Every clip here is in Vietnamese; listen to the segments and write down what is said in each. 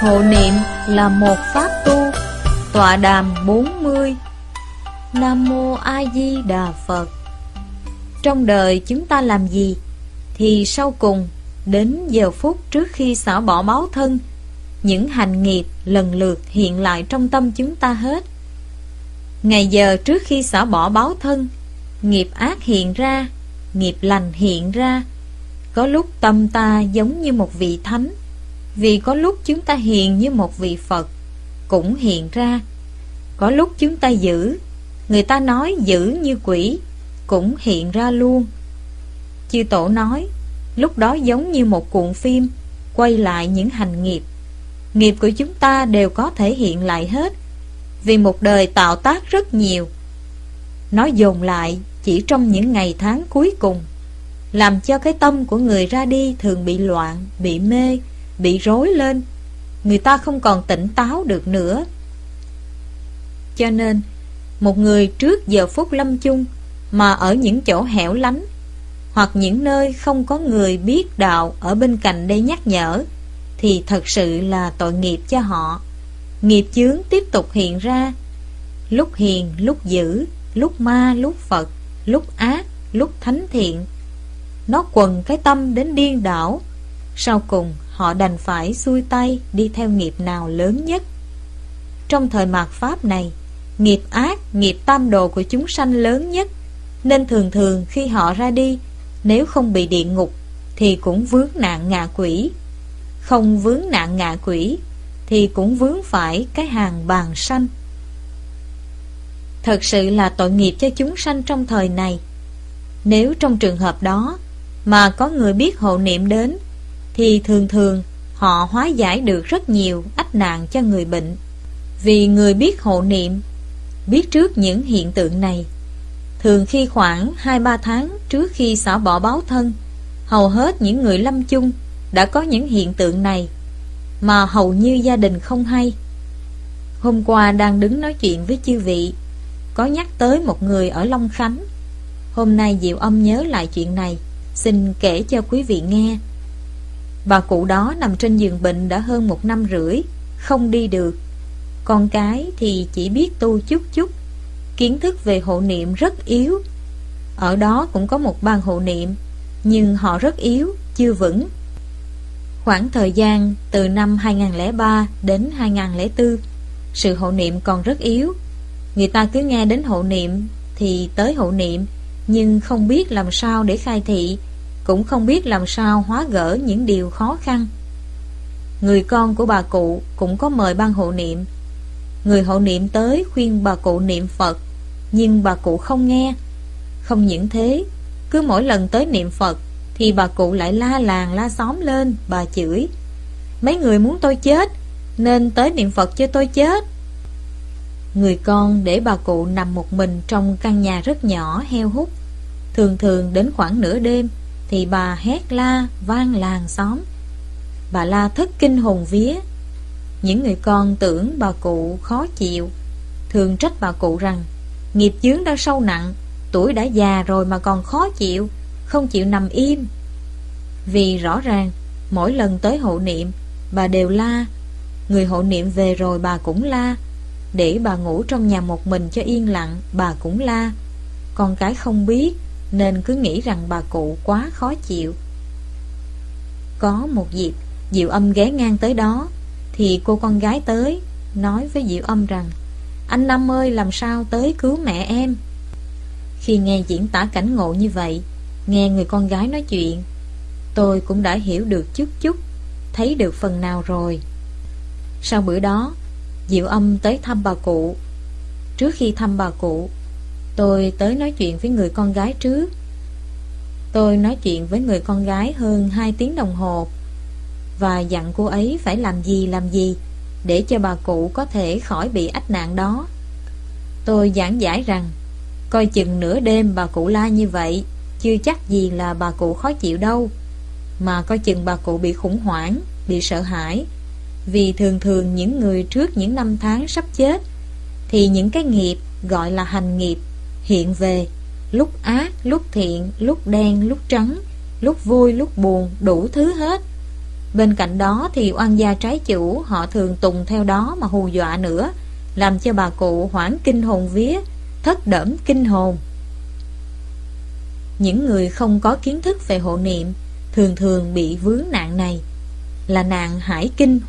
Hộ niệm là một pháp tu tọa đàm 40. Nam Mô A Di Đà Phật. Trong đời chúng ta làm gì thì sau cùng đến giờ phút trước khi xả bỏ báo thân, những hành nghiệp lần lượt hiện lại trong tâm chúng ta hết. Ngày giờ trước khi xả bỏ báo thân, nghiệp ác hiện ra, nghiệp lành hiện ra. Có lúc tâm ta giống như một vị thánh, vì có lúc chúng ta hiền như một vị Phật cũng hiện ra. Có lúc chúng ta dữ, người ta nói dữ như quỷ cũng hiện ra luôn. Chư Tổ nói lúc đó giống như một cuộn phim quay lại những hành nghiệp. Nghiệp của chúng ta đều có thể hiện lại hết, vì một đời tạo tác rất nhiều. Nó dồn lại chỉ trong những ngày tháng cuối cùng, làm cho cái tâm của người ra đi thường bị loạn, bị mê, bị rối lên. Người ta không còn tỉnh táo được nữa. Cho nên một người trước giờ phút lâm chung mà ở những chỗ hẻo lánh, hoặc những nơi không có người biết đạo ở bên cạnh đây nhắc nhở, thì thật sự là tội nghiệp cho họ. Nghiệp chướng tiếp tục hiện ra, lúc hiền, lúc dữ, lúc ma, lúc Phật, lúc ác, lúc thánh thiện. Nó quần cái tâm đến điên đảo. Sau cùng họ đành phải xuôi tay đi theo nghiệp nào lớn nhất. Trong thời mạt Pháp này, nghiệp ác, nghiệp tam đồ của chúng sanh lớn nhất, nên thường thường khi họ ra đi, nếu không bị địa ngục thì cũng vướng nạn ngạ quỷ, không vướng nạn ngạ quỷ thì cũng vướng phải cái hàng bàn sanh. Thật sự là tội nghiệp cho chúng sanh trong thời này. Nếu trong trường hợp đó mà có người biết hộ niệm đến, thì thường thường họ hóa giải được rất nhiều ách nạn cho người bệnh. Vì người biết hộ niệm biết trước những hiện tượng này. Thường khi khoảng 2-3 tháng trước khi xả bỏ báo thân, hầu hết những người lâm chung đã có những hiện tượng này mà hầu như gia đình không hay. Hôm qua đang đứng nói chuyện với chư vị, có nhắc tới một người ở Long Khánh. Hôm nay Diệu Âm nhớ lại chuyện này, xin kể cho quý vị nghe. Bà cụ đó nằm trên giường bệnh đã hơn 1 năm rưỡi, không đi được. Con cái thì chỉ biết tu chút chút, kiến thức về hộ niệm rất yếu. Ở đó cũng có một ban hộ niệm, nhưng họ rất yếu, chưa vững. Khoảng thời gian từ năm 2003 đến 2004, sự hộ niệm còn rất yếu. Người ta cứ nghe đến hộ niệm thì tới hộ niệm, nhưng không biết làm sao để khai thị, cũng không biết làm sao hóa gỡ những điều khó khăn. Người con của bà cụ cũng có mời ban hộ niệm. Người hộ niệm tới khuyên bà cụ niệm Phật, nhưng bà cụ không nghe. Không những thế, cứ mỗi lần tới niệm Phật thì bà cụ lại la làng la xóm lên, bà chửi: "Mấy người muốn tôi chết nên tới niệm Phật cho tôi chết." Người con để bà cụ nằm một mình trong căn nhà rất nhỏ, heo hút. Thường thường đến khoảng nửa đêm thì bà hét la vang làng xóm. Bà la thất kinh hồn vía. Những người con tưởng bà cụ khó chịu, thường trách bà cụ rằng nghiệp chướng đã sâu nặng, tuổi đã già rồi mà còn khó chịu, không chịu nằm im. Vì rõ ràng mỗi lần tới hộ niệm bà đều la. Người hộ niệm về rồi bà cũng la. Để bà ngủ trong nhà một mình cho yên lặng, bà cũng la. Con cái không biết nên cứ nghĩ rằng bà cụ quá khó chịu. Có một dịp Diệu Âm ghé ngang tới đó, thì cô con gái tới nói với Diệu Âm rằng: "Anh Năm ơi, làm sao tới cứu mẹ em?" Khi nghe diễn tả cảnh ngộ như vậy, nghe người con gái nói chuyện, tôi cũng đã hiểu được chút chút, thấy được phần nào rồi. Sau bữa đó, Diệu Âm tới thăm bà cụ. Trước khi thăm bà cụ, tôi tới nói chuyện với người con gái trước. Tôi nói chuyện với người con gái hơn 2 tiếng đồng hồ, và dặn cô ấy phải làm gì để cho bà cụ có thể khỏi bị ách nạn đó. Tôi giảng giải rằng coi chừng nửa đêm bà cụ la như vậy, chưa chắc gì là bà cụ khó chịu đâu, mà coi chừng bà cụ bị khủng hoảng, bị sợ hãi. Vì thường thường những người trước những năm tháng sắp chết thì những cái nghiệp gọi là hành nghiệp hiện về, lúc ác, lúc thiện, lúc đen, lúc trắng, lúc vui, lúc buồn, đủ thứ hết. Bên cạnh đó thì oan gia trái chủ họ thường tùng theo đó mà hù dọa nữa, làm cho bà cụ hoảng kinh hồn vía, thất đẫm kinh hồn. Những người không có kiến thức về hộ niệm thường thường bị vướng nạn này, là nạn hải kinh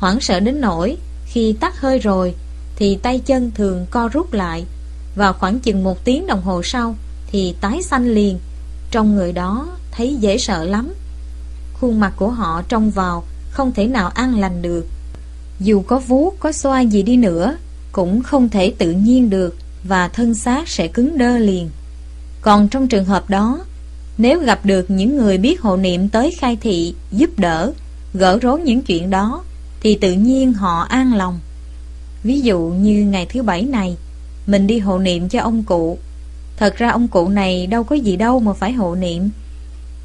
hoảng sợ đến nỗi khi tắt hơi rồi thì tay chân thường co rút lại, và khoảng chừng 1 tiếng đồng hồ sau thì tái sanh liền. Trong người đó thấy dễ sợ lắm, khuôn mặt của họ trông vào không thể nào an lành được, dù có vuốt có xoa gì đi nữa cũng không thể tự nhiên được, và thân xác sẽ cứng đơ liền. Còn trong trường hợp đó, nếu gặp được những người biết hộ niệm tới khai thị, giúp đỡ, gỡ rối những chuyện đó, thì tự nhiên họ an lòng. Ví dụ như ngày thứ bảy này, mình đi hộ niệm cho ông cụ. Thật ra ông cụ này đâu có gì đâu mà phải hộ niệm.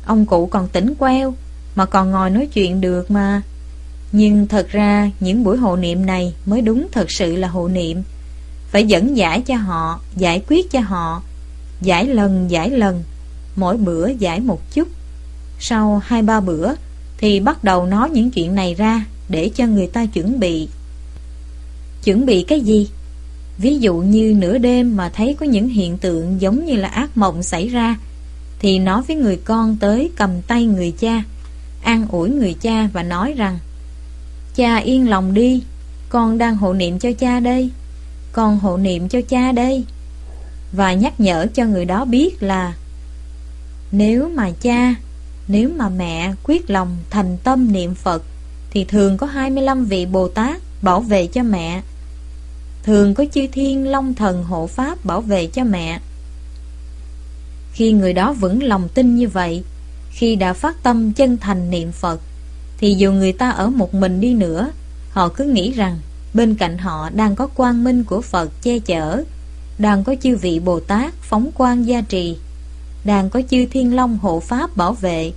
Ông cụ còn tỉnh queo, mà còn ngồi nói chuyện được mà. Nhưng thật ra những buổi hộ niệm này mới đúng thật sự là hộ niệm. Phải dẫn giải cho họ, giải quyết cho họ, giải lần, mỗi bữa giải một chút. Sau 2-3 bữa thì bắt đầu nói những chuyện này ra để cho người ta chuẩn bị. Chuẩn bị cái gì? Ví dụ như nửa đêm mà thấy có những hiện tượng giống như là ác mộng xảy ra, thì nói với người con tới cầm tay người cha, an ủi người cha và nói rằng: cha yên lòng đi, con đang hộ niệm cho cha đây, con hộ niệm cho cha đây. Và nhắc nhở cho người đó biết là nếu mà cha, nếu mà mẹ quyết lòng thành tâm niệm Phật thì thường có 25 vị Bồ Tát bảo vệ cho mẹ, thường có chư thiên long thần hộ pháp bảo vệ cho mẹ. Khi người đó vững lòng tin như vậy, khi đã phát tâm chân thành niệm Phật, thì dù người ta ở một mình đi nữa, họ cứ nghĩ rằng bên cạnh họ đang có quang minh của Phật che chở, đang có chư vị Bồ Tát phóng quang gia trì, đang có chư thiên long hộ pháp bảo vệ.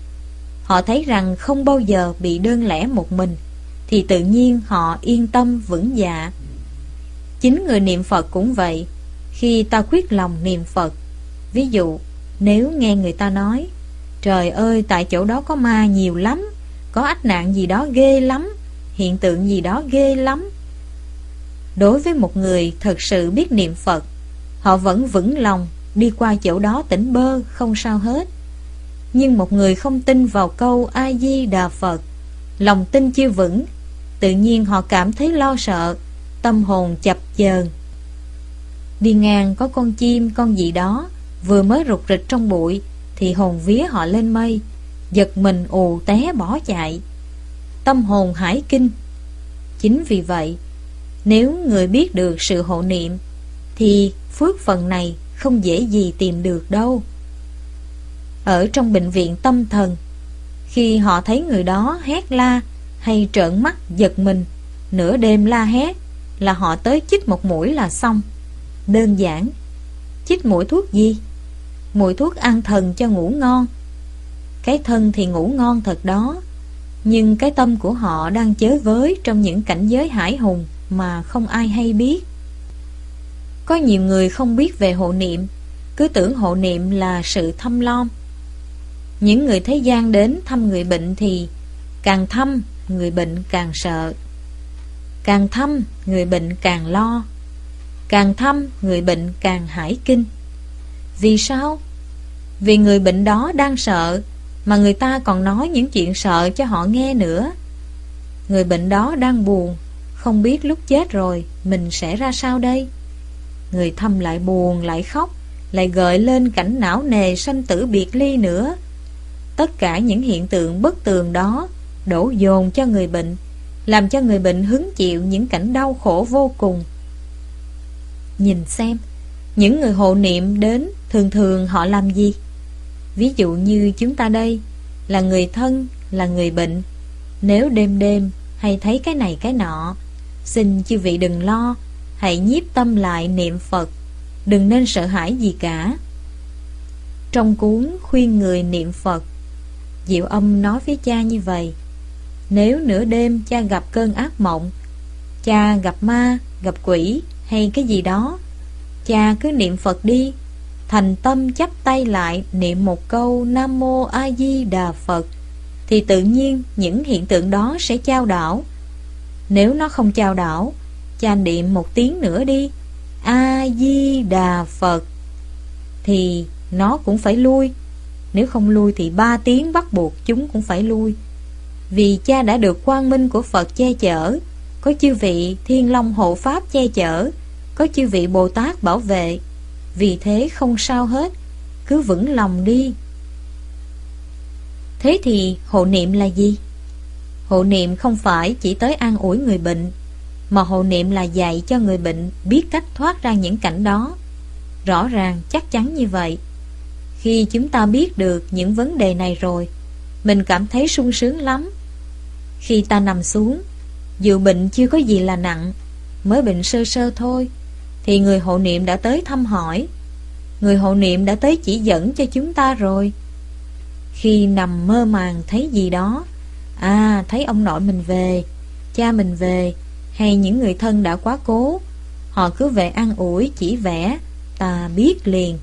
Họ thấy rằng không bao giờ bị đơn lẻ một mình, thì tự nhiên họ yên tâm vững dạ. Chính người niệm Phật cũng vậy. Khi ta quyết lòng niệm Phật, ví dụ nếu nghe người ta nói: trời ơi, tại chỗ đó có ma nhiều lắm, có ách nạn gì đó ghê lắm, hiện tượng gì đó ghê lắm. Đối với một người thật sự biết niệm Phật, họ vẫn vững lòng đi qua chỗ đó tỉnh bơ, không sao hết. Nhưng một người không tin vào câu A Di Đà Phật, lòng tin chưa vững, tự nhiên họ cảm thấy lo sợ, tâm hồn chập chờn. Đi ngang có con chim, con gì đó vừa mới rụt rịch trong bụi thì hồn vía họ lên mây, giật mình ù té bỏ chạy, tâm hồn hải kinh. Chính vì vậy, nếu người biết được sự hộ niệm thì phước phần này không dễ gì tìm được đâu. Ở trong bệnh viện tâm thần, khi họ thấy người đó hét la hay trợn mắt giật mình, nửa đêm la hét, là họ tới chích một mũi là xong. Đơn giản. Chích mũi thuốc gì? Mũi thuốc an thần cho ngủ ngon. Cái thân thì ngủ ngon thật đó, nhưng cái tâm của họ đang chới với trong những cảnh giới hải hùng mà không ai hay biết. Có nhiều người không biết về hộ niệm, cứ tưởng hộ niệm là sự thăm lom. Những người thế gian đến thăm người bệnh thì càng thăm, người bệnh càng sợ. Càng thăm, người bệnh càng lo. Càng thăm, người bệnh càng hải kinh. Vì sao? Vì người bệnh đó đang sợ, mà người ta còn nói những chuyện sợ cho họ nghe nữa. Người bệnh đó đang buồn, không biết lúc chết rồi mình sẽ ra sao đây. Người thăm lại buồn lại khóc, lại gợi lên cảnh não nề sanh tử biệt ly nữa. Tất cả những hiện tượng bất tường đó đổ dồn cho người bệnh, làm cho người bệnh hứng chịu những cảnh đau khổ vô cùng. Nhìn xem, những người hộ niệm đến thường thường họ làm gì? Ví dụ như chúng ta đây, là người thân, là người bệnh, nếu đêm đêm hay thấy cái này cái nọ, xin chư vị đừng lo, hãy nhiếp tâm lại niệm Phật, đừng nên sợ hãi gì cả. Trong cuốn khuyên người niệm Phật, Diệu Âm nói với cha như vậy. Nếu nửa đêm cha gặp cơn ác mộng, cha gặp ma, gặp quỷ hay cái gì đó, cha cứ niệm Phật đi, thành tâm chắp tay lại niệm một câu Nam Mô A Di Đà Phật, thì tự nhiên những hiện tượng đó sẽ chao đảo. Nếu nó không chao đảo, cha niệm một tiếng nữa đi, A Di Đà Phật, thì nó cũng phải lui. Nếu không lui thì 3 tiếng bắt buộc chúng cũng phải lui. Vì cha đã được quang minh của Phật che chở, có chư vị Thiên Long hộ pháp che chở, có chư vị Bồ Tát bảo vệ, vì thế không sao hết, cứ vững lòng đi. Thế thì hộ niệm là gì? Hộ niệm không phải chỉ tới an ủi người bệnh, mà hộ niệm là dạy cho người bệnh biết cách thoát ra những cảnh đó. Rõ ràng chắc chắn như vậy. Khi chúng ta biết được những vấn đề này rồi, mình cảm thấy sung sướng lắm. Khi ta nằm xuống, dù bệnh chưa có gì là nặng, mới bệnh sơ sơ thôi, thì người hộ niệm đã tới thăm hỏi, người hộ niệm đã tới chỉ dẫn cho chúng ta rồi. Khi nằm mơ màng thấy gì đó, à, thấy ông nội mình về, cha mình về, hay những người thân đã quá cố, họ cứ về an ủi chỉ vẽ, ta biết liền.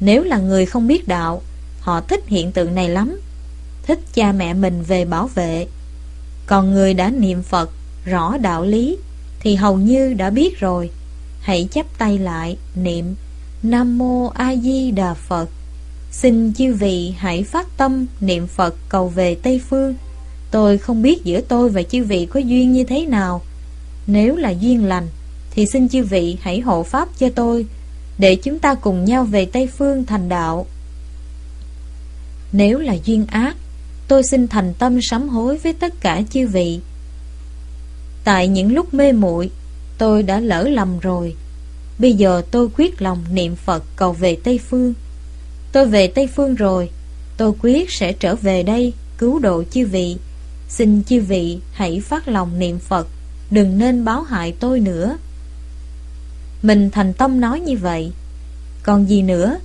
Nếu là người không biết đạo, họ thích hiện tượng này lắm, thích cha mẹ mình về bảo vệ. Còn người đã niệm Phật, rõ đạo lý, thì hầu như đã biết rồi. Hãy chắp tay lại, niệm Nam Mô A Di Đà Phật. Xin chư vị hãy phát tâm niệm Phật cầu về Tây Phương. Tôi không biết giữa tôi và chư vị có duyên như thế nào. Nếu là duyên lành, thì xin chư vị hãy hộ pháp cho tôi, để chúng ta cùng nhau về Tây Phương thành đạo. Nếu là duyên ác, tôi xin thành tâm sám hối với tất cả chư vị. Tại những lúc mê muội, tôi đã lỡ lầm rồi. Bây giờ tôi quyết lòng niệm Phật cầu về Tây Phương. Tôi về Tây Phương rồi, tôi quyết sẽ trở về đây cứu độ chư vị. Xin chư vị hãy phát lòng niệm Phật, đừng nên báo hại tôi nữa. Mình thành tâm nói như vậy, còn gì nữa?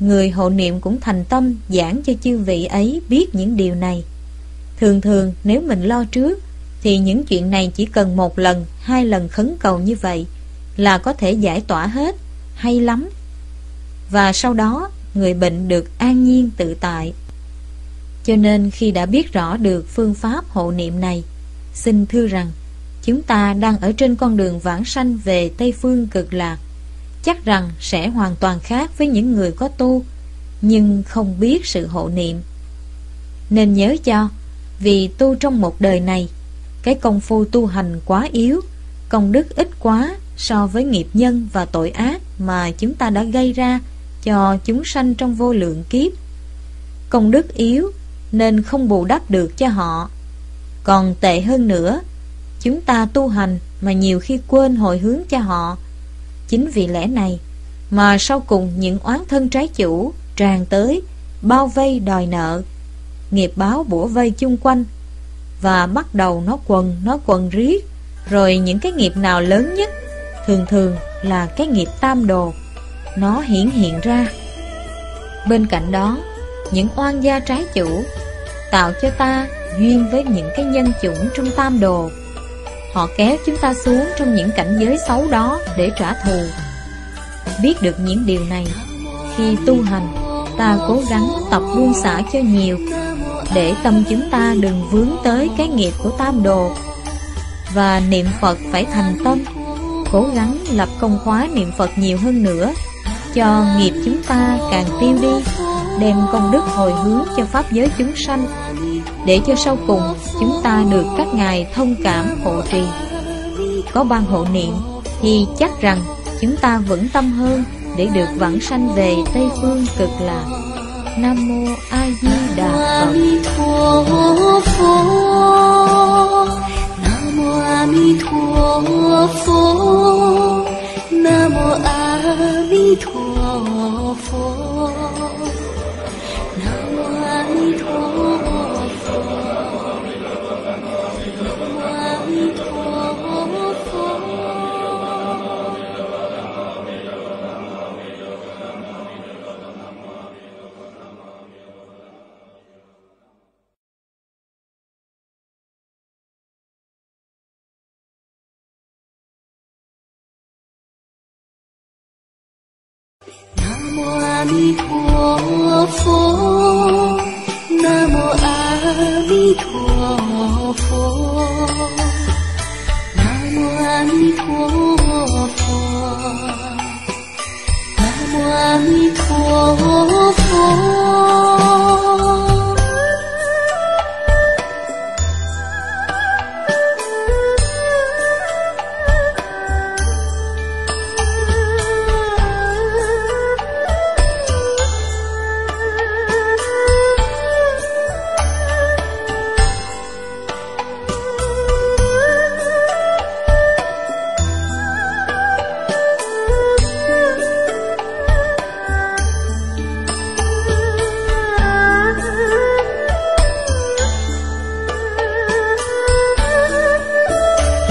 Người hộ niệm cũng thành tâm giảng cho chư vị ấy biết những điều này. Thường thường nếu mình lo trước, thì những chuyện này chỉ cần 1 lần, 2 lần khấn cầu như vậy là có thể giải tỏa hết. Hay lắm. Và sau đó người bệnh được an nhiên tự tại. Cho nên khi đã biết rõ được phương pháp hộ niệm này, xin thưa rằng chúng ta đang ở trên con đường vãng sanh về Tây Phương Cực Lạc. Chắc rằng sẽ hoàn toàn khác với những người có tu nhưng không biết sự hộ niệm. Nên nhớ cho, vì tu trong một đời này, cái công phu tu hành quá yếu, công đức ít quá so với nghiệp nhân và tội ác mà chúng ta đã gây ra cho chúng sanh trong vô lượng kiếp. Công đức yếu nên không bù đắp được cho họ. Còn tệ hơn nữa, chúng ta tu hành mà nhiều khi quên hồi hướng cho họ. Chính vì lẽ này mà sau cùng những oán thân trái chủ tràn tới, bao vây đòi nợ, nghiệp báo bủa vây chung quanh, và bắt đầu nó quần riết. Rồi những cái nghiệp nào lớn nhất thường thường là cái nghiệp tam đồ, nó hiện ra. Bên cạnh đó, những oan gia trái chủ tạo cho ta duyên với những cái nhân chủng trong tam đồ. Họ kéo chúng ta xuống trong những cảnh giới xấu đó để trả thù. Biết được những điều này, khi tu hành, ta cố gắng tập buông xả cho nhiều, để tâm chúng ta đừng vướng tới cái nghiệp của tam đồ. Và niệm Phật phải thành tâm, cố gắng lập công khóa niệm Phật nhiều hơn nữa, cho nghiệp chúng ta càng tiêu đi, đem công đức hồi hướng cho pháp giới chúng sanh, để cho sau cùng chúng ta được các ngài thông cảm hộ trì. Có ban hộ niệm thì chắc rằng chúng ta vững tâm hơn, để được vãng sanh về Tây Phương Cực Lạc. Nam Mô A Di Đà Phật. Nam Mô A Di Đà Phật. Nam Mô A Di Đà Phật. Nam Mô A Di Đà. Nam Mô A Di Đà Phật. Nam Mô A Di Đà Phật. Nam Mô A Di Đà Phật.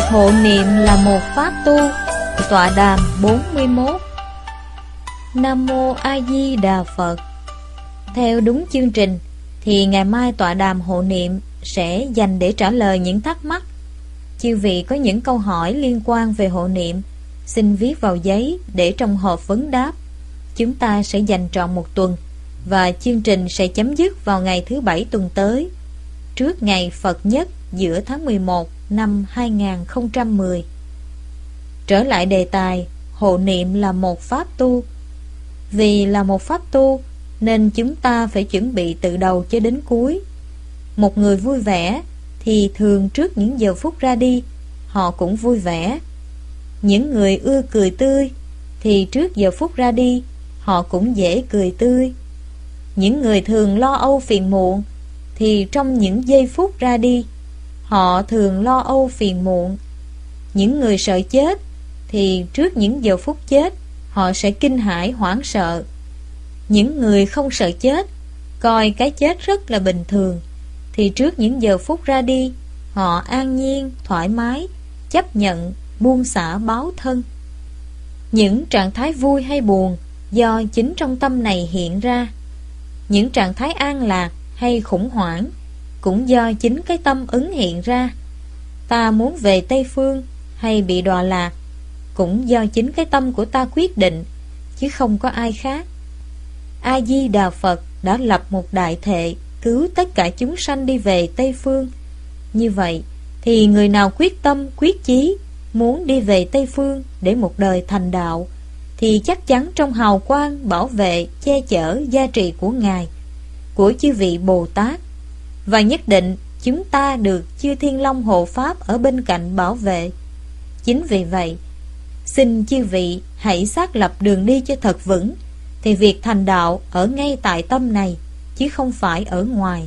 Hộ niệm là một pháp tu tọa đàm 41. Nam Mô A Di Đà Phật. Theo đúng chương trình thì ngày mai tọa đàm hộ niệm sẽ dành để trả lời những thắc mắc. Chư vị có những câu hỏi liên quan về hộ niệm, xin viết vào giấy để trong hộp vấn đáp. Chúng ta sẽ dành trọn một tuần và chương trình sẽ chấm dứt vào ngày thứ Bảy tuần tới, trước ngày Phật Nhất giữa tháng 11 năm 2010. Trở lại đề tài hộ niệm là một pháp tu. Vì là một pháp tu nên chúng ta phải chuẩn bị từ đầu cho đến cuối. Một người vui vẻ thì thường trước những giờ phút ra đi họ cũng vui vẻ. Những người ưa cười tươi thì trước giờ phút ra đi họ cũng dễ cười tươi. Những người thường lo âu phiền muộn thì trong những giây phút ra đi họ thường lo âu phiền muộn. Những người sợ chết thì trước những giờ phút chết họ sẽ kinh hãi hoảng sợ. Những người không sợ chết, coi cái chết rất là bình thường, thì trước những giờ phút ra đi họ an nhiên, thoải mái, chấp nhận, buông xả báo thân. Những trạng thái vui hay buồn do chính trong tâm này hiện ra. Những trạng thái an lạc hay khủng hoảng cũng do chính cái tâm ứng hiện ra. Ta muốn về Tây Phương hay bị đọa lạc cũng do chính cái tâm của ta quyết định, chứ không có ai khác. A Di Đà Phật đã lập một đại thệ cứu tất cả chúng sanh đi về Tây Phương. Như vậy thì người nào quyết tâm quyết chí muốn đi về Tây Phương để một đời thành đạo thì chắc chắn trong hào quang bảo vệ che chở gia trì của Ngài, của chư vị Bồ Tát, và nhất định chúng ta được chư Thiên Long hộ pháp ở bên cạnh bảo vệ. Chính vì vậy, xin chư vị hãy xác lập đường đi cho thật vững, thì việc thành đạo ở ngay tại tâm này, chứ không phải ở ngoài.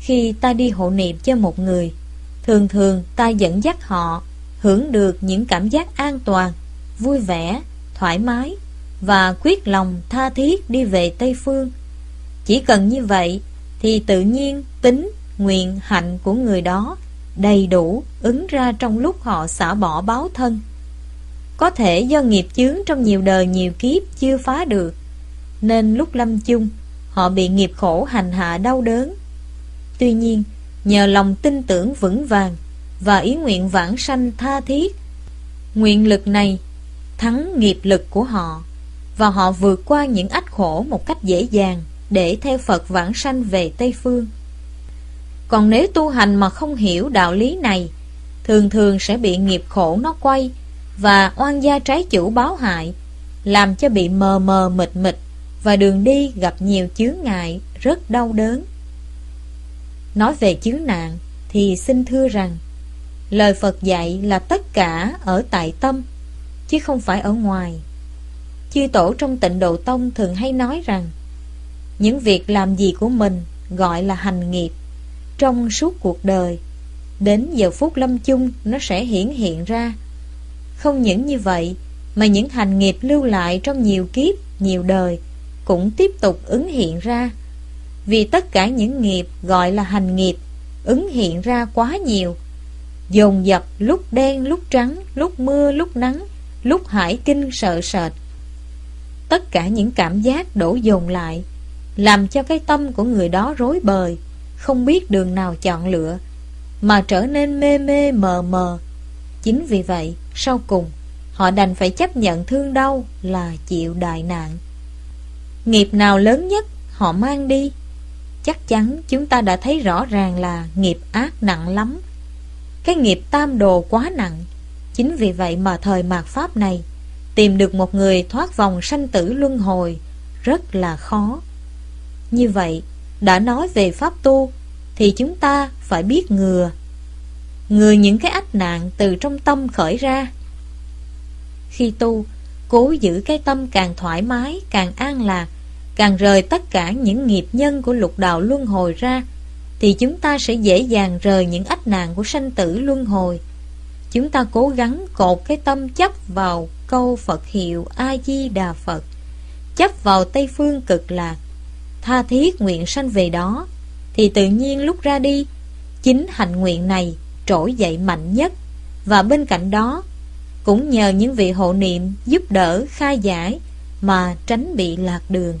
Khi ta đi hộ niệm cho một người, thường thường ta dẫn dắt họ hưởng được những cảm giác an toàn, vui vẻ, thoải mái và quyết lòng tha thiết đi về Tây Phương. Chỉ cần như vậy thì tự nhiên tính, nguyện, hạnh của người đó đầy đủ ứng ra trong lúc họ xả bỏ báo thân. Có thể do nghiệp chướng trong nhiều đời nhiều kiếp chưa phá được, nên lúc lâm chung họ bị nghiệp khổ hành hạ đau đớn. Tuy nhiên, nhờ lòng tin tưởng vững vàng và ý nguyện vãng sanh tha thiết, nguyện lực này thắng nghiệp lực của họ, và họ vượt qua những ách khổ một cách dễ dàng để theo Phật vãng sanh về Tây Phương. Còn nếu tu hành mà không hiểu đạo lý này, thường thường sẽ bị nghiệp khổ nó quay và oan gia trái chủ báo hại, làm cho bị mờ mờ mịt mịt và đường đi gặp nhiều chướng ngại, rất đau đớn. Nói về chướng nạn thì xin thưa rằng lời Phật dạy là tất cả ở tại tâm, chứ không phải ở ngoài. Chư tổ trong Tịnh Độ Tông thường hay nói rằng những việc làm gì của mình gọi là hành nghiệp. Trong suốt cuộc đời, đến giờ phút lâm chung nó sẽ hiển hiện ra. Không những như vậy, mà những hành nghiệp lưu lại trong nhiều kiếp, nhiều đời cũng tiếp tục ứng hiện ra. Vì tất cả những nghiệp gọi là hành nghiệp ứng hiện ra quá nhiều, dồn dập lúc đen lúc trắng, lúc mưa lúc nắng, lúc hải kinh sợ sệt. Tất cả những cảm giác đổ dồn lại, làm cho cái tâm của người đó rối bời, không biết đường nào chọn lựa, mà trở nên mê mê mờ mờ. Chính vì vậy, sau cùng họ đành phải chấp nhận thương đau là chịu đại nạn. Nghiệp nào lớn nhất họ mang đi? Chắc chắn chúng ta đã thấy rõ ràng là nghiệp ác nặng lắm. Cái nghiệp tam đồ quá nặng. Chính vì vậy mà thời mạt Pháp này, tìm được một người thoát vòng sanh tử luân hồi rất là khó. Như vậy, đã nói về pháp tu thì chúng ta phải biết ngừa những cái ách nạn từ trong tâm khởi ra. Khi tu, cố giữ cái tâm càng thoải mái, càng an lạc, càng rời tất cả những nghiệp nhân của lục đạo luân hồi ra, thì chúng ta sẽ dễ dàng rời những ách nạn của sanh tử luân hồi. Chúng ta cố gắng cột cái tâm chấp vào câu Phật hiệu A Di Đà Phật, chấp vào Tây Phương Cực Lạc, tha thiết nguyện sanh về đó, thì tự nhiên lúc ra đi, chính hạnh nguyện này trỗi dậy mạnh nhất. Và bên cạnh đó, cũng nhờ những vị hộ niệm giúp đỡ khai giải mà tránh bị lạc đường.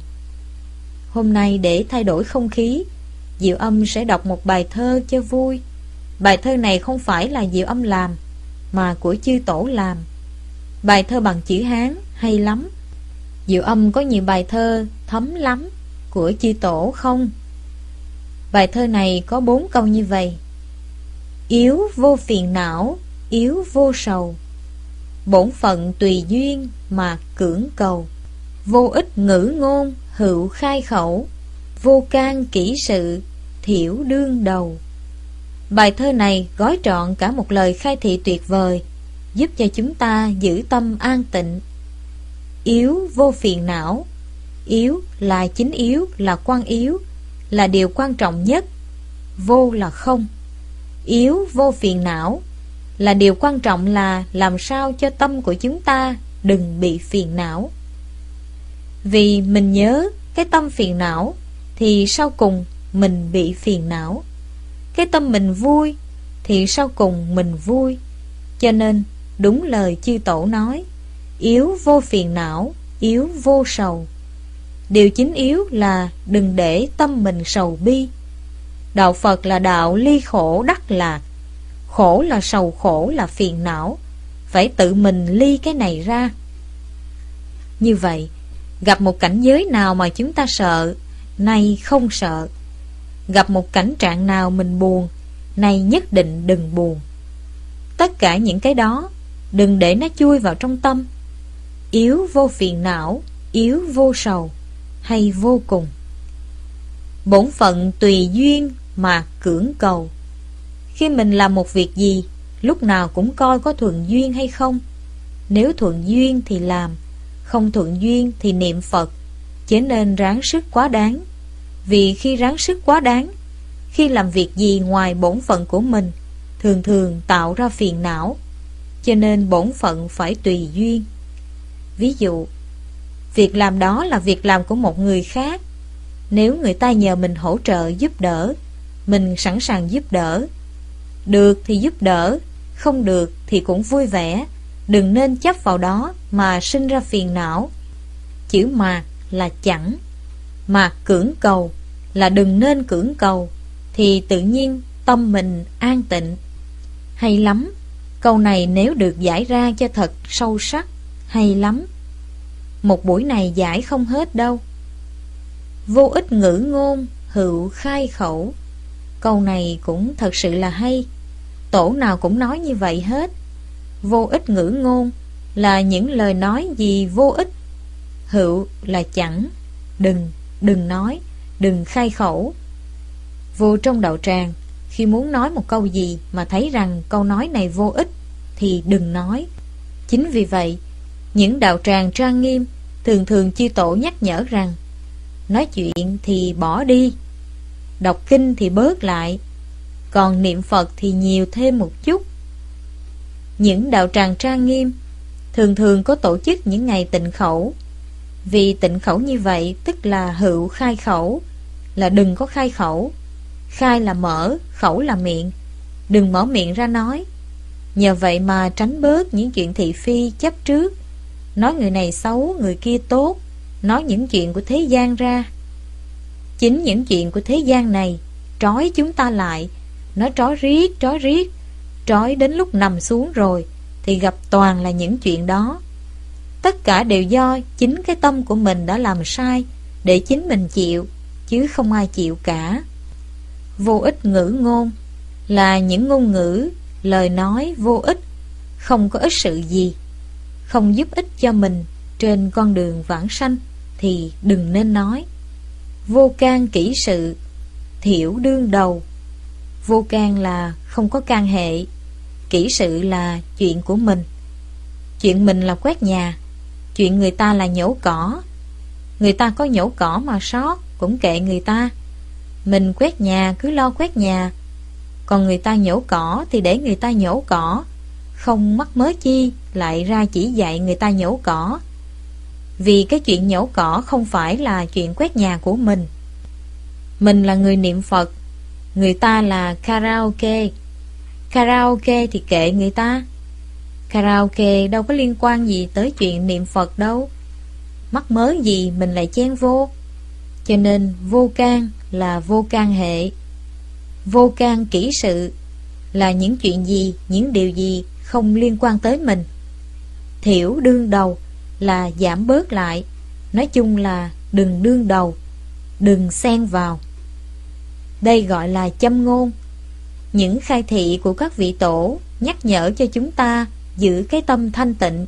Hôm nay để thay đổi không khí, Diệu Âm sẽ đọc một bài thơ cho vui. Bài thơ này không phải là Diệu Âm làm, mà của chư tổ làm. Bài thơ bằng chữ Hán hay lắm. Diệu Âm có nhiều bài thơ thấm lắm, của chư tổ không. Bài thơ này có 4 câu như vậy: Yếu vô phiền não, yếu vô sầu, bổn phận tùy duyên mà cưỡng cầu, vô ích ngữ ngôn hữu khai khẩu, vô can kỹ sự thiểu đương đầu. Bài thơ này gói trọn cả một lời khai thị tuyệt vời, giúp cho chúng ta giữ tâm an tịnh. Yếu vô phiền não. Yếu là chính yếu, là quan yếu, là điều quan trọng nhất. Vô là không. Yếu vô phiền não là điều quan trọng, là làm sao cho tâm của chúng ta đừng bị phiền não. Vì mình nhớ cái tâm phiền não thì sau cùng mình bị phiền não. Cái tâm mình vui thì sau cùng mình vui. Cho nên đúng lời chư tổ nói, yếu vô phiền não, yếu vô sầu. Điều chính yếu là đừng để tâm mình sầu bi. Đạo Phật là đạo ly khổ đắc lạc. Khổ là sầu khổ, là phiền não. Phải tự mình ly cái này ra. Như vậy, gặp một cảnh giới nào mà chúng ta sợ, nay không sợ. Gặp một cảnh trạng nào mình buồn, nay nhất định đừng buồn. Tất cả những cái đó, đừng để nó chui vào trong tâm. Yếu vô phiền não, yếu vô sầu, hay vô cùng. Bổn phận tùy duyên mà cưỡng cầu. Khi mình làm một việc gì, lúc nào cũng coi có thuận duyên hay không. Nếu thuận duyên thì làm, không thuận duyên thì niệm Phật, chớ nên ráng sức quá đáng. Vì khi ráng sức quá đáng, khi làm việc gì ngoài bổn phận của mình, thường thường tạo ra phiền não. Cho nên bổn phận phải tùy duyên. Ví dụ, việc làm đó là việc làm của một người khác. Nếu người ta nhờ mình hỗ trợ giúp đỡ, mình sẵn sàng giúp đỡ. Được thì giúp đỡ, không được thì cũng vui vẻ. Đừng nên chấp vào đó mà sinh ra phiền não. Chữ mạc là chẳng. Mạc cưỡng cầu là đừng nên cưỡng cầu, thì tự nhiên tâm mình an tịnh. Hay lắm. Câu này nếu được giải ra cho thật sâu sắc, hay lắm. Một buổi này giải không hết đâu. Vô ích ngữ ngôn hữu khai khẩu. Câu này cũng thật sự là hay. Tổ nào cũng nói như vậy hết. Vô ích ngữ ngôn là những lời nói gì vô ích. Hữu là chẳng, đừng nói, đừng khai khẩu. Vô trong đạo tràng, khi muốn nói một câu gì mà thấy rằng câu nói này vô ích thì đừng nói. Chính vì vậy, những đạo tràng trang nghiêm thường thường chư tổ nhắc nhở rằng: nói chuyện thì bỏ đi, đọc kinh thì bớt lại, còn niệm Phật thì nhiều thêm một chút. Những đạo tràng trang nghiêm thường thường có tổ chức những ngày tịnh khẩu. Vì tịnh khẩu như vậy tức là hữu khai khẩu, là đừng có khai khẩu. Khai là mở, khẩu là miệng, đừng mở miệng ra nói. Nhờ vậy mà tránh bớt những chuyện thị phi chấp trước, nói người này xấu, người kia tốt, nói những chuyện của thế gian ra. Chính những chuyện của thế gian này trói chúng ta lại, nó trói riết, trói đến lúc nằm xuống rồi thì gặp toàn là những chuyện đó. Tất cả đều do chính cái tâm của mình đã làm sai, để chính mình chịu, chứ không ai chịu cả. Vô ích ngữ ngôn là những ngôn ngữ, lời nói vô ích, không có ích sự gì, không giúp ích cho mình trên con đường vãng sanh thì đừng nên nói. Vô can kỹ sự, thiểu đương đầu. Vô can là không có can hệ, kỹ sự là chuyện của mình. Chuyện mình là quét nhà, chuyện người ta là nhổ cỏ. Người ta có nhổ cỏ mà sót cũng kệ người ta, mình quét nhà cứ lo quét nhà, còn người ta nhổ cỏ thì để người ta nhổ cỏ, không mắc mớ chi lại ra chỉ dạy người ta nhổ cỏ. Vì cái chuyện nhổ cỏ không phải là chuyện quét nhà của mình. Mình là người niệm Phật, người ta là karaoke. Karaoke thì kệ người ta, karaoke đâu có liên quan gì tới chuyện niệm Phật đâu, mắc mớ gì mình lại chen vô. Cho nên vô can là vô can hệ. Vô can kỹ sự là những chuyện gì, những điều gì không liên quan tới mình. Thiểu đương đầu là giảm bớt lại, nói chung là đừng đương đầu, đừng xen vào. Đây gọi là châm ngôn. Những khai thị của các vị tổ nhắc nhở cho chúng ta giữ cái tâm thanh tịnh.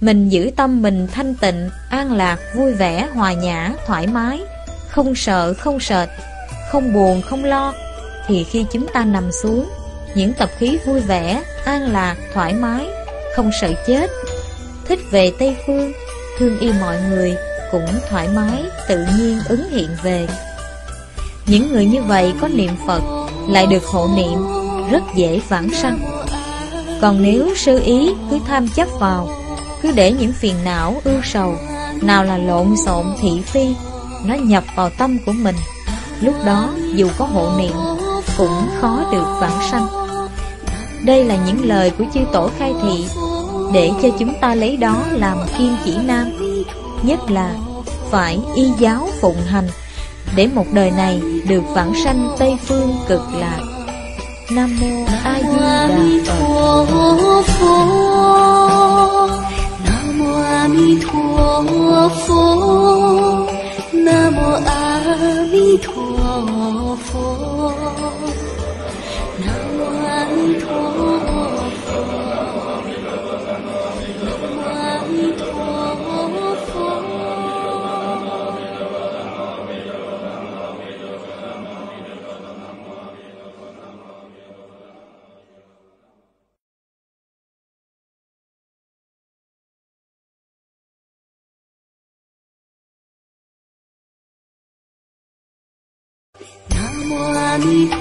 Mình giữ tâm mình thanh tịnh, an lạc, vui vẻ, hòa nhã, thoải mái, không sợ, không sệt, không buồn, không lo, thì khi chúng ta nằm xuống, những tập khí vui vẻ, an lạc, thoải mái, không sợ chết, thích về Tây Phương, thương yêu mọi người, cũng thoải mái, tự nhiên ứng hiện về. Những người như vậy có niệm Phật, lại được hộ niệm, rất dễ vãng sanh. Còn nếu sơ ý cứ tham chấp vào, cứ để những phiền não, ưu sầu, nào là lộn xộn thị phi, nó nhập vào tâm của mình, lúc đó dù có hộ niệm cũng khó được vãng sanh. Đây là những lời của chư tổ khai thị, để cho chúng ta lấy đó làm kim chỉ nam. Nhất là phải y giáo phụng hành, để một đời này được vãng sanh Tây Phương Cực Lạc. Nam Mô A Di Đà Phật. Nam Mô A Di Đà Phật. Nam Mô A Di Đà Phật. Nam Mô A Di Đà Phật. Nam Mô A Di Đà Phật. Nam Mô A Di Đà Phật. Nam Mô A Di Đà Phật. Nam Mô A Di Đà Phật.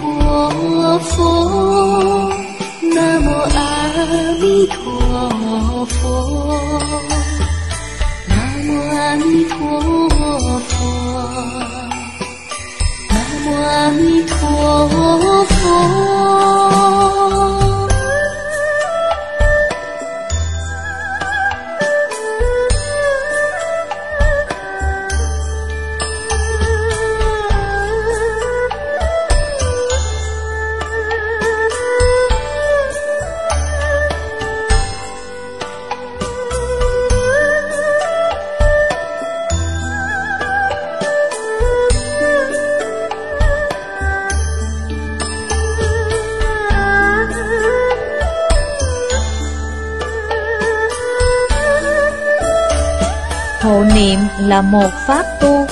Là một pháp tu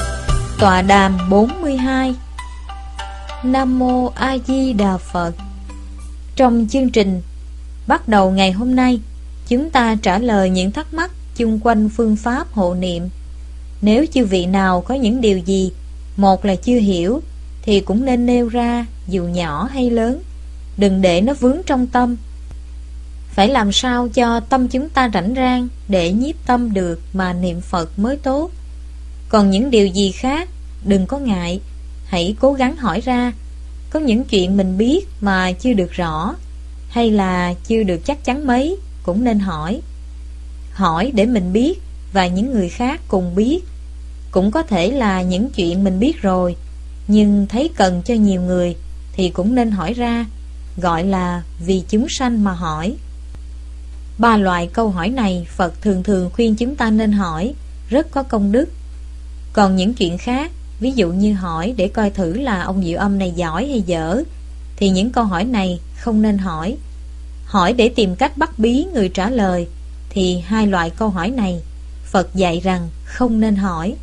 tọa đàm 42. Nam Mô A Di Đà Phật. Trong chương trình bắt đầu ngày hôm nay, chúng ta trả lời những thắc mắc chung quanh phương pháp hộ niệm. Nếu chư vị nào có những điều gì, một là chưa hiểu, thì cũng nên nêu ra, dù nhỏ hay lớn, đừng để nó vướng trong tâm. Phải làm sao cho tâm chúng ta rảnh rang để nhiếp tâm được mà niệm Phật mới tốt. Còn những điều gì khác, đừng có ngại, hãy cố gắng hỏi ra. Có những chuyện mình biết mà chưa được rõ, hay là chưa được chắc chắn mấy, cũng nên hỏi. Hỏi để mình biết và những người khác cùng biết. Cũng có thể là những chuyện mình biết rồi, nhưng thấy cần cho nhiều người thì cũng nên hỏi ra, gọi là vì chúng sanh mà hỏi. Ba loại câu hỏi này Phật thường thường khuyên chúng ta nên hỏi, rất có công đức. Còn những chuyện khác, ví dụ như hỏi để coi thử là ông Diệu Âm này giỏi hay dở, thì những câu hỏi này không nên hỏi. Hỏi để tìm cách bắt bí người trả lời, thì hai loại câu hỏi này Phật dạy rằng không nên hỏi.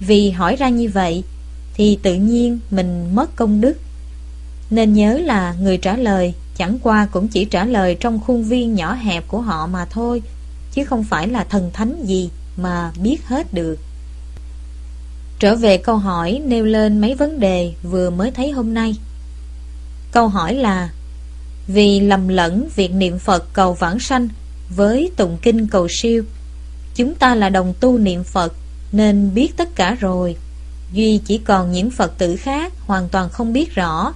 Vì hỏi ra như vậy thì tự nhiên mình mất công đức. Nên nhớ là người trả lời chẳng qua cũng chỉ trả lời trong khuôn viên nhỏ hẹp của họ mà thôi, chứ không phải là thần thánh gì mà biết hết được. Trở về câu hỏi nêu lên mấy vấn đề vừa mới thấy hôm nay. Câu hỏi là: vì lầm lẫn việc niệm Phật cầu vãng sanh với tụng kinh cầu siêu, chúng ta là đồng tu niệm Phật nên biết tất cả rồi, duy chỉ còn những Phật tử khác hoàn toàn không biết rõ,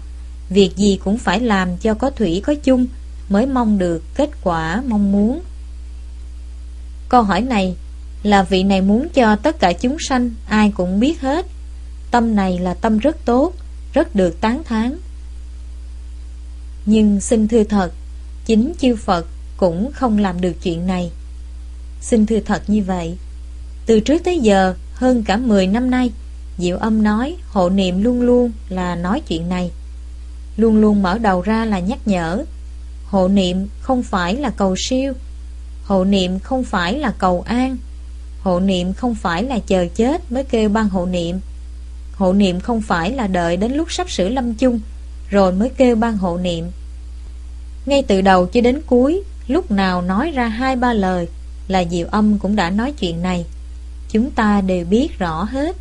việc gì cũng phải làm cho có thủy có chung mới mong được kết quả mong muốn. Câu hỏi này là vị này muốn cho tất cả chúng sanh ai cũng biết hết. Tâm này là tâm rất tốt, rất được tán thán. Nhưng xin thưa thật, chính chư Phật cũng không làm được chuyện này. Xin thưa thật như vậy. Từ trước tới giờ, hơn cả 10 năm nay, Diệu Âm nói hộ niệm luôn luôn là nói chuyện này. Luôn luôn mở đầu ra là nhắc nhở: hộ niệm không phải là cầu siêu, hộ niệm không phải là cầu an, hộ niệm không phải là chờ chết mới kêu ban hộ niệm không phải là đợi đến lúc sắp sửa lâm chung rồi mới kêu ban hộ niệm. Ngay từ đầu cho đến cuối, lúc nào nói ra 2-3 lời là Diệu Âm cũng đã nói chuyện này, chúng ta đều biết rõ hết.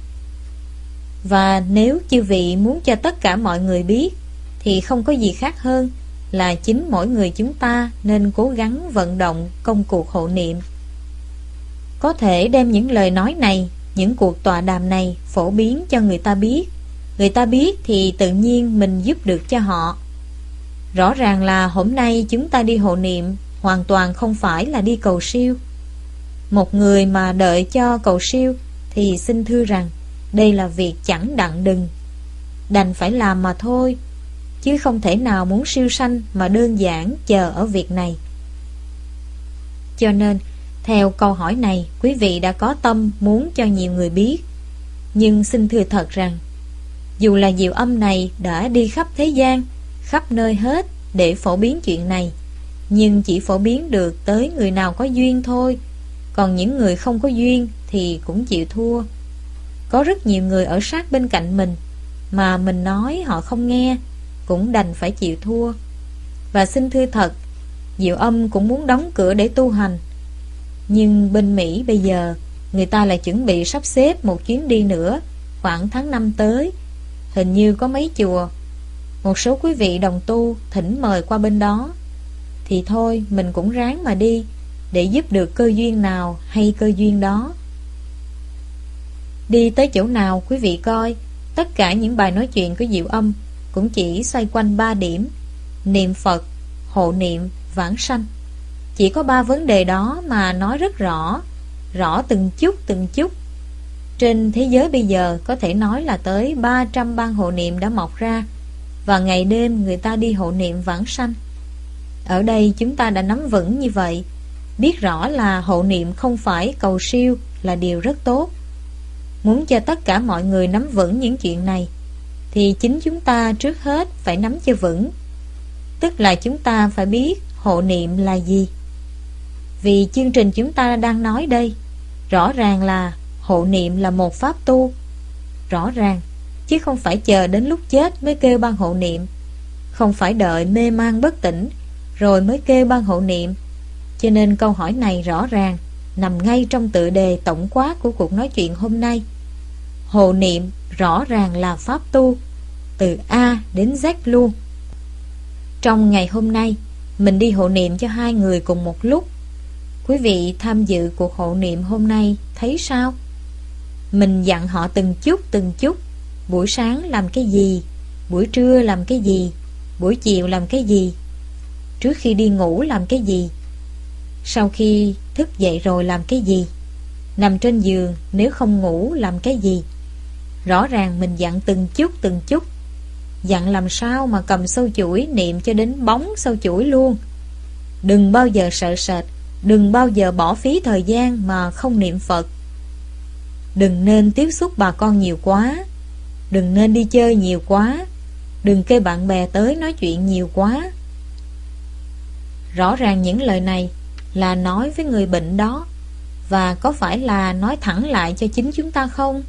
Và nếu chư vị muốn cho tất cả mọi người biết, thì không có gì khác hơn là chính mỗi người chúng ta nên cố gắng vận động công cuộc hộ niệm. Có thể đem những lời nói này, những cuộc tọa đàm này phổ biến cho người ta biết. Người ta biết thì tự nhiên mình giúp được cho họ. Rõ ràng là hôm nay chúng ta đi hộ niệm hoàn toàn không phải là đi cầu siêu. Một người mà đợi cho cầu siêu thì xin thưa rằng đây là việc chẳng đặng đừng, đành phải làm mà thôi, chứ không thể nào muốn siêu sanh mà đơn giản chờ ở việc này. Cho nên theo câu hỏi này, quý vị đã có tâm muốn cho nhiều người biết. Nhưng xin thưa thật rằng, dù là Diệu Âm này đã đi khắp thế gian, khắp nơi hết để phổ biến chuyện này, nhưng chỉ phổ biến được tới người nào có duyên thôi. Còn những người không có duyên thì cũng chịu thua. Có rất nhiều người ở sát bên cạnh mình mà mình nói họ không nghe, cũng đành phải chịu thua. Và xin thưa thật, Diệu Âm cũng muốn đóng cửa để tu hành. Nhưng bên Mỹ bây giờ, người ta lại chuẩn bị sắp xếp một chuyến đi nữa, khoảng tháng 5 tới. Hình như có mấy chùa, một số quý vị đồng tu thỉnh mời qua bên đó. Thì thôi, mình cũng ráng mà đi, để giúp được cơ duyên nào hay cơ duyên đó. Đi tới chỗ nào quý vị coi, tất cả những bài nói chuyện của Diệu Âm cũng chỉ xoay quanh 3 điểm: niệm Phật, hộ niệm, vãng sanh. Chỉ có 3 vấn đề đó mà nói rất rõ, rõ từng chút từng chút. Trên thế giới bây giờ có thể nói là tới 300 ban hộ niệm đã mọc ra, và ngày đêm người ta đi hộ niệm vãng sanh. Ở đây chúng ta đã nắm vững như vậy, biết rõ là hộ niệm không phải cầu siêu là điều rất tốt. Muốn cho tất cả mọi người nắm vững những chuyện này, thì chính chúng ta trước hết phải nắm cho vững. Tức là chúng ta phải biết hộ niệm là gì. Vì chương trình chúng ta đang nói đây, rõ ràng là hộ niệm là một pháp tu, rõ ràng, chứ không phải chờ đến lúc chết mới kêu ban hộ niệm, không phải đợi mê man bất tỉnh rồi mới kêu ban hộ niệm. Cho nên câu hỏi này rõ ràng nằm ngay trong tựa đề tổng quát của cuộc nói chuyện hôm nay. Hộ niệm rõ ràng là pháp tu, từ A đến Z luôn. Trong ngày hôm nay, mình đi hộ niệm cho hai người cùng một lúc. Quý vị tham dự cuộc hộ niệm hôm nay thấy sao? Mình dặn họ từng chút, buổi sáng làm cái gì, buổi trưa làm cái gì, buổi chiều làm cái gì, trước khi đi ngủ làm cái gì, sau khi thức dậy rồi làm cái gì, nằm trên giường nếu không ngủ làm cái gì. Rõ ràng mình dặn từng chút, dặn làm sao mà cầm sâu chuỗi niệm cho đến bóng sâu chuỗi luôn. Đừng bao giờ sợ sệt, đừng bao giờ bỏ phí thời gian mà không niệm Phật. Đừng nên tiếp xúc bà con nhiều quá, đừng nên đi chơi nhiều quá, đừng kêu bạn bè tới nói chuyện nhiều quá. Rõ ràng những lời này là nói với người bệnh đó. Và có phải là nói thẳng lại cho chính chúng ta không?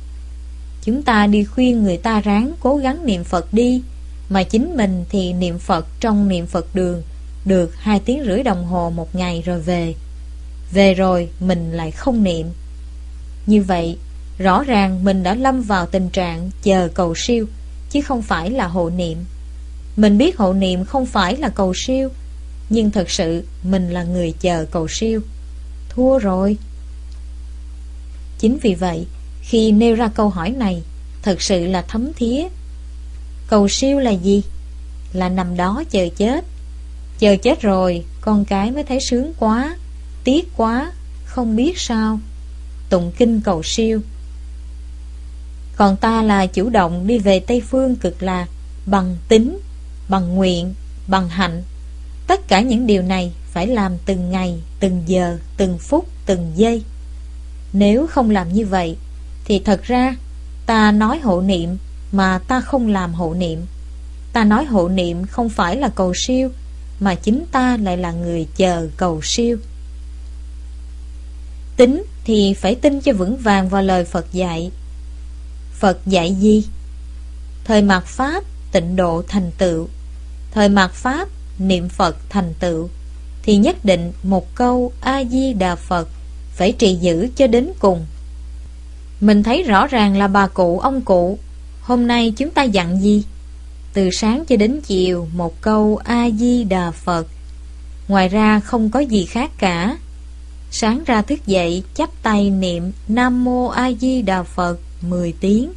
Chúng ta đi khuyên người ta ráng cố gắng niệm Phật đi, mà chính mình thì niệm Phật trong niệm Phật đường được 2,5 tiếng đồng hồ một ngày rồi về. Về rồi mình lại không niệm. Như vậy, rõ ràng mình đã lâm vào tình trạng chờ cầu siêu, chứ không phải là hộ niệm. Mình biết hộ niệm không phải là cầu siêu, nhưng thật sự mình là người chờ cầu siêu. Thua rồi. Chính vì vậy, khi nêu ra câu hỏi này, thật sự là thấm thía. Cầu siêu là gì? Là nằm đó chờ chết. Chờ chết rồi, con cái mới thấy sướng quá, tiếc quá, không biết sao. Tụng kinh cầu siêu. Còn ta là chủ động đi về Tây Phương Cực Lạc bằng tín, bằng nguyện, bằng hạnh. Tất cả những điều này phải làm từng ngày, từng giờ, từng phút, từng giây. Nếu không làm như vậy thì thật ra ta nói hộ niệm mà ta không làm hộ niệm. Ta nói hộ niệm không phải là cầu siêu, mà chính ta lại là người chờ cầu siêu. Tín thì phải tin cho vững vàng vào lời Phật dạy. Phật dạy gì? Thời mạt Pháp tịnh độ thành tựu, thời mạt Pháp niệm Phật thành tựu, thì nhất định một câu A Di Đà Phật phải trì giữ cho đến cùng. Mình thấy rõ ràng là bà cụ, ông cụ, hôm nay chúng ta dặn gì? Từ sáng cho đến chiều một câu A Di Đà Phật. Ngoài ra không có gì khác cả. Sáng ra thức dậy chắp tay niệm Nam Mô A Di Đà Phật 10 tiếng.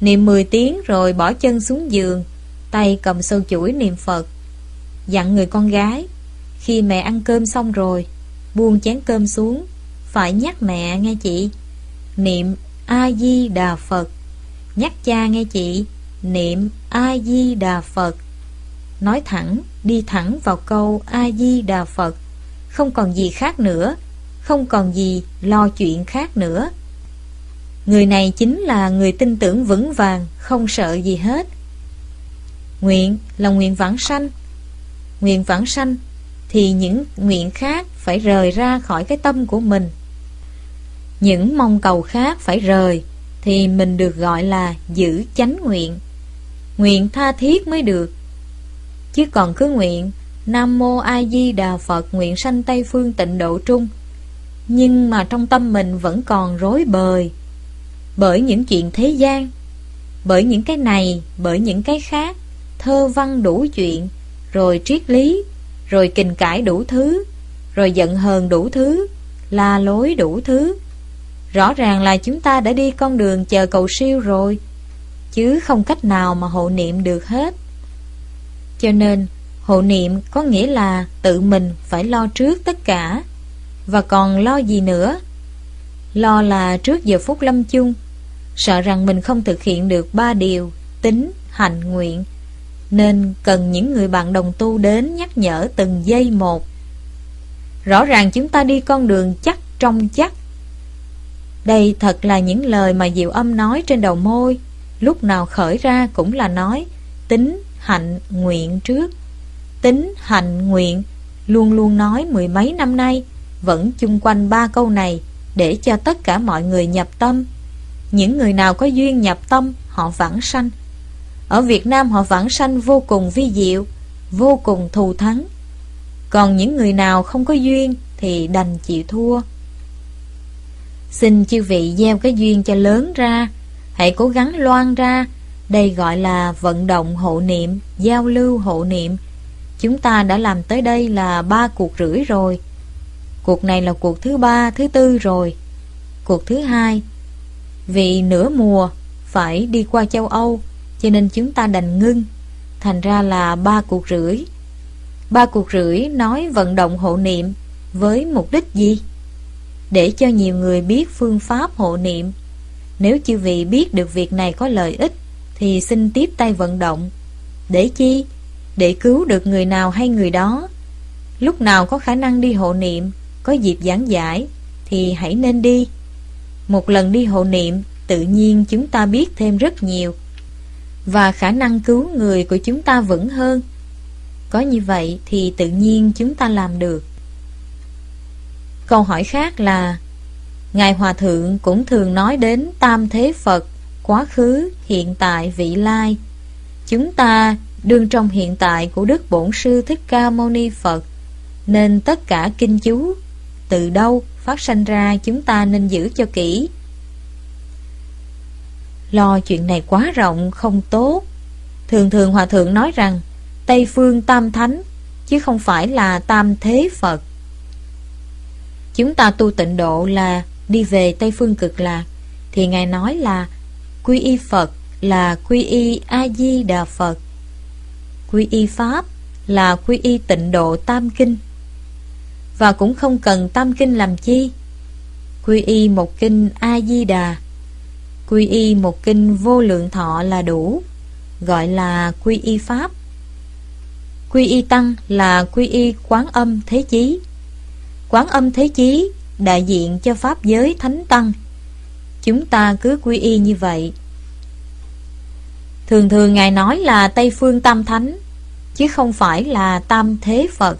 Niệm 10 tiếng rồi bỏ chân xuống giường, tay cầm sâu chuỗi niệm Phật. Dặn người con gái, khi mẹ ăn cơm xong rồi, buông chén cơm xuống, phải nhắc mẹ nghe chị, niệm A Di Đà Phật. Nhắc cha nghe chị, niệm A Di Đà Phật. Nói thẳng, đi thẳng vào câu A Di Đà Phật. Không còn gì khác nữa, không còn gì lo chuyện khác nữa. Người này chính là người tin tưởng vững vàng, không sợ gì hết. Nguyện là nguyện vãng sanh. Nguyện vãng sanh thì những nguyện khác phải rời ra khỏi cái tâm của mình. Những mong cầu khác phải rời, thì mình được gọi là giữ chánh nguyện. Nguyện tha thiết mới được. Chứ còn cứ nguyện Nam Mô A Di Đà Phật nguyện sanh Tây Phương Tịnh Độ Trung, nhưng mà trong tâm mình vẫn còn rối bời bởi những chuyện thế gian, bởi những cái này, bởi những cái khác, thơ văn đủ chuyện, rồi triết lý, rồi kình cãi đủ thứ, rồi giận hờn đủ thứ, la lối đủ thứ. Rõ ràng là chúng ta đã đi con đường chờ cầu siêu rồi, chứ không cách nào mà hộ niệm được hết. Cho nên hộ niệm có nghĩa là tự mình phải lo trước tất cả. Và còn lo gì nữa? Lo là trước giờ phút lâm chung, sợ rằng mình không thực hiện được 3 điều tín, hạnh, nguyện, nên cần những người bạn đồng tu đến nhắc nhở từng giây một. Rõ ràng chúng ta đi con đường chắc trong chắc. Đây thật là những lời mà Diệu Âm nói trên đầu môi, lúc nào khởi ra cũng là nói tín, hạnh, nguyện trước. Tín, hạnh, nguyện luôn luôn nói 10 mấy năm nay, vẫn chung quanh 3 câu này để cho tất cả mọi người nhập tâm. Những người nào có duyên nhập tâm, họ vãng sanh. Ở Việt Nam họ vãng sanh vô cùng vi diệu, vô cùng thù thắng. Còn những người nào không có duyên thì đành chịu thua. Xin chư vị gieo cái duyên cho lớn ra, hãy cố gắng loan ra. Đây gọi là vận động hộ niệm, giao lưu hộ niệm. Chúng ta đã làm tới đây là 3 cuộc rưỡi rồi. Cuộc này là cuộc thứ 3, thứ 4 rồi. Cuộc thứ 2, vì nửa mùa phải đi qua châu Âu, cho nên chúng ta đành ngưng. Thành ra là 3 cuộc rưỡi. 3 cuộc rưỡi nói vận động hộ niệm với mục đích gì? Để cho nhiều người biết phương pháp hộ niệm. Nếu chư vị biết được việc này có lợi ích thì xin tiếp tay vận động. Để chi? Để cứu được người nào hay người đó. Lúc nào có khả năng đi hộ niệm, có dịp giảng giải thì hãy nên đi. Một lần đi hộ niệm, tự nhiên chúng ta biết thêm rất nhiều, và khả năng cứu người của chúng ta vững hơn. Có như vậy thì tự nhiên chúng ta làm được. Câu hỏi khác là, Ngài Hòa Thượng cũng thường nói đến Tam Thế Phật, quá khứ, hiện tại, vị lai. Chúng ta đương trong hiện tại của Đức Bổn Sư Thích Ca Mâu Ni Phật, nên tất cả kinh chú từ đâu phát sanh ra chúng ta nên giữ cho kỹ. Lo chuyện này quá rộng không tốt. Thường thường Hòa Thượng nói rằng Tây Phương Tam Thánh, chứ không phải là Tam Thế Phật. Chúng ta tu tịnh độ là đi về Tây Phương Cực Lạc, thì Ngài nói là quy y Phật là quy y A Di Đà Phật, quy y Pháp là quy y tịnh độ Tam Kinh. Và cũng không cần Tam Kinh làm chi. Quy y một kinh A Di Đà, quy y một kinh Vô Lượng Thọ là đủ, gọi là quy y Pháp. Quy y Tăng là quy y Quán Âm Thế Chí. Quán Âm Thế Chí đại diện cho Pháp giới Thánh Tăng. Chúng ta cứ quy y như vậy. Thường thường Ngài nói là Tây Phương Tam Thánh, chứ không phải là Tam Thế Phật.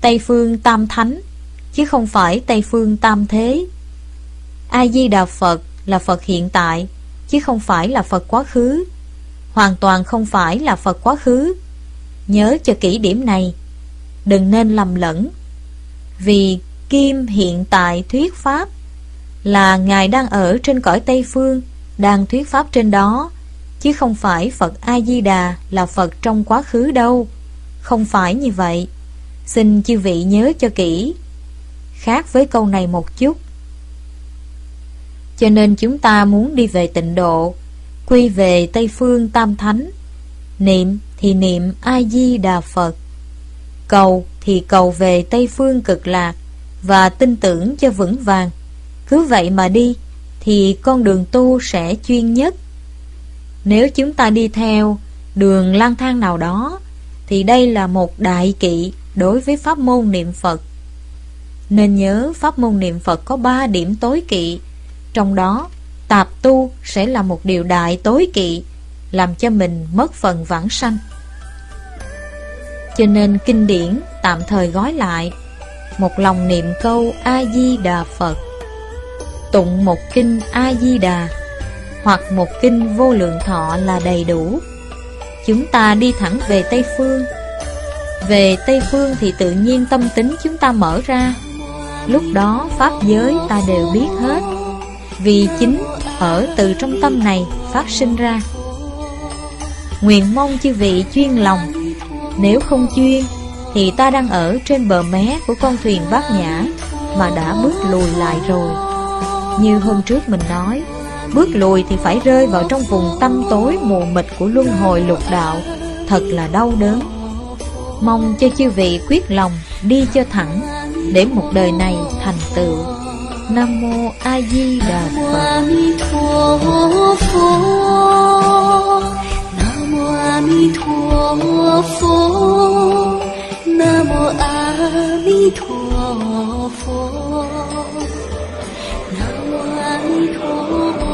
Tây Phương Tam Thánh, chứ không phải Tây Phương Tam Thế. A-di-đà Phật là Phật hiện tại, chứ không phải là Phật quá khứ. Hoàn toàn không phải là Phật quá khứ. Nhớ cho kỹ điểm này, đừng nên lầm lẫn. Vì kim hiện tại thuyết Pháp là Ngài đang ở trên cõi Tây Phương, đang thuyết Pháp trên đó, chứ không phải Phật A-di-đà là Phật trong quá khứ đâu. Không phải như vậy. Xin chư vị nhớ cho kỹ. Khác với câu này một chút. Cho nên chúng ta muốn đi về tịnh độ, quy về Tây Phương Tam Thánh. Niệm thì niệm A-di-đà Phật, cầu thì cầu về Tây Phương Cực Lạc, và tin tưởng cho vững vàng. Cứ vậy mà đi thì con đường tu sẽ chuyên nhất. Nếu chúng ta đi theo đường lang thang nào đó thì đây là một đại kỵ đối với pháp môn niệm Phật. Nên nhớ pháp môn niệm Phật có 3 điểm tối kỵ. Trong đó tạp tu sẽ là một điều đại tối kỵ, làm cho mình mất phần vãng sanh. Cho nên kinh điển tạm thời gói lại: một lòng niệm câu A-di-đà Phật, tụng một kinh A-di-đà hoặc một kinh Vô Lượng Thọ là đầy đủ. Chúng ta đi thẳng về Tây Phương. Về Tây Phương thì tự nhiên tâm tính chúng ta mở ra. Lúc đó Pháp giới ta đều biết hết, vì chính ở từ trong tâm này phát sinh ra. Nguyện mong chư vị chuyên lòng. Nếu không chuyên thì ta đang ở trên bờ mé của con thuyền bát nhã mà đã bước lùi lại rồi. Như hôm trước mình nói, bước lùi thì phải rơi vào trong vùng tăm tối mù mịt của luân hồi lục đạo, thật là đau đớn. Mong cho chư vị quyết lòng đi cho thẳng, để một đời này thành tựu. Nam Mô A Di Đà Phật. Nam Mô A Di Đà Phật. Nam Mô A Di Đà Phật. Nam Mô A Di Đà Phật. Nam Mô A Di Đà Phật.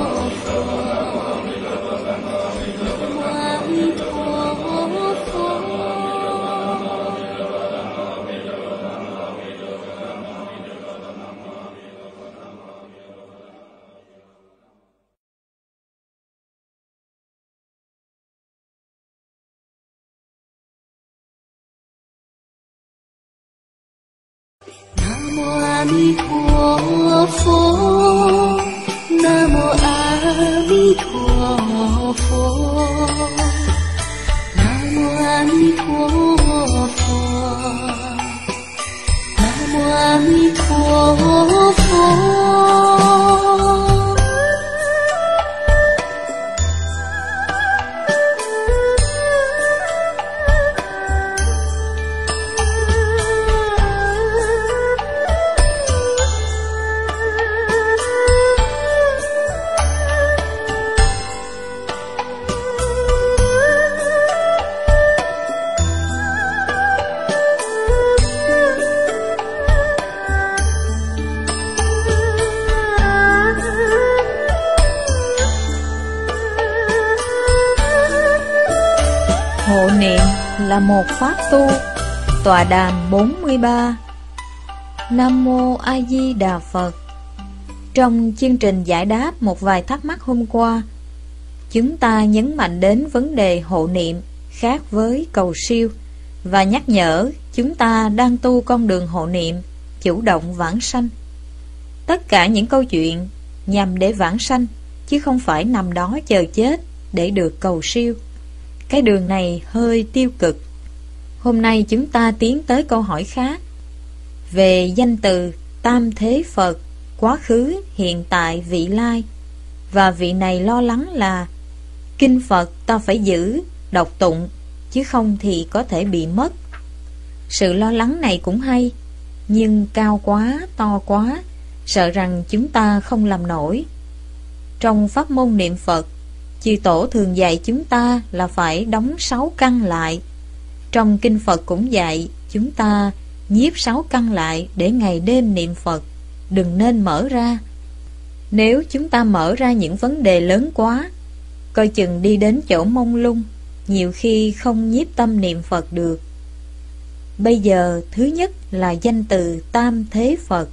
Hộ niệm là một pháp tu tọa đàm 43. Nam Mô A Di Đà Phật. Trong chương trình giải đáp một vài thắc mắc hôm qua, chúng ta nhấn mạnh đến vấn đề hộ niệm khác với cầu siêu và nhắc nhở chúng ta đang tu con đường hộ niệm chủ động vãng sanh. Tất cả những câu chuyện nhằm để vãng sanh chứ không phải nằm đó chờ chết để được cầu siêu. Cái đường này hơi tiêu cực. Hôm nay chúng ta tiến tới câu hỏi khác về danh từ Tam Thế Phật, quá khứ, hiện tại, vị lai. Và vị này lo lắng là kinh Phật ta phải giữ, đọc tụng, chứ không thì có thể bị mất. Sự lo lắng này cũng hay, nhưng cao quá, to quá, sợ rằng chúng ta không làm nổi. Trong pháp môn niệm Phật, chư tổ thường dạy chúng ta là phải đóng 6 căn lại. Trong kinh Phật cũng dạy chúng ta nhiếp 6 căn lại để ngày đêm niệm Phật, đừng nên mở ra. Nếu chúng ta mở ra những vấn đề lớn quá, coi chừng đi đến chỗ mông lung, nhiều khi không nhiếp tâm niệm Phật được. Bây giờ thứ nhất là danh từ Tam Thế Phật.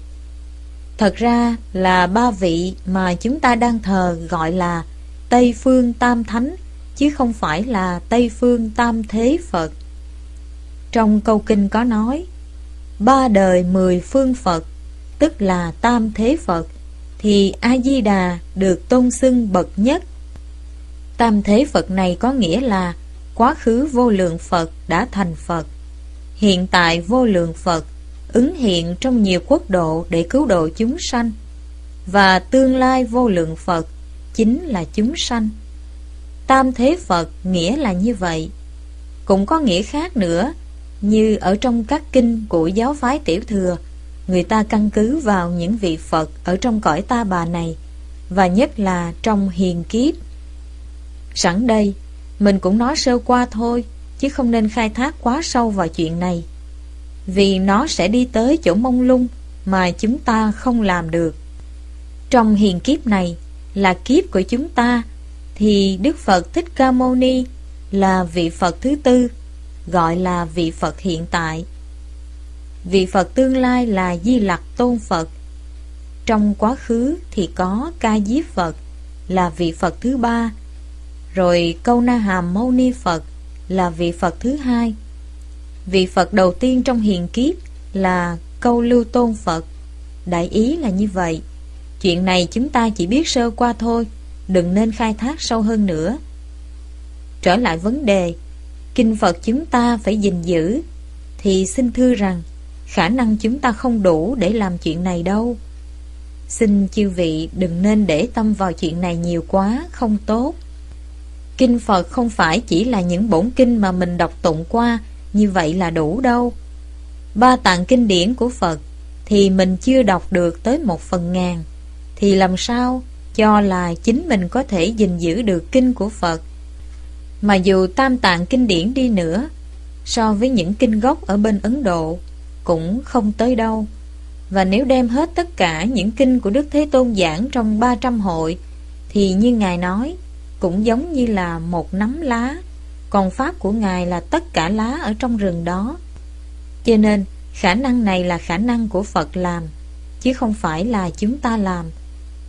Thật ra là ba vị mà chúng ta đang thờ gọi là Tây Phương Tam Thánh, chứ không phải là Tây Phương Tam Thế Phật. Trong câu kinh có nói, ba đời 10 phương Phật, tức là Tam Thế Phật, thì A-di-đà được tôn xưng bậc nhất. Tam Thế Phật này có nghĩa là quá khứ vô lượng Phật đã thành Phật, hiện tại vô lượng Phật ứng hiện trong nhiều quốc độ để cứu độ chúng sanh, và tương lai vô lượng Phật chính là chúng sanh. Tam Thế Phật nghĩa là như vậy. Cũng có nghĩa khác nữa, như ở trong các kinh của giáo phái Tiểu Thừa, người ta căn cứ vào những vị Phật ở trong cõi ta bà này, và nhất là trong hiền kiếp. Sẵn đây mình cũng nói sơ qua thôi, chứ không nên khai thác quá sâu vào chuyện này, vì nó sẽ đi tới chỗ mông lung mà chúng ta không làm được. Trong hiền kiếp này là kiếp của chúng ta, thì Đức Phật Thích Ca Mâu Ni là vị Phật thứ tư, gọi là vị Phật hiện tại. Vị Phật tương lai là Di Lặc Tôn Phật. Trong quá khứ thì có Ca Diếp Phật là vị Phật thứ ba, rồi Câu Na Hàm Mâu Ni Phật là vị Phật thứ hai. Vị Phật đầu tiên trong hiền kiếp là Câu Lưu Tôn Phật. Đại ý là như vậy. Chuyện này chúng ta chỉ biết sơ qua thôi, đừng nên khai thác sâu hơn nữa. Trở lại vấn đề, kinh Phật chúng ta phải gìn giữ, thì xin thưa rằng khả năng chúng ta không đủ để làm chuyện này đâu. Xin chư vị đừng nên để tâm vào chuyện này nhiều quá, không tốt. Kinh Phật không phải chỉ là những bổn kinh mà mình đọc tụng qua, như vậy là đủ đâu. Ba tạng kinh điển của Phật thì mình chưa đọc được tới 1/1000, thì làm sao cho là chính mình có thể gìn giữ được kinh của Phật. Mà dù tam tạng kinh điển đi nữa, so với những kinh gốc ở bên Ấn Độ cũng không tới đâu. Và nếu đem hết tất cả những kinh của Đức Thế Tôn giảng trong 300 hội, thì như Ngài nói, cũng giống như là một nắm lá, còn pháp của Ngài là tất cả lá ở trong rừng đó. Cho nên khả năng này là khả năng của Phật làm, chứ không phải là chúng ta làm.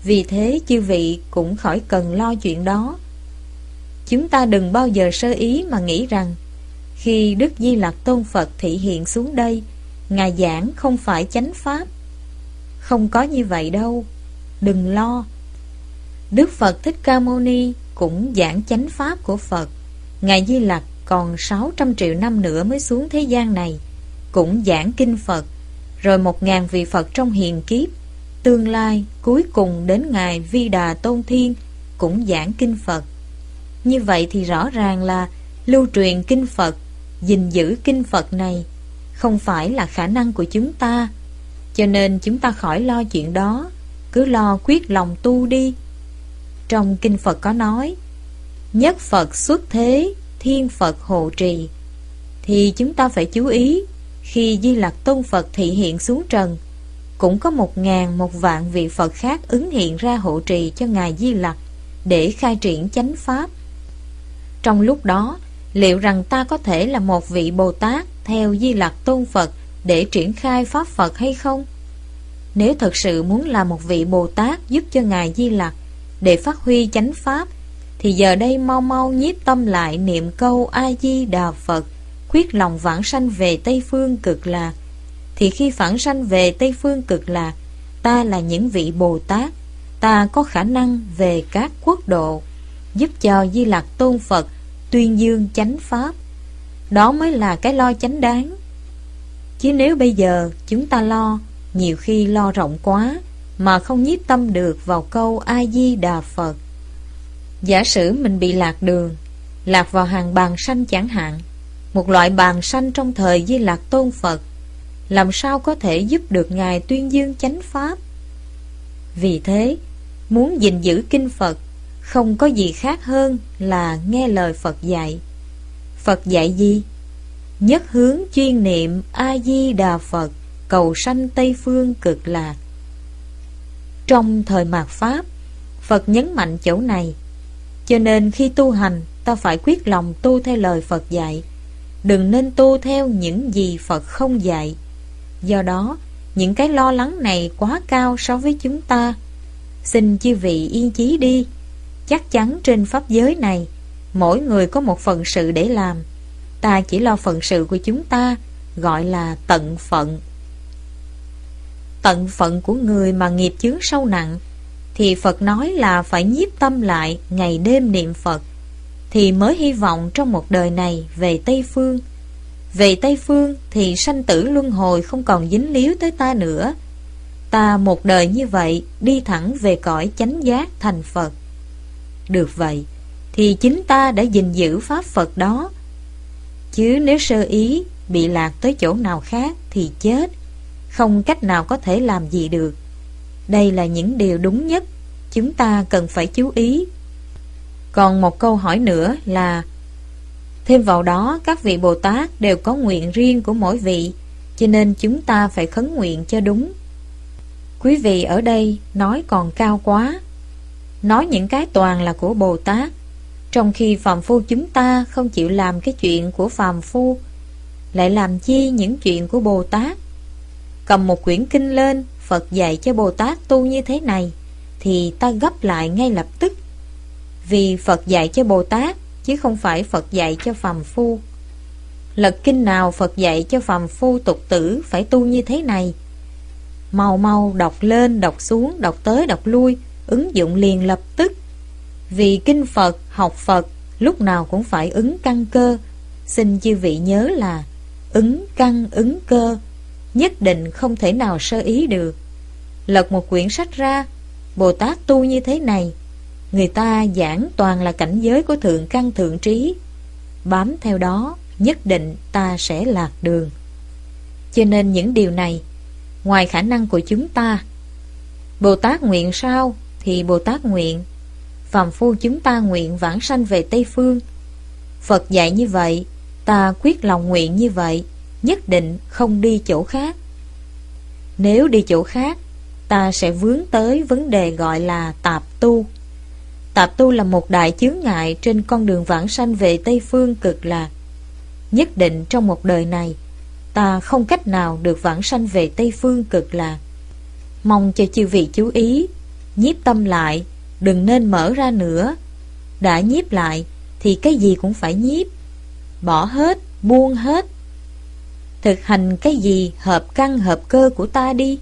Vì thế chư vị cũng khỏi cần lo chuyện đó. Chúng ta đừng bao giờ sơ ý mà nghĩ rằng khi Đức Di Lặc Tôn Phật thị hiện xuống đây, Ngài giảng không phải chánh pháp. Không có như vậy đâu, đừng lo. Đức Phật Thích Ca Mâu Ni cũng giảng chánh pháp của Phật, Ngài Di Lặc còn 600 triệu năm nữa mới xuống thế gian này, cũng giảng kinh Phật, rồi 1000 vị Phật trong hiền kiếp. Tương lai cuối cùng đến Ngài Vi Đà Tôn Thiên cũng giảng kinh Phật. Như vậy thì rõ ràng là lưu truyền kinh Phật, gìn giữ kinh Phật này không phải là khả năng của chúng ta. Cho nên chúng ta khỏi lo chuyện đó, cứ lo quyết lòng tu đi. Trong kinh Phật có nói, nhất Phật xuất thế, thiên Phật hộ trì. Thì chúng ta phải chú ý, khi Di Lặc Tôn Phật thị hiện xuống trần, cũng có 1000, 1,000 vị Phật khác ứng hiện ra hộ trì cho Ngài Di Lặc để khai triển chánh pháp. Trong lúc đó, liệu rằng ta có thể là một vị Bồ Tát theo Di Lặc Tôn Phật để triển khai pháp Phật hay không? Nếu thật sự muốn là một vị Bồ Tát giúp cho Ngài Di Lặc để phát huy chánh pháp, thì giờ đây mau mau nhiếp tâm lại, niệm câu A Di Đà Phật, quyết lòng vãng sanh về Tây Phương Cực Lạc. Thì khi vãng sanh về Tây Phương Cực Lạc, ta là những vị Bồ Tát, ta có khả năng về các quốc độ, giúp cho Di Lặc Tôn Phật tuyên dương chánh pháp. Đó mới là cái lo chánh đáng. Chứ nếu bây giờ chúng ta lo, nhiều khi lo rộng quá mà không nhiếp tâm được vào câu A Di Đà Phật. Giả sử mình bị lạc đường, lạc vào hàng bàn sanh chẳng hạn, một loại bàn sanh trong thời Di Lặc Tôn Phật, làm sao có thể giúp được Ngài tuyên dương chánh pháp? Vì thế, muốn gìn giữ kinh Phật không có gì khác hơn là nghe lời Phật dạy. Phật dạy gì? Nhất hướng chuyên niệm A Di Đà Phật, cầu sanh Tây Phương Cực Lạc. Trong thời mạt pháp, Phật nhấn mạnh chỗ này. Cho nên khi tu hành, ta phải quyết lòng tu theo lời Phật dạy, đừng nên tu theo những gì Phật không dạy. Do đó, những cái lo lắng này quá cao so với chúng ta. Xin chư vị yên chí đi. Chắc chắn trên pháp giới này, mỗi người có một phận sự để làm. Ta chỉ lo phận sự của chúng ta, gọi là tận phận. Tận phận của người mà nghiệp chướng sâu nặng, thì Phật nói là phải nhiếp tâm lại, ngày đêm niệm Phật, thì mới hy vọng trong một đời này về Tây Phương. Về Tây Phương thì sanh tử luân hồi không còn dính líu tới ta nữa. Ta một đời như vậy đi thẳng về cõi chánh giác thành Phật. Được vậy thì chính ta đã gìn giữ pháp Phật đó. Chứ nếu sơ ý bị lạc tới chỗ nào khác thì chết, không cách nào có thể làm gì được. Đây là những điều đúng nhất chúng ta cần phải chú ý. Còn một câu hỏi nữa là, thêm vào đó các vị Bồ Tát đều có nguyện riêng của mỗi vị, cho nên chúng ta phải khấn nguyện cho đúng. Quý vị ở đây nói còn cao quá, nói những cái toàn là của Bồ Tát, trong khi phàm phu chúng ta không chịu làm cái chuyện của phàm phu, lại làm chi những chuyện của Bồ Tát. Cầm một quyển kinh lên, Phật dạy cho Bồ Tát tu như thế này, thì ta gấp lại ngay lập tức. Vì Phật dạy cho Bồ Tát, chứ không phải Phật dạy cho phàm phu. Lật kinh nào Phật dạy cho phàm phu tục tử phải tu như thế này. Mau mau đọc lên, đọc xuống, đọc tới, đọc lui, ứng dụng liền lập tức. Vì kinh Phật, học Phật, lúc nào cũng phải ứng căn cơ. Xin chư vị nhớ là ứng căn ứng cơ, nhất định không thể nào sơ ý được. Lật một quyển sách ra, Bồ Tát tu như thế này, người ta giảng toàn là cảnh giới của thượng căn thượng trí, bám theo đó nhất định ta sẽ lạc đường. Cho nên những điều này ngoài khả năng của chúng ta. Bồ Tát nguyện sao thì Bồ Tát nguyện, phàm phu chúng ta nguyện vãng sanh về Tây Phương. Phật dạy như vậy, ta quyết lòng nguyện như vậy, nhất định không đi chỗ khác. Nếu đi chỗ khác, ta sẽ vướng tới vấn đề gọi là tạp tu. Tạp tu là một đại chướng ngại trên con đường vãng sanh về Tây Phương Cực Lạc. Nhất định trong một đời này, ta không cách nào được vãng sanh về Tây Phương Cực Lạc. Mong cho chư vị chú ý, nhiếp tâm lại, đừng nên mở ra nữa. Đã nhiếp lại thì cái gì cũng phải nhiếp, bỏ hết, buông hết. Thực hành cái gì hợp căn hợp cơ của ta đi,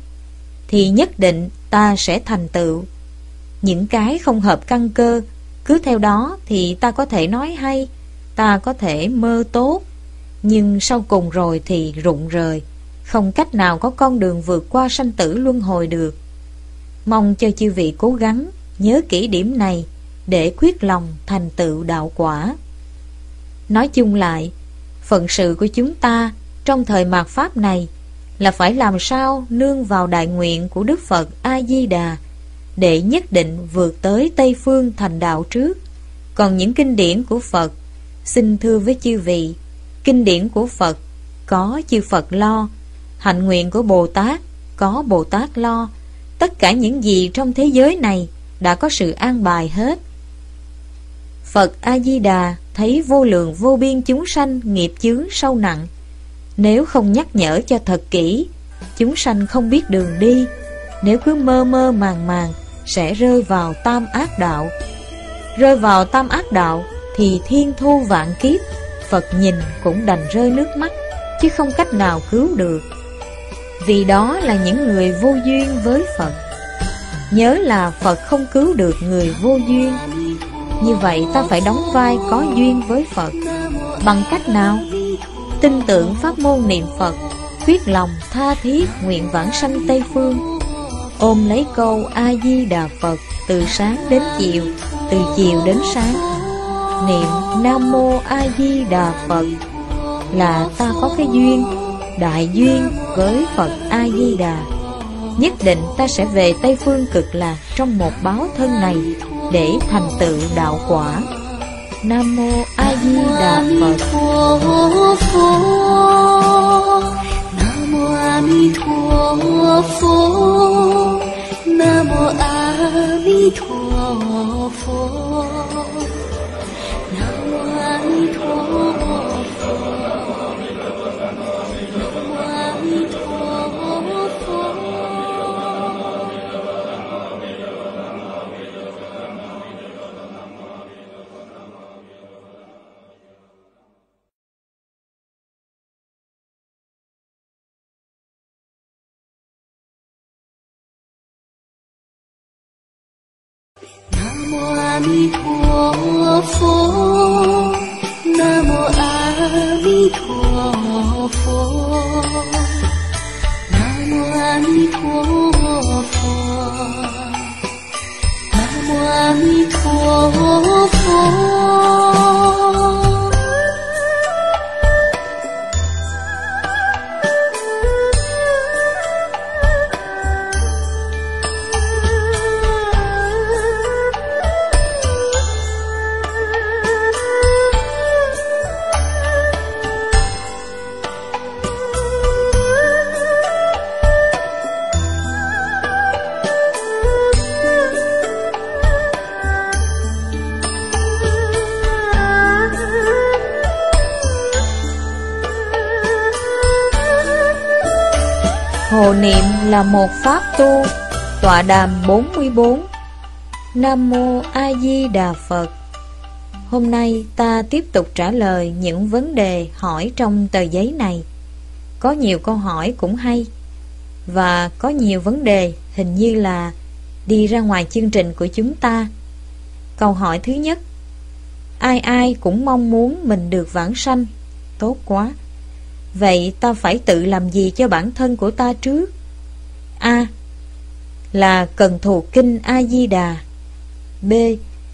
thì nhất định ta sẽ thành tựu. Những cái không hợp căn cơ, cứ theo đó thì ta có thể nói hay, ta có thể mơ tốt, nhưng sau cùng rồi thì rụng rời, không cách nào có con đường vượt qua sanh tử luân hồi được. Mong cho chư vị cố gắng nhớ kỹ điểm này để quyết lòng thành tựu đạo quả. Nói chung lại, phận sự của chúng ta trong thời mạt Pháp này là phải làm sao nương vào đại nguyện của Đức Phật A-di-đà để nhất định vượt tới Tây Phương thành đạo trước. Còn những kinh điển của Phật, xin thưa với chư vị, kinh điển của Phật có chư Phật lo, hạnh nguyện của Bồ Tát có Bồ Tát lo. Tất cả những gì trong thế giới này đã có sự an bài hết. Phật A-di-đà thấy vô lượng vô biên chúng sanh nghiệp chướng sâu nặng, nếu không nhắc nhở cho thật kỹ, chúng sanh không biết đường đi, nếu cứ mơ mơ màng màng sẽ rơi vào tam ác đạo. Rơi vào tam ác đạo thì thiên thu vạn kiếp, Phật nhìn cũng đành rơi nước mắt, chứ không cách nào cứu được. Vì đó là những người vô duyên với Phật. Nhớ là Phật không cứu được người vô duyên. Như vậy ta phải đóng vai có duyên với Phật. Bằng cách nào? Tin tưởng pháp môn niệm Phật, quyết lòng tha thiết nguyện vãng sanh Tây Phương, ôm lấy câu A-di-đà Phật từ sáng đến chiều, từ chiều đến sáng. Niệm Nam Mô A Di Đà Phật là ta có cái duyên, đại duyên với Phật A Di Đà. Nhất định ta sẽ về Tây Phương Cực Lạc trong một báo thân này để thành tựu đạo quả. Nam Mô A Di Đà Phật. Nam Mô A Di Đà Phật. Nam Mô A Di Đà Phật. Nam Mô A Di Đà Phật. Nam Mô A Di Đà Phật. Nam Mô A Di Đà Phật. Nam Mô A Di Đà Phật. Hộ niệm là một pháp tu tọa đàm 44. Nam Mô A Di Đà Phật. Hôm nay ta tiếp tục trả lời những vấn đề hỏi trong tờ giấy này. Có nhiều câu hỏi cũng hay, và có nhiều vấn đề hình như là đi ra ngoài chương trình của chúng ta. Câu hỏi thứ nhất: ai ai cũng mong muốn mình được vãng sanh. Tốt quá! Vậy ta phải tự làm gì cho bản thân của ta trước? A. Là cần thuộc kinh A-di-đà. B.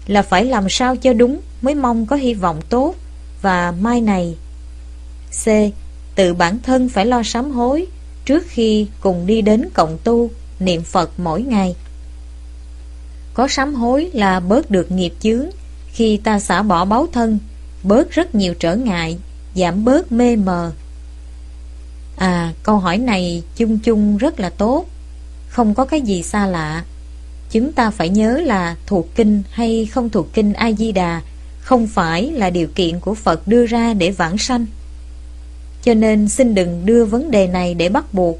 Là phải làm sao cho đúng mới mong có hy vọng tốt và mai này. C. Tự bản thân phải lo sám hối trước khi cùng đi đến cộng tu niệm Phật mỗi ngày. Có sám hối là bớt được nghiệp chướng. Khi ta xả bỏ báo thân, bớt rất nhiều trở ngại, giảm bớt mê mờ. À, câu hỏi này chung chung rất là tốt, không có cái gì xa lạ. Chúng ta phải nhớ là thuộc kinh hay không thuộc kinh A-di-đà không phải là điều kiện của Phật đưa ra để vãng sanh. Cho nên xin đừng đưa vấn đề này để bắt buộc.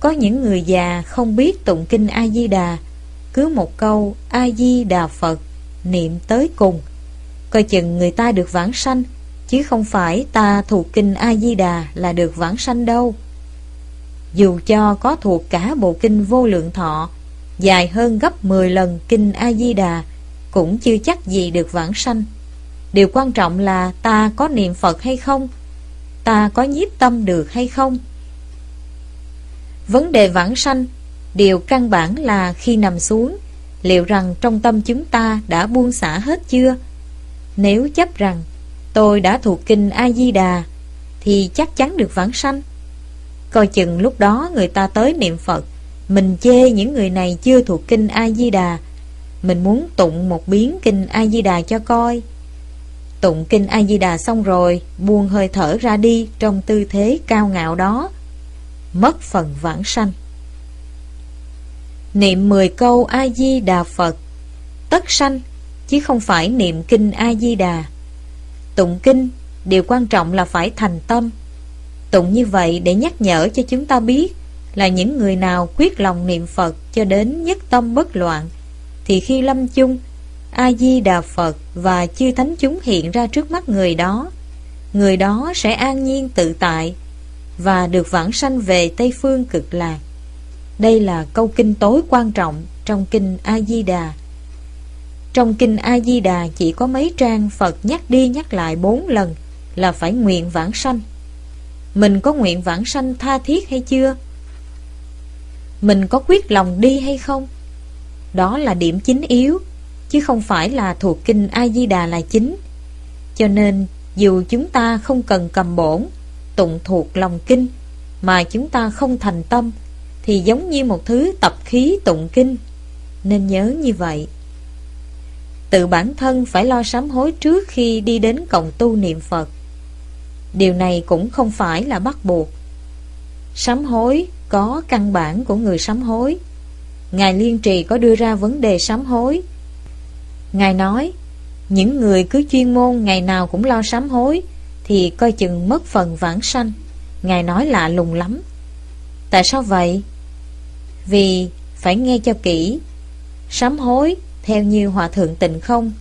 Có những người già không biết tụng kinh A-di-đà, cứ một câu A-di-đà Phật niệm tới cùng, coi chừng người ta được vãng sanh, chứ không phải ta thuộc kinh A-di-đà là được vãng sanh đâu. Dù cho có thuộc cả bộ kinh Vô Lượng Thọ, dài hơn gấp 10 lần kinh A-di-đà, cũng chưa chắc gì được vãng sanh. Điều quan trọng là ta có niệm Phật hay không? Ta có nhiếp tâm được hay không? Vấn đề vãng sanh, điều căn bản là khi nằm xuống, liệu rằng trong tâm chúng ta đã buông xả hết chưa? Nếu chấp rằng tôi đã thuộc kinh A Di Đà thì chắc chắn được vãng sanh. Coi chừng lúc đó người ta tới niệm Phật, mình chê những người này chưa thuộc kinh A Di Đà, mình muốn tụng một biến kinh A Di Đà cho coi. Tụng kinh A Di Đà xong rồi, buông hơi thở ra đi trong tư thế cao ngạo đó, mất phần vãng sanh. Niệm 10 câu A Di Đà Phật tất sanh, chứ không phải niệm kinh A Di Đà. Tụng kinh, điều quan trọng là phải thành tâm. Tụng như vậy để nhắc nhở cho chúng ta biết là những người nào quyết lòng niệm Phật cho đến nhất tâm bất loạn, thì khi lâm chung, A Di Đà Phật và chư thánh chúng hiện ra trước mắt người đó. Người đó sẽ an nhiên tự tại và được vãng sanh về Tây Phương Cực Lạc. Đây là câu kinh tối quan trọng trong kinh A Di Đà. Trong kinh A Di Đà chỉ có mấy trang Phật nhắc đi nhắc lại 4 lần là phải nguyện vãng sanh. Mình có nguyện vãng sanh tha thiết hay chưa? Mình có quyết lòng đi hay không? Đó là điểm chính yếu, chứ không phải là thuộc kinh A Di Đà là chính. Cho nên dù chúng ta không cần cầm bổn tụng thuộc lòng kinh, mà chúng ta không thành tâm, thì giống như một thứ tập khí tụng kinh. Nên nhớ như vậy. Tự bản thân phải lo sám hối trước khi đi đến cộng tu niệm Phật. Điều này cũng không phải là bắt buộc. Sám hối có căn bản của người sám hối. Ngài Liên Trì có đưa ra vấn đề sám hối. Ngài nói, những người cứ chuyên môn ngày nào cũng lo sám hối thì coi chừng mất phần vãng sanh. Ngài nói lạ lùng lắm. Tại sao vậy? Vì phải nghe cho kỹ. Sám hối theo như Hòa Thượng Tịnh Không,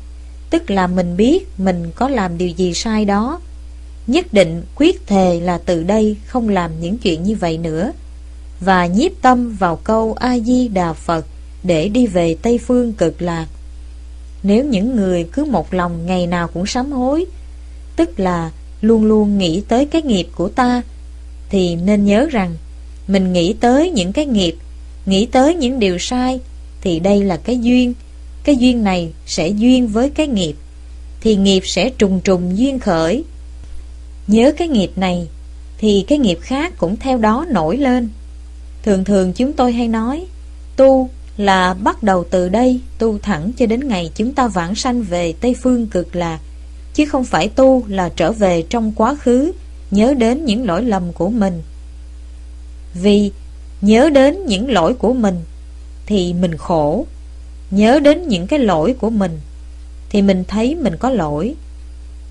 tức là mình biết mình có làm điều gì sai đó, nhất định quyết thề là từ đây không làm những chuyện như vậy nữa, và nhiếp tâm vào câu A Di Đà Phật để đi về Tây Phương Cực Lạc. Nếu những người cứ một lòng ngày nào cũng sám hối, tức là luôn luôn nghĩ tới cái nghiệp của ta, thì nên nhớ rằng mình nghĩ tới những cái nghiệp, nghĩ tới những điều sai, thì đây là cái duyên. Cái duyên này sẽ duyên với cái nghiệp, thì nghiệp sẽ trùng trùng duyên khởi. Nhớ cái nghiệp này thì cái nghiệp khác cũng theo đó nổi lên. Thường thường chúng tôi hay nói, tu là bắt đầu từ đây, tu thẳng cho đến ngày chúng ta vãng sanh về Tây Phương Cực Lạc, chứ không phải tu là trở về trong quá khứ, nhớ đến những lỗi lầm của mình. Vì nhớ đến những lỗi của mình thì mình khổ, nhớ đến những cái lỗi của mình thì mình thấy mình có lỗi,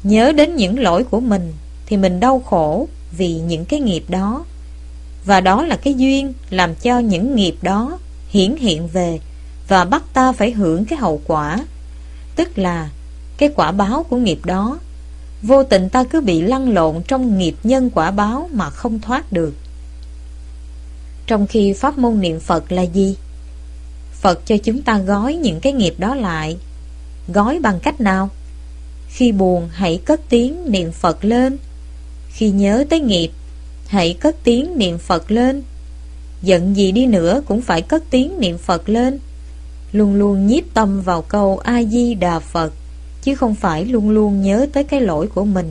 nhớ đến những lỗi của mình thì mình đau khổ vì những cái nghiệp đó. Và đó là cái duyên làm cho những nghiệp đó hiển hiện về và bắt ta phải hưởng cái hậu quả, tức là cái quả báo của nghiệp đó. Vô tình ta cứ bị lăn lộn trong nghiệp nhân quả báo mà không thoát được. Trong khi pháp môn niệm Phật là gì? Phật cho chúng ta gói những cái nghiệp đó lại. Gói bằng cách nào? Khi buồn hãy cất tiếng niệm Phật lên. Khi nhớ tới nghiệp, hãy cất tiếng niệm Phật lên. Giận gì đi nữa cũng phải cất tiếng niệm Phật lên. Luôn luôn nhiếp tâm vào câu A Di Đà Phật, chứ không phải luôn luôn nhớ tới cái lỗi của mình.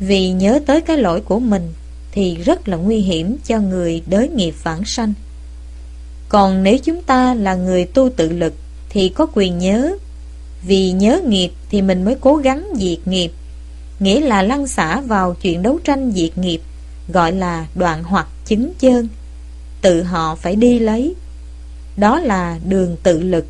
Vì nhớ tới cái lỗi của mình thì rất là nguy hiểm cho người đới nghiệp vãng sanh. Còn nếu chúng ta là người tu tự lực thì có quyền nhớ. Vì nhớ nghiệp thì mình mới cố gắng diệt nghiệp, nghĩa là lăn xả vào chuyện đấu tranh diệt nghiệp, gọi là đoạn hoặc chứng chơn. Tự họ phải đi lấy. Đó là đường tự lực.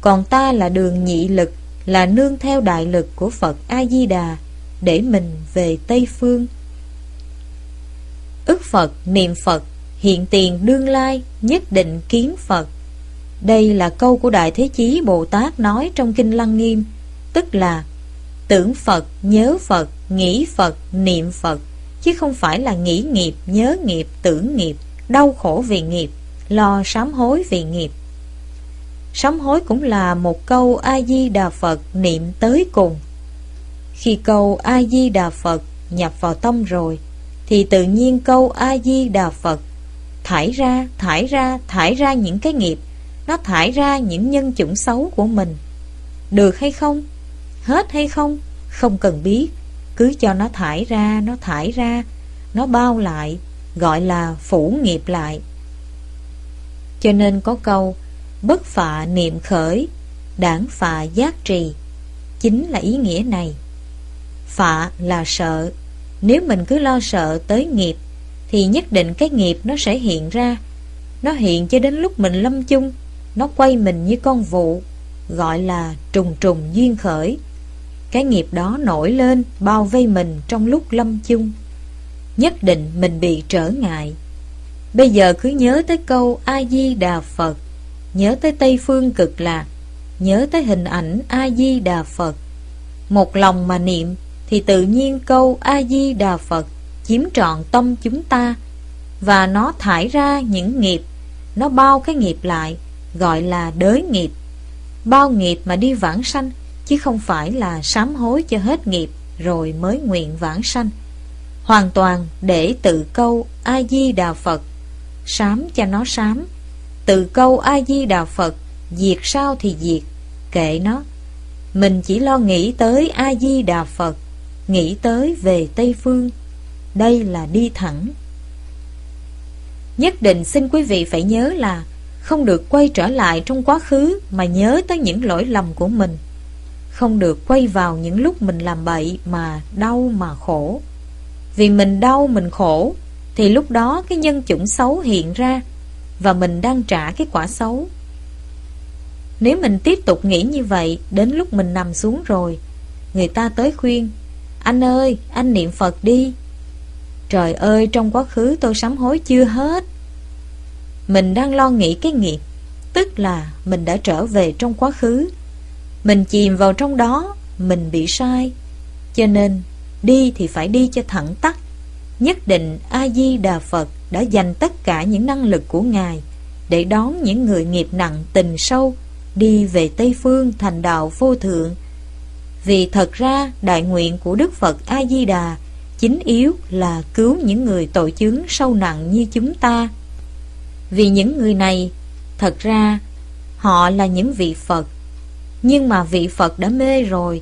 Còn ta là đường nhị lực, là nương theo đại lực của Phật A-di-đà để mình về Tây Phương. Ức Phật, niệm Phật, hiện tiền đương lai, nhất định kiến Phật. Đây là câu của Đại Thế Chí Bồ Tát nói trong Kinh Lăng Nghiêm, tức là tưởng Phật, nhớ Phật, nghĩ Phật, niệm Phật, chứ không phải là nghĩ nghiệp, nhớ nghiệp, tưởng nghiệp, đau khổ vì nghiệp, lo sám hối vì nghiệp. Sám hối cũng là một câu A Di Đà Phật niệm tới cùng. Khi câu A Di Đà Phật nhập vào tâm rồi, thì tự nhiên câu A Di Đà Phật thải ra những cái nghiệp, nó thải ra những nhân chủng xấu của mình. Được hay không? Hết hay không? Không cần biết, cứ cho nó thải ra, nó bao lại, gọi là phủ nghiệp lại. Cho nên có câu bất phạ niệm khởi, đảng phạ giác trì, chính là ý nghĩa này. Phạ là sợ. Nếu mình cứ lo sợ tới nghiệp thì nhất định cái nghiệp nó sẽ hiện ra. Nó hiện cho đến lúc mình lâm chung, nó quay mình như con vụ, gọi là trùng trùng duyên khởi. Cái nghiệp đó nổi lên bao vây mình trong lúc lâm chung, nhất định mình bị trở ngại. Bây giờ cứ nhớ tới câu A-di-đà Phật, nhớ tới Tây Phương Cực Lạc, nhớ tới hình ảnh A-di-đà Phật. Một lòng mà niệm thì tự nhiên câu A-di-đà Phật chiếm trọn tâm chúng ta, và nó thải ra những nghiệp, nó bao cái nghiệp lại, gọi là đới nghiệp. Bao nghiệp mà đi vãng sanh, chứ không phải là sám hối cho hết nghiệp rồi mới nguyện vãng sanh. Hoàn toàn để tự câu A-di-đà Phật sám cho nó sám, tự câu A-di-đà Phật diệt sao thì diệt, kệ nó. Mình chỉ lo nghĩ tới A-di-đà Phật, nghĩ tới về Tây Phương. Đây là đi thẳng. Nhất định xin quý vị phải nhớ là không được quay trở lại trong quá khứ mà nhớ tới những lỗi lầm của mình, không được quay vào những lúc mình làm bậy mà đau mà khổ. Vì mình đau mình khổ thì lúc đó cái nhân chủng xấu hiện ra, và mình đang trả cái quả xấu. Nếu mình tiếp tục nghĩ như vậy, đến lúc mình nằm xuống rồi, người ta tới khuyên: anh ơi, anh niệm Phật đi. Trời ơi, trong quá khứ tôi sám hối chưa hết. Mình đang lo nghĩ cái nghiệp, tức là mình đã trở về trong quá khứ, mình chìm vào trong đó, mình bị sai. Cho nên đi thì phải đi cho thẳng tắc. Nhất định A-di-đà Phật đã dành tất cả những năng lực của Ngài để đón những người nghiệp nặng tình sâu đi về Tây Phương thành đạo vô thượng. Vì thật ra đại nguyện của Đức Phật A-di-đà chính yếu là cứu những người tội chướng sâu nặng như chúng ta. Vì những người này, thật ra họ là những vị Phật, nhưng mà vị Phật đã mê rồi,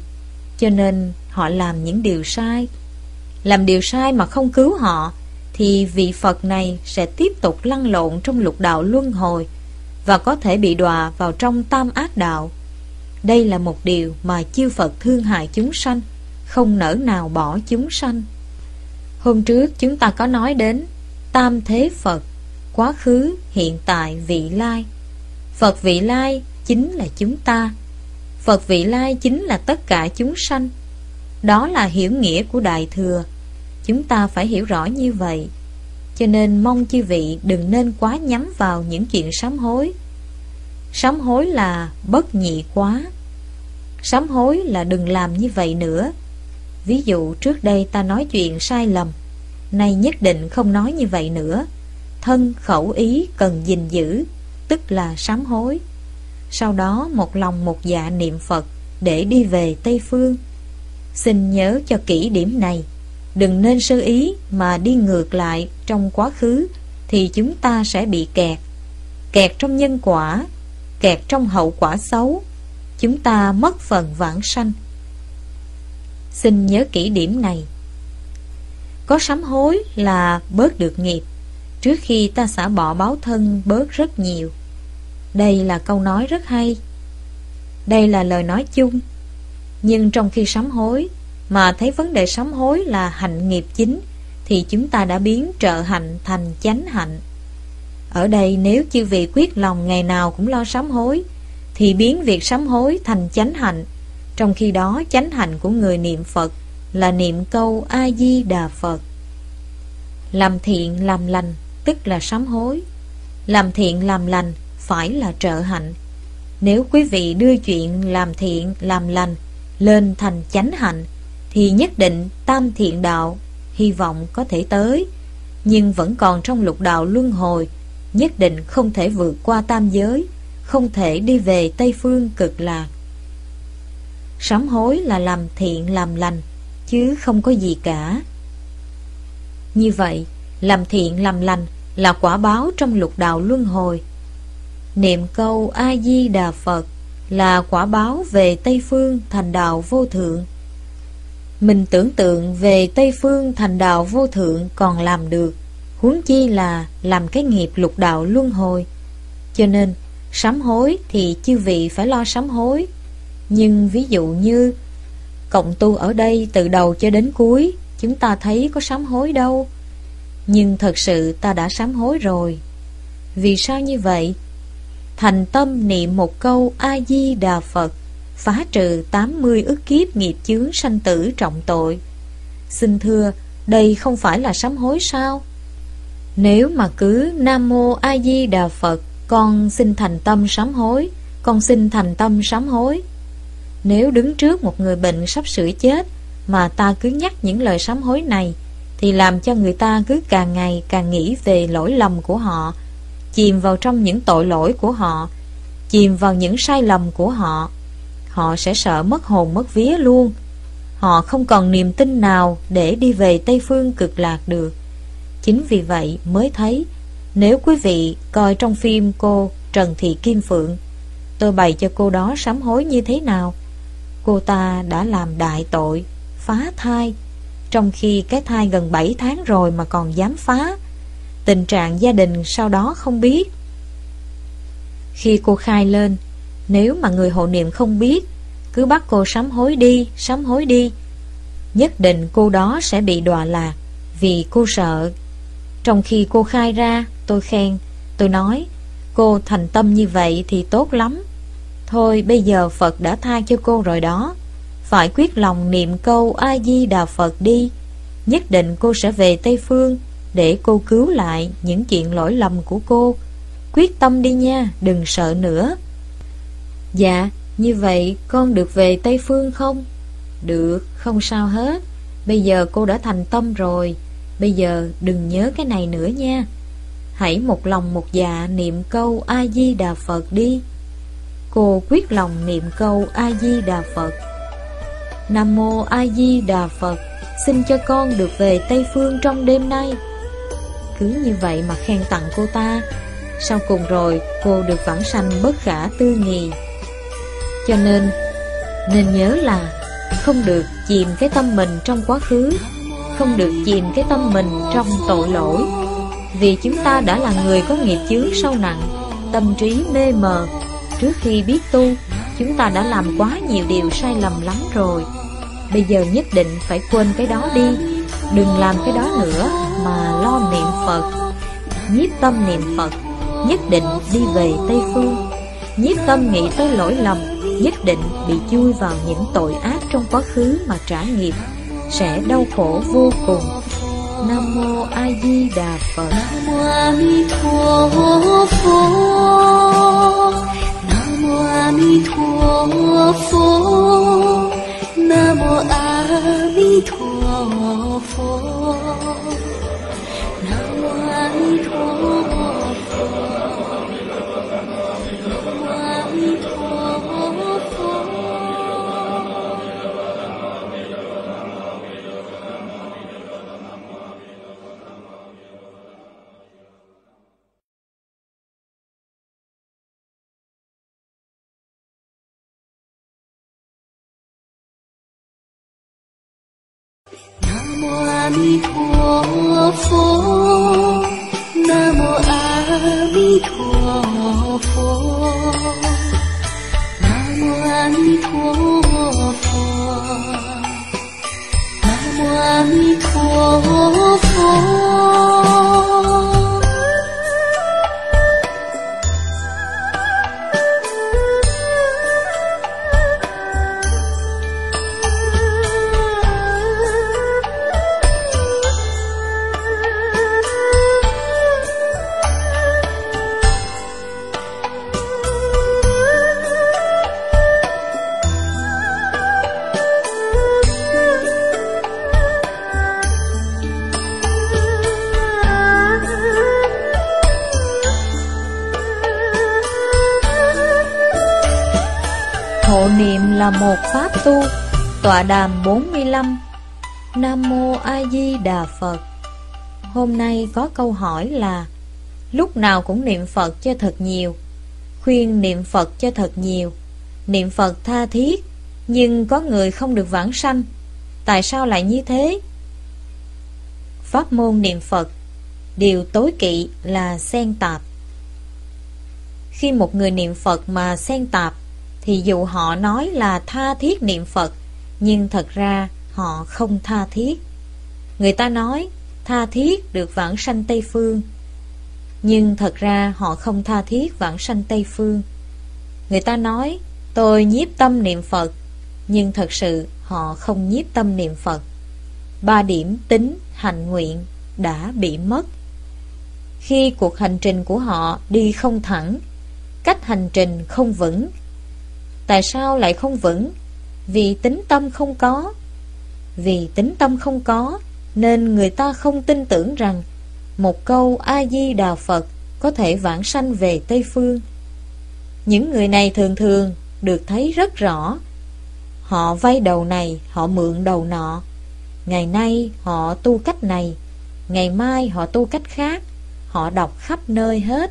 cho nên họ làm những điều sai. Làm điều sai mà không cứu họ thì vị Phật này sẽ tiếp tục lăn lộn trong lục đạo luân hồi, và có thể bị đọa vào trong tam ác đạo. Đây là một điều mà chư Phật thương hại chúng sanh, không nỡ nào bỏ chúng sanh. Hôm trước chúng ta có nói đến Tam Thế Phật, quá khứ, hiện tại, vị lai. Phật vị lai chính là chúng ta, Phật vị lai chính là tất cả chúng sanh. Đó là hiểu nghĩa của Đại Thừa. Chúng ta phải hiểu rõ như vậy. Cho nên mong chư vị đừng nên quá nhắm vào những chuyện sám hối. Sám hối là bất nhị quá. Sám hối là đừng làm như vậy nữa. Ví dụ trước đây ta nói chuyện sai lầm, nay nhất định không nói như vậy nữa. Thân khẩu ý cần gìn giữ, tức là sám hối. Sau đó một lòng một dạ niệm Phật để đi về Tây Phương. Xin nhớ cho kỹ điểm này, đừng nên sơ ý mà đi ngược lại trong quá khứ, thì chúng ta sẽ bị kẹt trong nhân quả, kẹt trong hậu quả xấu, chúng ta mất phần vãng sanh. Xin nhớ kỹ điểm này. Có sám hối là bớt được nghiệp. Trước khi ta xả bỏ báo thân bớt rất nhiều. Đây là câu nói rất hay, đây là lời nói chung. Nhưng trong khi sám hối mà thấy vấn đề sám hối là hạnh nghiệp chính, thì chúng ta đã biến trợ hạnh thành chánh hạnh. Ở đây nếu chư vị quyết lòng ngày nào cũng lo sám hối, thì biến việc sám hối thành chánh hạnh. Trong khi đó chánh hạnh của người niệm Phật là niệm câu A-di-đà Phật. Làm thiện làm lành tức là sám hối. Làm thiện làm lành phải là trợ hạnh. Nếu quý vị đưa chuyện làm thiện làm lành lên thành chánh hạnh, thì nhất định tam thiện đạo hy vọng có thể tới, nhưng vẫn còn trong lục đạo luân hồi, nhất định không thể vượt qua tam giới, không thể đi về Tây Phương Cực Lạc. Sám hối là làm thiện làm lành, chứ không có gì cả. Như vậy, làm thiện làm lành là quả báo trong lục đạo luân hồi. Niệm câu A Di Đà Phật là quả báo về Tây Phương Thành Đạo Vô Thượng. Mình tưởng tượng về Tây Phương Thành Đạo Vô Thượng còn làm được, huống chi là làm cái nghiệp lục đạo luân hồi. Cho nên sám hối thì chư vị phải lo sám hối. Nhưng ví dụ như cộng tu ở đây từ đầu cho đến cuối, chúng ta thấy có sám hối đâu. Nhưng thật sự ta đã sám hối rồi. Vì sao như vậy? Thành tâm niệm một câu A-di-đà Phật phá trừ 80 ức kiếp nghiệp chướng sanh tử trọng tội. Xin thưa, đây không phải là sám hối sao? Nếu mà cứ Nam Mô A Di Đà Phật, con xin thành tâm sám hối, con xin thành tâm sám hối. Nếu đứng trước một người bệnh sắp sửa chết mà ta cứ nhắc những lời sám hối này, thì làm cho người ta cứ càng ngày càng nghĩ về lỗi lầm của họ, chìm vào trong những tội lỗi của họ, chìm vào những sai lầm của họ. Họ sẽ sợ mất hồn mất vía luôn. Họ không còn niềm tin nào để đi về Tây Phương Cực Lạc được. Chính vì vậy mới thấy, nếu quý vị coi trong phim cô Trần Thị Kim Phượng, tôi bày cho cô đó sám hối như thế nào. Cô ta đã làm đại tội, phá thai, trong khi cái thai gần 7 tháng rồi mà còn dám phá. Tình trạng gia đình sau đó không biết. Khi cô khai lên, nếu mà người hộ niệm không biết, cứ bắt cô sám hối đi, nhất định cô đó sẽ bị đọa lạc. Vì cô sợ. Trong khi cô khai ra, tôi khen, tôi nói, cô thành tâm như vậy thì tốt lắm. Thôi bây giờ Phật đã tha cho cô rồi đó, phải quyết lòng niệm câu A-di-đà Phật đi. Nhất định cô sẽ về Tây Phương để cô cứu lại những chuyện lỗi lầm của cô. Quyết tâm đi nha, đừng sợ nữa. Dạ, như vậy con được về Tây Phương không? Được, không sao hết. Bây giờ cô đã thành tâm rồi. Bây giờ đừng nhớ cái này nữa nha. Hãy một lòng một dạ niệm câu A-di-đà Phật đi. Cô quyết lòng niệm câu A-di-đà Phật. Nam Mô A-di-đà Phật, xin cho con được về Tây Phương trong đêm nay. Cứ như vậy mà khen tặng cô ta. Sau cùng rồi cô được vãng sanh bất khả tư nghì. Cho nên nhớ là không được chìm cái tâm mình trong quá khứ, không được chìm cái tâm mình trong tội lỗi. Vì chúng ta đã là người có nghiệp chướng sâu nặng, tâm trí mê mờ. Trước khi biết tu, chúng ta đã làm quá nhiều điều sai lầm lắm rồi. Bây giờ nhất định phải quên cái đó đi, đừng làm cái đó nữa mà lo niệm Phật. Nhiếp tâm niệm Phật, nhất định đi về Tây Phương. Nhiếp tâm nghĩ tới lỗi lầm, nhất định bị chui vào những tội ác trong quá khứ mà trả nghiệp, sẽ đau khổ vô cùng. Nam Mô A Di Đà Phật. Nam Mô A Di Đà Phật. Nam Mô A Di Đà Phật. Nam Mô A Di Đà Phật. Nam Mô A Di Đà Phật. Nam Mô A Di Đà Phật. Nam Mô A Di Đà Phật. Nam Mô A Di Đà Phật. Nam Mô A Di Đà Phật. Hộ niệm là một pháp tu tọa đàm 45. Nam Mô A Di Đà Phật. Hôm nay có câu hỏi là lúc nào cũng niệm Phật cho thật nhiều. Khuyên niệm Phật cho thật nhiều. Niệm Phật tha thiết, nhưng có người không được vãng sanh. Tại sao lại như thế? Pháp môn niệm Phật, điều tối kỵ là xen tạp. Khi một người niệm Phật mà xen tạp thì dù họ nói là tha thiết niệm Phật, nhưng thật ra họ không tha thiết. Người ta nói tha thiết được vãng sanh Tây Phương, nhưng thật ra họ không tha thiết vãng sanh Tây Phương. Người ta nói tôi nhiếp tâm niệm Phật, nhưng thật sự họ không nhiếp tâm niệm Phật. Ba điểm tính, hành, nguyện đã bị mất. Khi cuộc hành trình của họ đi không thẳng, cách hành trình không vững. Tại sao lại không vững? Vì tính tâm không có. Vì tính tâm không có nên người ta không tin tưởng rằng một câu A-di-đà Phật có thể vãng sanh về Tây Phương. Những người này thường thường được thấy rất rõ. Họ vay đầu này, họ mượn đầu nọ. Ngày nay họ tu cách này, ngày mai họ tu cách khác. Họ đọc khắp nơi hết.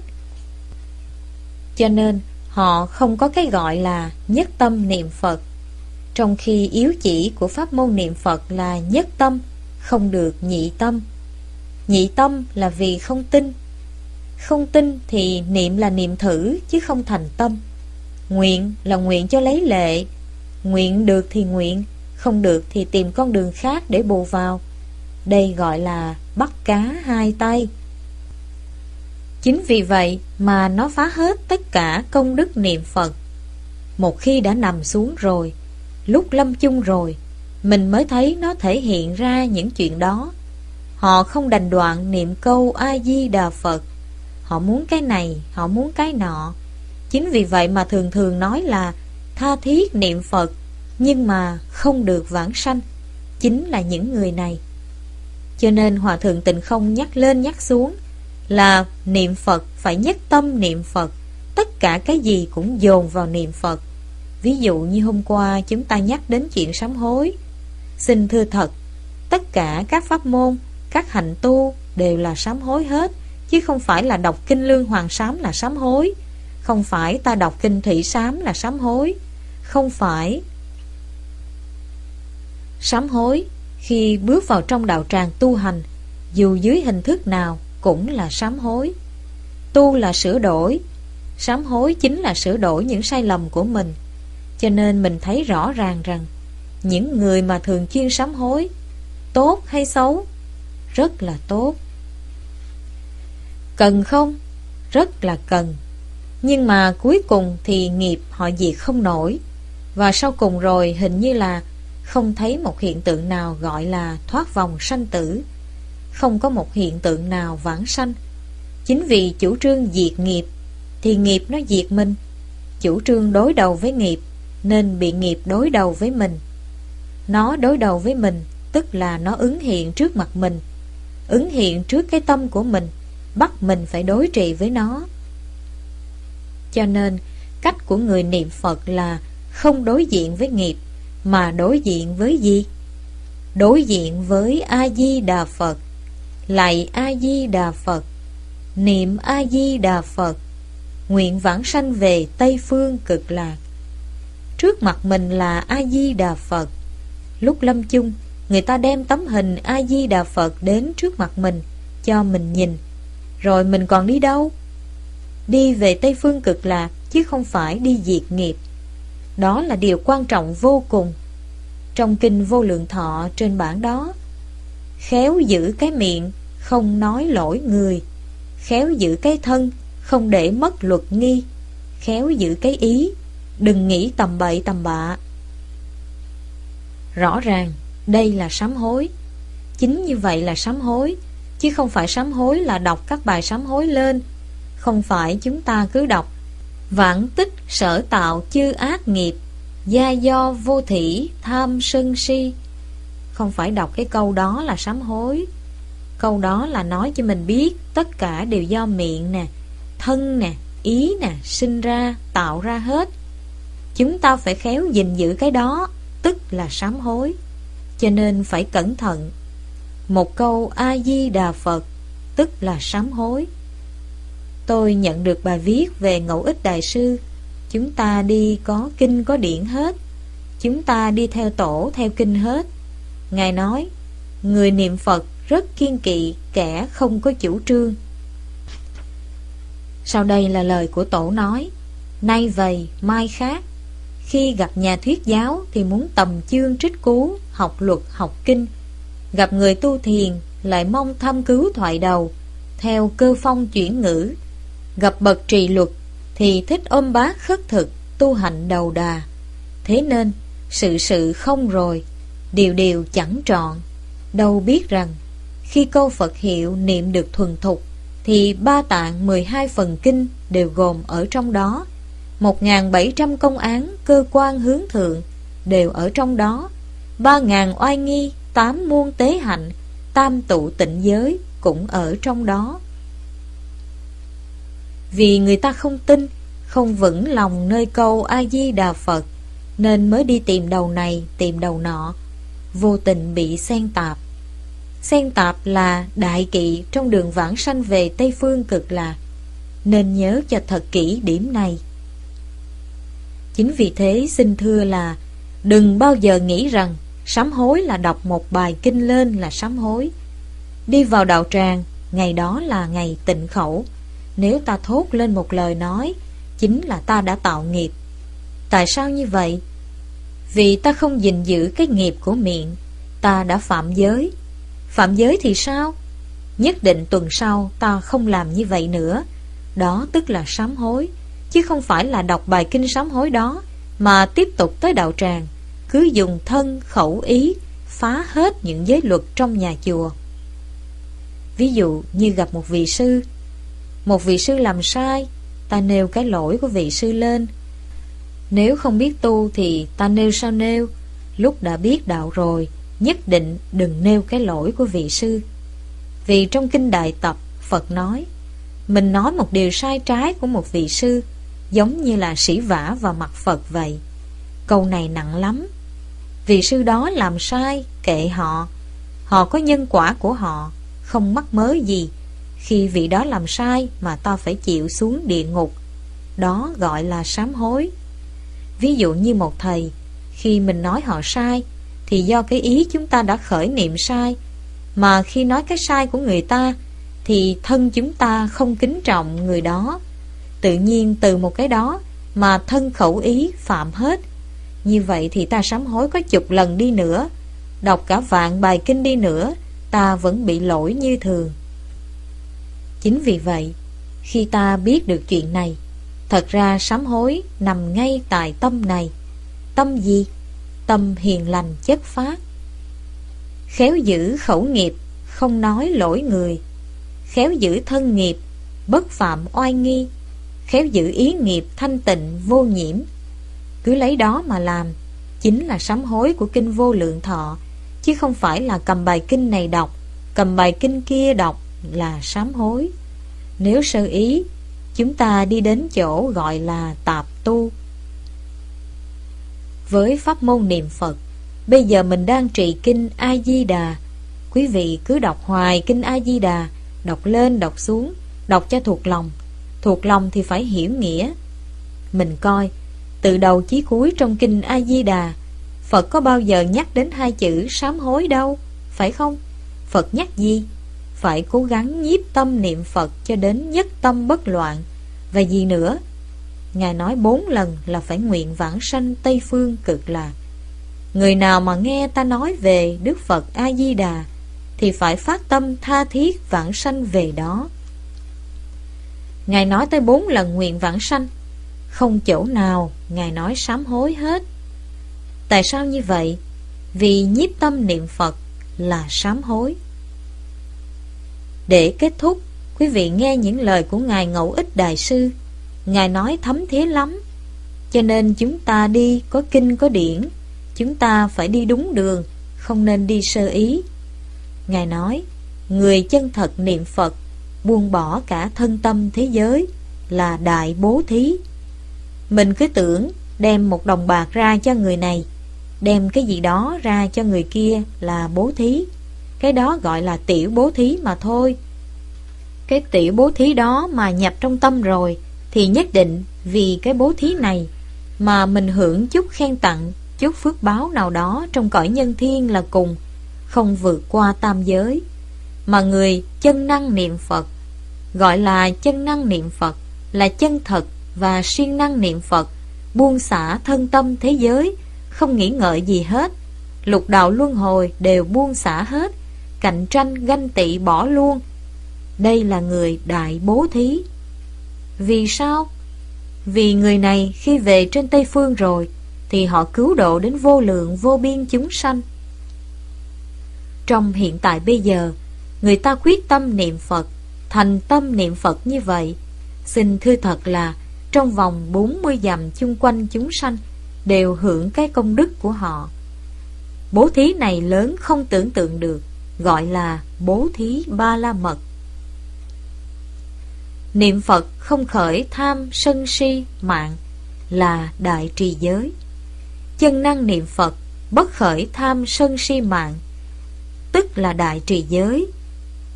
Cho nên họ không có cái gọi là nhất tâm niệm Phật. Trong khi yếu chỉ của pháp môn niệm Phật là nhất tâm, không được nhị tâm. Nhị tâm là vì không tin. Không tin thì niệm là niệm thử chứ không thành tâm. Nguyện là nguyện cho lấy lệ. Nguyện được thì nguyện, không được thì tìm con đường khác để bù vào. Đây gọi là bắt cá hai tay. Chính vì vậy mà nó phá hết tất cả công đức niệm Phật. Một khi đã nằm xuống rồi, lúc lâm chung rồi, mình mới thấy nó thể hiện ra những chuyện đó. Họ không đành đoạn niệm câu A-di-đà Phật. Họ muốn cái này, họ muốn cái nọ. Chính vì vậy mà thường thường nói là tha thiết niệm Phật, nhưng mà không được vãng sanh, chính là những người này. Cho nên Hòa Thượng Tịnh Không nhắc lên nhắc xuống là niệm Phật phải nhất tâm niệm Phật. Tất cả cái gì cũng dồn vào niệm Phật. Ví dụ như hôm qua chúng ta nhắc đến chuyện sám hối. Xin thưa thật, tất cả các pháp môn, các hành tu đều là sám hối hết, chứ không phải là đọc kinh Lương Hoàng Sám là sám hối. Không phải ta đọc kinh Thủy Sám là sám hối. Không phải. Sám hối khi bước vào trong đạo tràng tu hành, dù dưới hình thức nào cũng là sám hối. Tu là sửa đổi. Sám hối chính là sửa đổi những sai lầm của mình. Cho nên mình thấy rõ ràng rằng những người mà thường chuyên sám hối, tốt hay xấu? Rất là tốt. Cần không? Rất là cần. Nhưng mà cuối cùng thì nghiệp họ diệt không nổi. Và sau cùng rồi hình như là không thấy một hiện tượng nào gọi là thoát vòng sanh tử. Không có một hiện tượng nào vãng sanh. Chính vì chủ trương diệt nghiệp thì nghiệp nó diệt mình. Chủ trương đối đầu với nghiệp nên bị nghiệp đối đầu với mình. Nó đối đầu với mình tức là nó ứng hiện trước mặt mình, ứng hiện trước cái tâm của mình, bắt mình phải đối trị với nó. Cho nên cách của người niệm Phật là không đối diện với nghiệp, mà đối diện với gì? Đối diện với A-di-đà Phật. Lạy A-di-đà Phật, niệm A-di-đà Phật, nguyện vãng sanh về Tây Phương Cực Lạc. Trước mặt mình là A-di-đà Phật. Lúc lâm chung, người ta đem tấm hình A-di-đà Phật đến trước mặt mình, cho mình nhìn. Rồi mình còn đi đâu? Đi về Tây Phương Cực Lạc, chứ không phải đi diệt nghiệp. Đó là điều quan trọng vô cùng. Trong Kinh Vô Lượng Thọ trên bản đó, khéo giữ cái miệng, không nói lỗi người. Khéo giữ cái thân, không để mất luật nghi. Khéo giữ cái ý, đừng nghĩ tầm bậy tầm bạ. Rõ ràng đây là sám hối. Chính như vậy là sám hối, chứ không phải sám hối là đọc các bài sám hối lên. Không phải chúng ta cứ đọc vãng tích sở tạo chư ác nghiệp, gia do vô thỉ tham sân si. Không phải đọc cái câu đó là sám hối. Câu đó là nói cho mình biết tất cả đều do miệng nè, thân nè, ý nè, sinh ra, tạo ra hết. chúng ta phải khéo gìn giữ cái đó, tức là sám hối. Cho nên phải cẩn thận. Một câu A Di Đà Phật tức là sám hối. Tôi nhận được bài viết về Ngẫu Ích Đại Sư. Chúng ta đi có kinh có điển hết, chúng ta đi theo tổ theo kinh hết. Ngài nói, người niệm Phật rất kiêng kỵ kẻ không có chủ trương. Sau đây là lời của tổ nói: nay vầy, mai khác. Khi gặp nhà thuyết giáo thì muốn tầm chương trích cứu, học luật, học kinh. Gặp người tu thiền lại mong thâm cứu thoại đầu, theo cơ phong chuyển ngữ. Gặp bậc trì luật thì thích ôm bá khất thực, tu hành đầu đà. Thế nên sự sự không rồi, điều điều chẳng trọn. Đâu biết rằng khi câu Phật hiệu niệm được thuần thục thì ba tạng 12 phần kinh đều gồm ở trong đó, 1.700 công án cơ quan hướng thượng đều ở trong đó, 3.000 oai nghi, 8 muôn tế hạnh, tam tụ tịnh giới cũng ở trong đó. Vì người ta không tin, không vững lòng nơi câu A Di Đà Phật, nên mới đi tìm đầu này tìm đầu nọ, vô tình bị xen tạp. Xen tạp là đại kỵ trong đường vãng sanh về Tây Phương Cực Lạc, nên nhớ cho thật kỹ điểm này. Chính vì thế xin thưa là đừng bao giờ nghĩ rằng sám hối là đọc một bài kinh lên là sám hối. Đi vào đạo tràng, ngày đó là ngày tịnh khẩu, nếu ta thốt lên một lời nói, chính là ta đã tạo nghiệp. Tại sao như vậy? Vì ta không gìn giữ cái nghiệp của miệng, ta đã phạm giới. Phạm giới thì sao? Nhất định tuần sau ta không làm như vậy nữa. Đó tức là sám hối, chứ không phải là đọc bài kinh sám hối đó, mà tiếp tục tới đạo tràng, cứ dùng thân, khẩu, ý phá hết những giới luật trong nhà chùa. Ví dụ như gặp một vị sư làm sai, ta nêu cái lỗi của vị sư lên. Nếu không biết tu thì ta nêu sao nêu? Lúc đã biết đạo rồi, nhất định đừng nêu cái lỗi của vị sư. Vì trong Kinh Đại Tập, Phật nói, mình nói một điều sai trái của một vị sư, giống như là sỉ vả vào mặt Phật vậy. Câu này nặng lắm. Vị sư đó làm sai, kệ họ. Họ có nhân quả của họ, không mắc mớ gì. Khi vị đó làm sai mà ta phải chịu xuống địa ngục, đó gọi là sám hối. Ví dụ như một thầy, khi mình nói họ sai thì do cái ý chúng ta đã khởi niệm sai, mà khi nói cái sai của người ta thì thân chúng ta không kính trọng người đó. Tự nhiên từ một cái đó mà thân khẩu ý phạm hết. Như vậy thì ta sám hối có chục lần đi nữa, đọc cả vạn bài kinh đi nữa, ta vẫn bị lỗi như thường. Chính vì vậy, khi ta biết được chuyện này, thật ra sám hối nằm ngay tại tâm này. Tâm gì? Tâm hiền lành chất phát. Khéo giữ khẩu nghiệp, không nói lỗi người. Khéo giữ thân nghiệp, bất phạm oai nghi. Khéo giữ ý nghiệp thanh tịnh vô nhiễm. Cứ lấy đó mà làm, chính là sám hối của Kinh Vô Lượng Thọ, chứ không phải là cầm bài kinh này đọc, cầm bài kinh kia đọc là sám hối. Nếu sơ ý, chúng ta đi đến chỗ gọi là tạp tu. Với pháp môn niệm Phật, bây giờ mình đang trì kinh A Di Đà. Quý vị cứ đọc hoài kinh A Di Đà, đọc lên đọc xuống, đọc cho thuộc lòng. Thuộc lòng thì phải hiểu nghĩa. Mình coi từ đầu chí cuối trong kinh A Di Đà, Phật có bao giờ nhắc đến hai chữ sám hối đâu, phải không? Phật nhắc gì? Phải cố gắng nhiếp tâm niệm Phật cho đến nhất tâm bất loạn. Và gì nữa? Ngài nói 4 lần là phải nguyện vãng sanh Tây Phương Cực Lạc. Người nào mà nghe ta nói về Đức Phật A Di Đà thì phải phát tâm tha thiết vãng sanh về đó. Ngài nói tới 4 lần nguyện vãng sanh, không chỗ nào Ngài nói sám hối hết. Tại sao như vậy? Vì nhiếp tâm niệm Phật là sám hối. Để kết thúc, quý vị nghe những lời của Ngài Ngẫu Ích Đại Sư. Ngài nói thấm thía lắm. Cho nên chúng ta đi có kinh có điển, chúng ta phải đi đúng đường, không nên đi sơ ý. Ngài nói, người chân thật niệm Phật, buông bỏ cả thân tâm thế giới, là đại bố thí. Mình cứ tưởng đem 1 đồng bạc ra cho người này, đem cái gì đó ra cho người kia là bố thí. Cái đó gọi là tiểu bố thí mà thôi. Cái tiểu bố thí đó mà nhập trong tâm rồi thì nhất định vì cái bố thí này mà mình hưởng chút khen tặng, chút phước báo nào đó trong cõi nhân thiên là cùng, không vượt qua tam giới. Mà người chân năng niệm Phật, gọi là chân năng niệm Phật, là chân thật và siêng năng niệm Phật, buông xả thân tâm thế giới, không nghĩ ngợi gì hết, lục đạo luân hồi đều buông xả hết, cạnh tranh ganh tị bỏ luôn. Đây là người đại bố thí. Vì sao? Vì người này khi về trên Tây Phương rồi thì họ cứu độ đến vô lượng vô biên chúng sanh. Trong hiện tại bây giờ, người ta quyết tâm niệm Phật, thành tâm niệm Phật như vậy, xin thưa thật là trong vòng 40 dặm chung quanh chúng sanh đều hưởng cái công đức của họ. Bố thí này lớn không tưởng tượng được, gọi là bố thí ba la mật. Niệm Phật không khởi tham sân si mạng là đại trì giới. Chân năng niệm Phật bất khởi tham sân si mạng, tức là đại trì giới.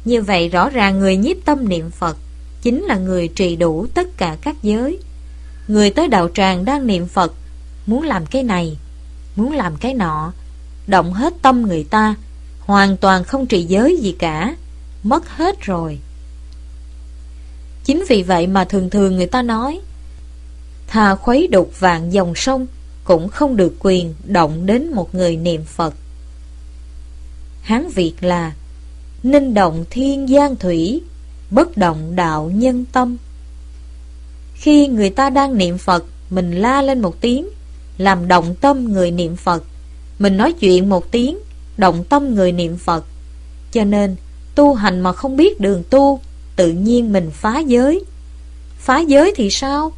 Như vậy rõ ràng người nhiếp tâm niệm Phật chính là người trì đủ tất cả các giới. Người tới đạo tràng đang niệm Phật, muốn làm cái này, muốn làm cái nọ, động hết tâm người ta, hoàn toàn không trì giới gì cả, mất hết rồi. Chính vì vậy mà thường thường người ta nói, thà khuấy đục vạn dòng sông cũng không được quyền động đến một người niệm Phật. Hán Việt là ninh động thiên giang thủy, bất động đạo nhân tâm. Khi người ta đang niệm Phật, mình la lên một tiếng, làm động tâm người niệm Phật. Mình nói chuyện một tiếng, động tâm người niệm Phật. Cho nên tu hành mà không biết đường tu, tự nhiên mình phá giới. Phá giới thì sao?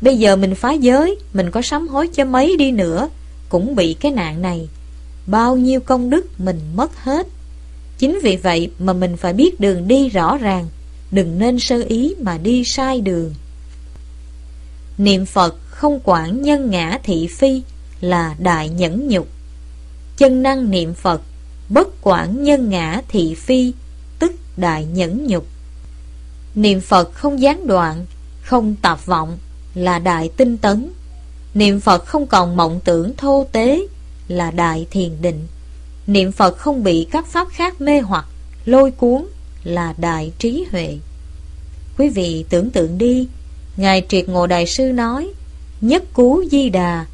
Bây giờ mình phá giới, mình có sám hối cho mấy đi nữa cũng bị cái nạn này, bao nhiêu công đức mình mất hết. Chính vì vậy mà mình phải biết đường đi rõ ràng, đừng nên sơ ý mà đi sai đường. Niệm Phật không quản nhân ngã thị phi là đại nhẫn nhục. Chân năng niệm Phật bất quản nhân ngã thị phi, tức đại nhẫn nhục. Niệm Phật không gián đoạn, không tạp vọng là đại tinh tấn. Niệm Phật không còn mộng tưởng thô tế là đại thiền định. Niệm Phật không bị các pháp khác mê hoặc, lôi cuốn là đại trí huệ. Quý vị tưởng tượng đi, Ngài Triệt Ngộ Đại Sư nói, nhất cú Di Đà,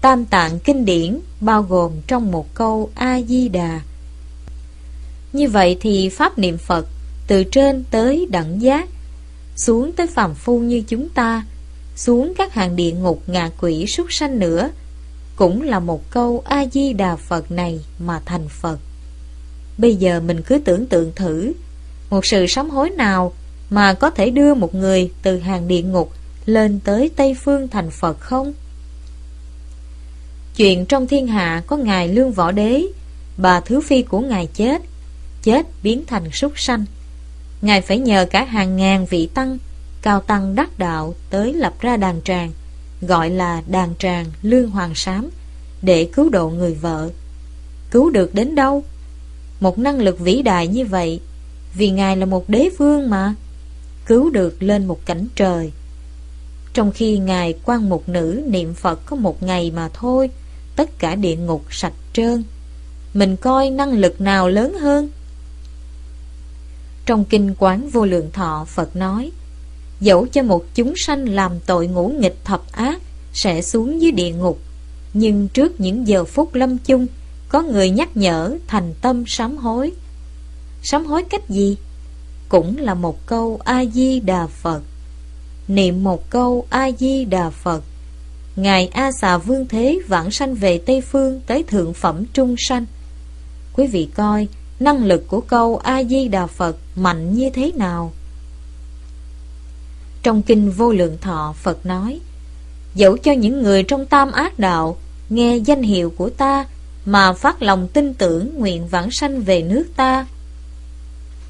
tam tạng kinh điển bao gồm trong một câu A Di Đà. Như vậy thì pháp niệm Phật từ trên tới đẳng giác, xuống tới phàm phu như chúng ta, xuống các hàng địa ngục ngạ quỷ súc sanh nữa, cũng là một câu A Di Đà Phật này mà thành Phật. Bây giờ mình cứ tưởng tượng thử, một sự sám hối nào mà có thể đưa một người từ hàng địa ngục lên tới Tây Phương thành Phật không? Chuyện trong thiên hạ có Ngài Lương Võ Đế, bà thứ phi của Ngài chết biến thành súc sanh. Ngài phải nhờ cả hàng ngàn vị tăng, cao tăng đắc đạo tới lập ra đàn tràng, gọi là đàn tràng Lương Hoàng Sám, để cứu độ người vợ. Cứu được đến đâu? Một năng lực vĩ đại như vậy, vì Ngài là một đế vương mà, cứu được lên một cảnh trời. Trong khi Ngài quan một nữ niệm Phật có một ngày mà thôi, tất cả địa ngục sạch trơn. Mình coi năng lực nào lớn hơn. Trong kinh Quán Vô Lượng Thọ, Phật nói, dẫu cho một chúng sanh làm tội ngũ nghịch thập ác sẽ xuống dưới địa ngục, nhưng trước những giờ phút lâm chung, có người nhắc nhở thành tâm sám hối. Sám hối cách gì? Cũng là một câu A-di-đà Phật. Niệm một câu A-di-đà Phật, Ngài A Xà Vương Thế vãng sanh về Tây Phương tới thượng phẩm trung sanh. Quý vị coi năng lực của câu A-di-đà Phật mạnh như thế nào. Trong kinh Vô Lượng Thọ, Phật nói, dẫu cho những người trong tam ác đạo nghe danh hiệu của ta mà phát lòng tin tưởng nguyện vãng sanh về nước ta,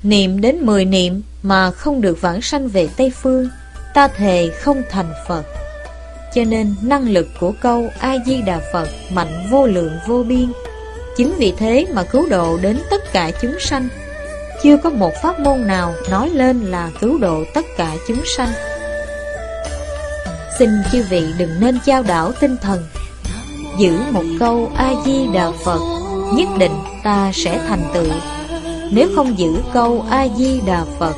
niệm đến 10 niệm mà không được vãng sanh về Tây Phương, ta thề không thành Phật. Cho nên năng lực của câu A-di-đà Phật mạnh vô lượng vô biên. Chính vì thế mà cứu độ đến tất cả chúng sanh. Chưa có một pháp môn nào nói lên là cứu độ tất cả chúng sanh. Xin chư vị đừng nên chao đảo tinh thần. Giữ một câu A-di-đà Phật, nhất định ta sẽ thành tựu. Nếu không giữ câu A-di-đà Phật,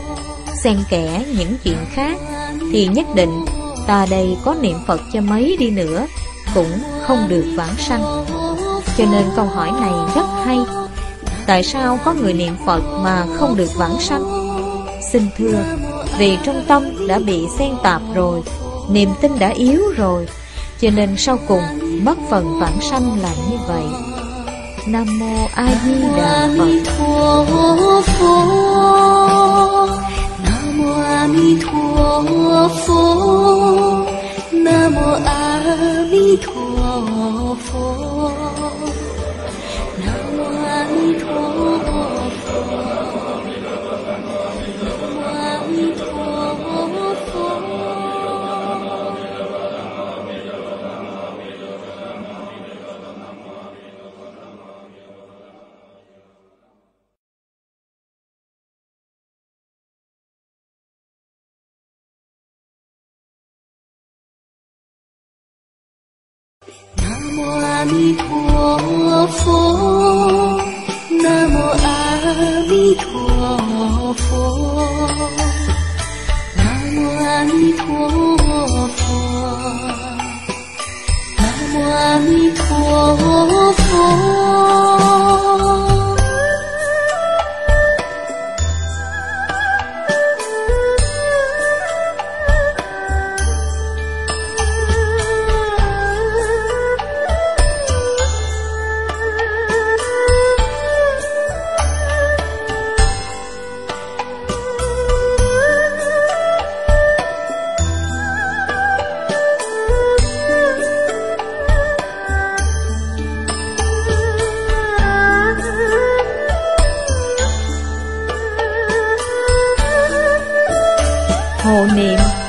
xen kẽ những chuyện khác, thì nhất định ta đây có niệm Phật cho mấy đi nữa cũng không được vãng sanh. Cho nên câu hỏi này rất hay. Tại sao có người niệm Phật mà không được vãng sanh? Xin thưa, vì trong tâm đã bị xen tạp rồi, niềm tin đã yếu rồi, cho nên sau cùng mất phần vãng sanh là như vậy. Nam Mô A Di Đà Phật. Nam Mô A Di Đà Phật. Nam Mô A Di Đà Phật. Nam Mô A Di Đà Phật. Nam Mô A Di Đà Phật. Nam Mô A Di Đà Phật. Nam Mô A Di Đà Phật.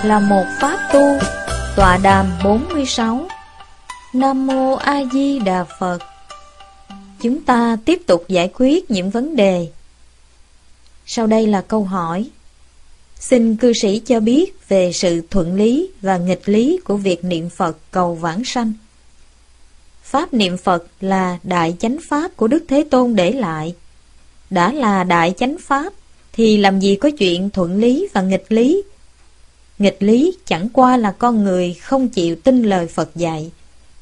Là một pháp tu tọa đàm 46. Nam Mô A Di Đà Phật. Chúng ta tiếp tục giải quyết những vấn đề. Sau đây là câu hỏi. Xin cư sĩ cho biết về sự thuận lý và nghịch lý của việc niệm Phật cầu vãng sanh. Pháp niệm Phật là đại chánh pháp của Đức Thế Tôn để lại. Đã là đại chánh pháp thì làm gì có chuyện thuận lý và nghịch lý. Nghịch lý chẳng qua là con người không chịu tin lời Phật dạy,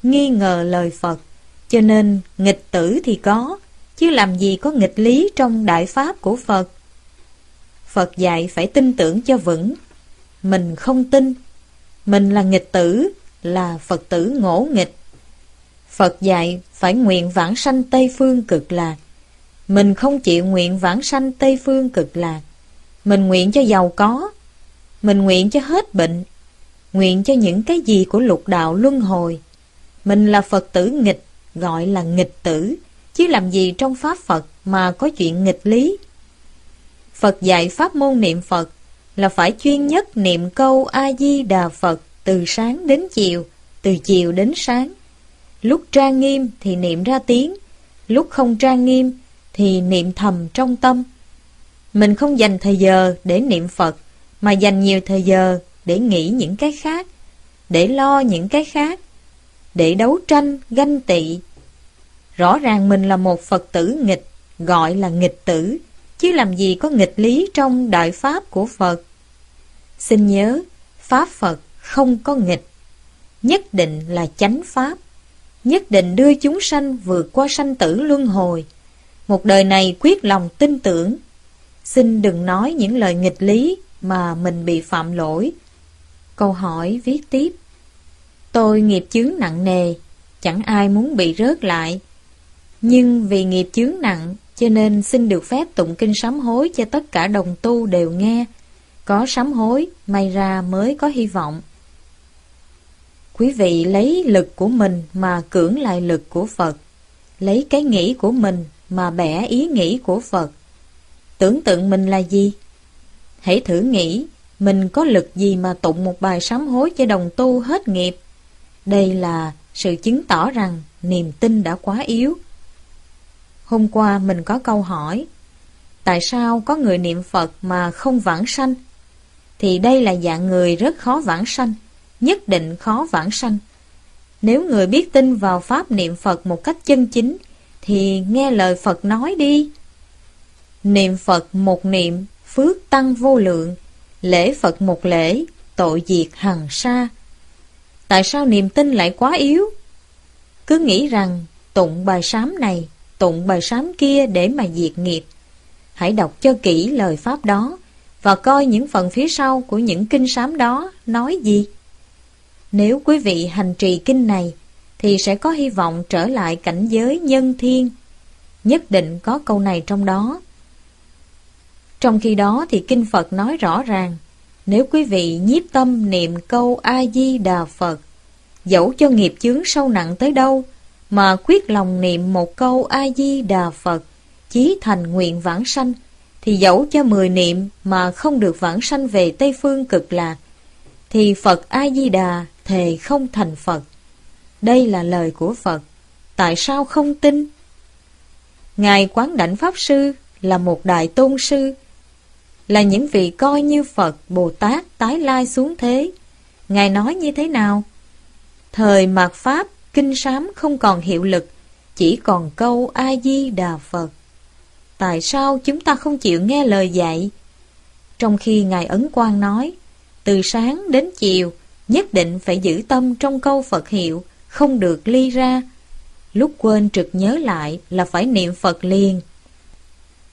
nghi ngờ lời Phật, cho nên nghịch tử thì có, chứ làm gì có nghịch lý trong đại pháp của Phật. Phật dạy phải tin tưởng cho vững, mình không tin, mình là nghịch tử, là Phật tử ngỗ nghịch. Phật dạy phải nguyện vãng sanh Tây Phương Cực Lạc, mình không chịu nguyện vãng sanh Tây Phương Cực Lạc, mình nguyện cho giàu có, mình nguyện cho hết bệnh, nguyện cho những cái gì của lục đạo luân hồi. Mình là Phật tử nghịch, gọi là nghịch tử, chứ làm gì trong Pháp Phật mà có chuyện nghịch lý. Phật dạy pháp môn niệm Phật là phải chuyên nhất niệm câu A-di-đà Phật từ sáng đến chiều, từ chiều đến sáng. Lúc trang nghiêm thì niệm ra tiếng, lúc không trang nghiêm thì niệm thầm trong tâm. Mình không dành thời giờ để niệm Phật, mà dành nhiều thời giờ để nghĩ những cái khác, để lo những cái khác, để đấu tranh, ganh tị. Rõ ràng mình là một Phật tử nghịch, gọi là nghịch tử, chứ làm gì có nghịch lý trong đại pháp của Phật. Xin nhớ, Pháp Phật không có nghịch, nhất định là chánh Pháp, nhất định đưa chúng sanh vượt qua sanh tử luân hồi. Một đời này quyết lòng tin tưởng. Xin đừng nói những lời nghịch lý mà mình bị phạm lỗi. Câu hỏi viết tiếp. Tôi nghiệp chướng nặng nề, chẳng ai muốn bị rớt lại, nhưng vì nghiệp chướng nặng, cho nên xin được phép tụng kinh sám hối cho tất cả đồng tu đều nghe. Có sám hối, may ra mới có hy vọng. Quý vị lấy lực của mình mà cưỡng lại lực của Phật, lấy cái nghĩ của mình mà bẻ ý nghĩ của Phật. Tưởng tượng mình là gì? Hãy thử nghĩ, mình có lực gì mà tụng một bài sám hối cho đồng tu hết nghiệp? Đây là sự chứng tỏ rằng niềm tin đã quá yếu. Hôm qua mình có câu hỏi, tại sao có người niệm Phật mà không vãng sanh? Thì đây là dạng người rất khó vãng sanh, nhất định khó vãng sanh. Nếu người biết tin vào pháp niệm Phật một cách chân chính, thì nghe lời Phật nói đi. Niệm Phật một niệm, phước tăng vô lượng, lễ Phật một lễ, tội diệt hằng sa. Tại sao niềm tin lại quá yếu? Cứ nghĩ rằng tụng bài sám này, tụng bài sám kia để mà diệt nghiệp. Hãy đọc cho kỹ lời pháp đó và coi những phần phía sau của những kinh sám đó nói gì. Nếu quý vị hành trì kinh này thì sẽ có hy vọng trở lại cảnh giới nhân thiên. Nhất định có câu này trong đó. Trong khi đó thì kinh Phật nói rõ ràng, nếu quý vị nhiếp tâm niệm câu A Di Đà Phật, dẫu cho nghiệp chướng sâu nặng tới đâu mà quyết lòng niệm một câu A Di Đà Phật, chí thành nguyện vãng sanh, thì dẫu cho 10 niệm mà không được vãng sanh về Tây Phương Cực Lạc, thì Phật A Di Đà thề không thành Phật. Đây là lời của Phật. Tại sao không tin? Ngài Quán Đảnh Pháp Sư là một đại tôn sư, là những vị coi như Phật, Bồ Tát tái lai xuống thế. Ngài nói như thế nào? Thời mạt Pháp, kinh sám không còn hiệu lực, chỉ còn câu A Di Đà Phật. Tại sao chúng ta không chịu nghe lời dạy? Trong khi Ngài Ấn Quang nói, từ sáng đến chiều, nhất định phải giữ tâm trong câu Phật hiệu, không được ly ra. Lúc quên trực nhớ lại là phải niệm Phật liền.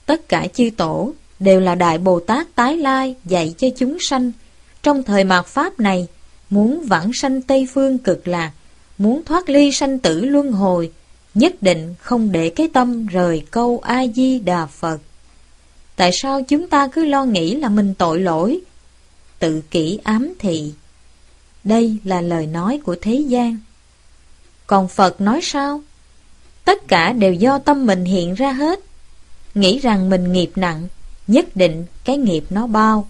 Tất cả chư tổ đều là Đại Bồ Tát tái lai dạy cho chúng sanh. Trong thời mạt Pháp này, muốn vãng sanh Tây Phương Cực Lạc, muốn thoát ly sanh tử luân hồi, nhất định không để cái tâm rời câu A-di-đà Phật. Tại sao chúng ta cứ lo nghĩ là mình tội lỗi, tự kỷ ám thị? Đây là lời nói của thế gian. Còn Phật nói sao? Tất cả đều do tâm mình hiện ra hết. Nghĩ rằng mình nghiệp nặng, nhất định cái nghiệp nó bao.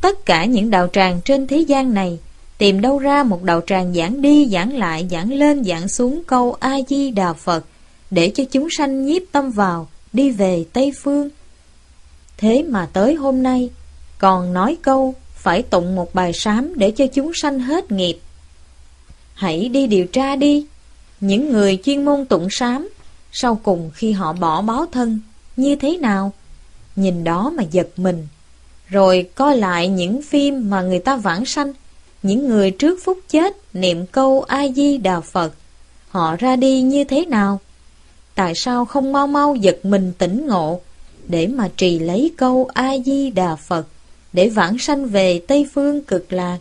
Tất cả những đạo tràng trên thế gian này, tìm đâu ra một đạo tràng giảng đi giảng lại, giảng lên giảng xuống câu A Di Đà Phật để cho chúng sanh nhiếp tâm vào, đi về Tây Phương. Thế mà tới hôm nay còn nói câu phải tụng một bài sám để cho chúng sanh hết nghiệp. Hãy đi điều tra đi. Những người chuyên môn tụng sám, sau cùng khi họ bỏ báo thân như thế nào? Nhìn đó mà giật mình. Rồi coi lại những phim mà người ta vãng sanh, những người trước phút chết niệm câu A Di Đà Phật, họ ra đi như thế nào? Tại sao không mau mau giật mình tỉnh ngộ để mà trì lấy câu A Di Đà Phật để vãng sanh về Tây Phương Cực Lạc?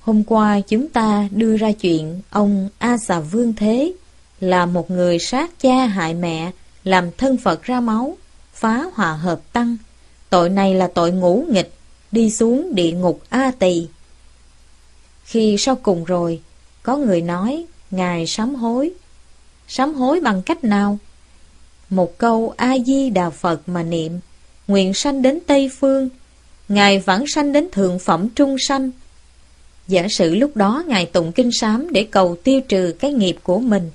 Hôm qua chúng ta đưa ra chuyện ông A Xà Vương Thế là một người sát cha hại mẹ, làm thân Phật ra máu, phá hòa hợp tăng. Tội này là tội ngũ nghịch, đi xuống địa ngục A Tỳ. Khi sau cùng rồi, có người nói Ngài sám hối. Sám hối bằng cách nào? Một câu A-di-đà Phật mà niệm, nguyện sanh đến Tây Phương, Ngài vãng sanh đến thượng phẩm trung sanh. Giả sử lúc đó Ngài tụng kinh sám để cầu tiêu trừ cái nghiệp của mình,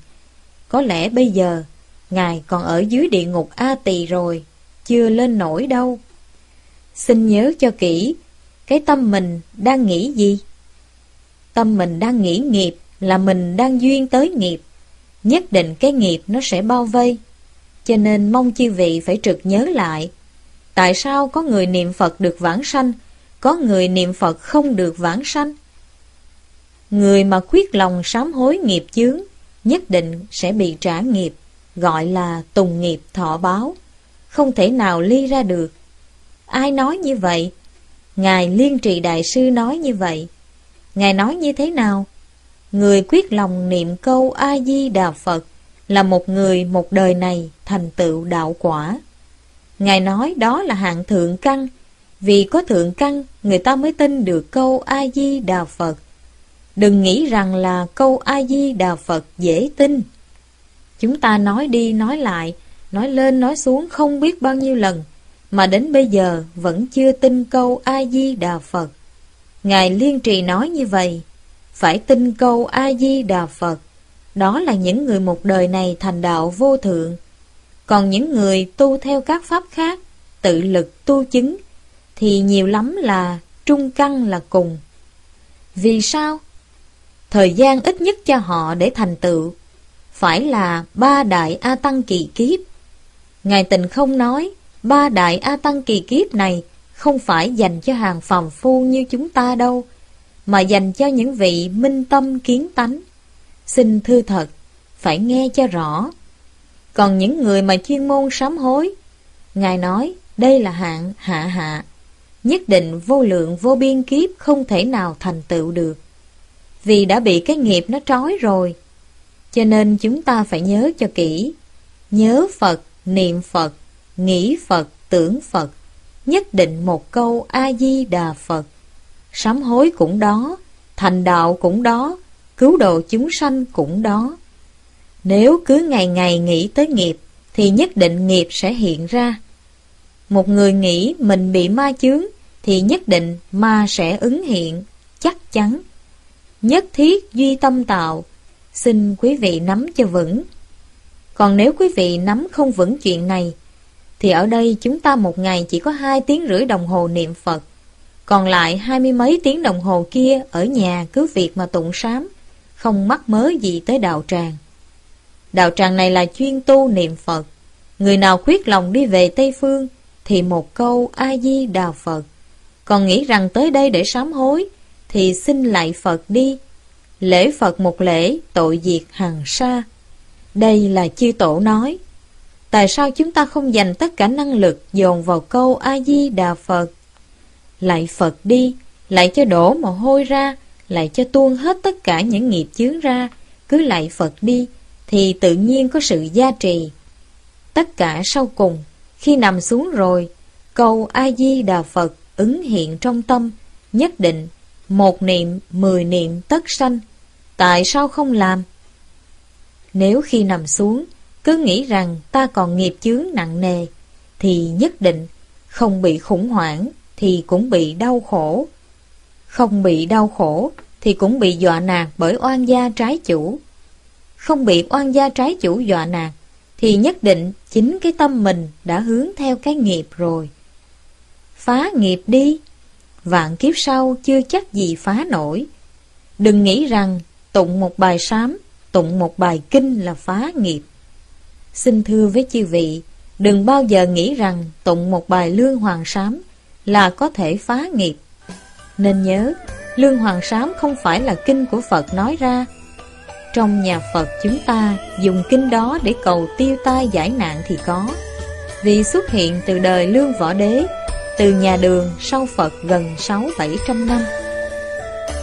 có lẽ bây giờ Ngài còn ở dưới địa ngục A Tỳ rồi, chưa lên nổi đâu. Xin nhớ cho kỹ, cái tâm mình đang nghĩ gì? Tâm mình đang nghĩ nghiệp là mình đang duyên tới nghiệp, nhất định cái nghiệp nó sẽ bao vây. Cho nên mong chư vị phải trực nhớ lại, tại sao có người niệm Phật được vãng sanh, có người niệm Phật không được vãng sanh? Người mà quyết lòng sám hối nghiệp chướng, nhất định sẽ bị trả nghiệp, gọi là tùng nghiệp thọ báo, không thể nào ly ra được. Ai nói như vậy? Ngài Liên Trì Đại Sư nói như vậy. Ngài nói như thế nào? Người quyết lòng niệm câu A-di-đà Phật là một người một đời này thành tựu đạo quả. Ngài nói đó là hạng thượng căn, vì có thượng căn người ta mới tin được câu A-di-đà Phật. Đừng nghĩ rằng là câu A-di-đà Phật dễ tin. Chúng ta nói đi nói lại, nói lên nói xuống không biết bao nhiêu lần, mà đến bây giờ vẫn chưa tin câu A-di-đà Phật. Ngài Liên Trì nói như vậy, phải tin câu A Di Đà Phật. Đó là những người một đời này thành đạo vô thượng. Còn những người tu theo các pháp khác, tự lực tu chứng, thì nhiều lắm là trung căn là cùng. Vì sao? Thời gian ít nhất cho họ để thành tựu phải là ba đại A Tăng kỳ kiếp. Ngài Tịnh Không nói, ba đại A Tăng kỳ kiếp này không phải dành cho hàng phàm phu như chúng ta đâu, mà dành cho những vị minh tâm kiến tánh. Xin thưa thật, phải nghe cho rõ. Còn những người mà chuyên môn sám hối, Ngài nói đây là hạng hạ hạ, nhất định vô lượng vô biên kiếp không thể nào thành tựu được, vì đã bị cái nghiệp nó trói rồi. Cho nên chúng ta phải nhớ cho kỹ, nhớ Phật, niệm Phật, nghĩ Phật, tưởng Phật, nhất định một câu A-di-đà Phật. Sám hối cũng đó, thành đạo cũng đó, cứu độ chúng sanh cũng đó. Nếu cứ ngày ngày nghĩ tới nghiệp, thì nhất định nghiệp sẽ hiện ra. Một người nghĩ mình bị ma chướng, thì nhất định ma sẽ ứng hiện, chắc chắn. Nhất thiết duy tâm tạo, xin quý vị nắm cho vững. Còn nếu quý vị nắm không vững chuyện này, thì ở đây chúng ta một ngày chỉ có 2 tiếng rưỡi đồng hồ niệm Phật, còn lại 20 mấy tiếng đồng hồ kia ở nhà cứ việc mà tụng sám, không mắc mớ gì tới đạo tràng. Đạo tràng này là chuyên tu niệm Phật. Người nào khuyết lòng đi về Tây Phương thì một câu A-di-đà Phật. Còn nghĩ rằng tới đây để sám hối thì xin lại Phật đi. Lễ Phật một lễ, tội diệt hằng sa. Đây là chư tổ nói. Tại sao chúng ta không dành tất cả năng lực dồn vào câu A-di-đà Phật? Lại Phật đi, lại cho đổ mồ hôi ra, lại cho tuôn hết tất cả những nghiệp chướng ra. Cứ lại Phật đi thì tự nhiên có sự gia trì. Tất cả sau cùng, khi nằm xuống rồi, câu A-di-đà Phật ứng hiện trong tâm, nhất định. 1 niệm 10 niệm tất sanh. Tại sao không làm? Nếu khi nằm xuống cứ nghĩ rằng ta còn nghiệp chướng nặng nề, thì nhất định không bị khủng hoảng thì cũng bị đau khổ. Không bị đau khổ thì cũng bị dọa nạt bởi oan gia trái chủ. Không bị oan gia trái chủ dọa nạt thì nhất định chính cái tâm mình đã hướng theo cái nghiệp rồi. Phá nghiệp đi, vạn kiếp sau chưa chắc gì phá nổi. Đừng nghĩ rằng tụng một bài sám, tụng một bài kinh là phá nghiệp. Xin thưa với chư vị, đừng bao giờ nghĩ rằng tụng một bài Lương Hoàng Sám là có thể phá nghiệp. Nên nhớ, Lương Hoàng Sám không phải là kinh của Phật nói ra. Trong nhà Phật chúng ta dùng kinh đó để cầu tiêu tai giải nạn thì có, vì xuất hiện từ đời Lương Võ Đế, từ nhà Đường sau Phật gần 600-700 năm.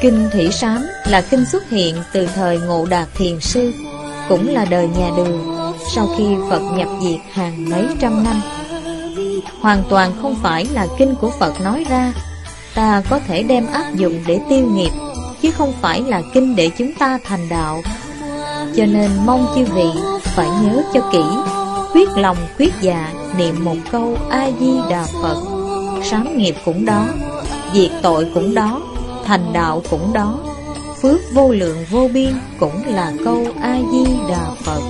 Kinh Thủy Sám là kinh xuất hiện từ thời Ngộ Đạt Thiền Sư, cũng là đời nhà Đường sau khi Phật nhập diệt hàng mấy trăm năm. Hoàn toàn không phải là kinh của Phật nói ra, ta có thể đem áp dụng để tiêu nghiệp, chứ không phải là kinh để chúng ta thành đạo. Cho nên mong chư vị phải nhớ cho kỹ, quyết lòng quyết dạ niệm một câu A-di-đà Phật. Sám nghiệp cũng đó, diệt tội cũng đó, thành đạo cũng đó, phước vô lượng vô biên cũng là câu A-di-đà Phật.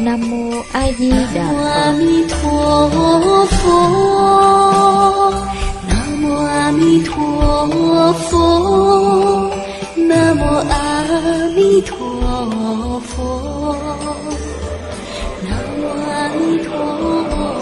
Nam Mô A Di Đà Phật. Nam Mô A Di Đà Phật. Nam Mô A Di Đà Phật. Nam Mô A Di Đà Phật. Nam Mô A Di Đà Phật. Nam Mô A Di Đà Phật. Nam Mô A Di Đà Phật.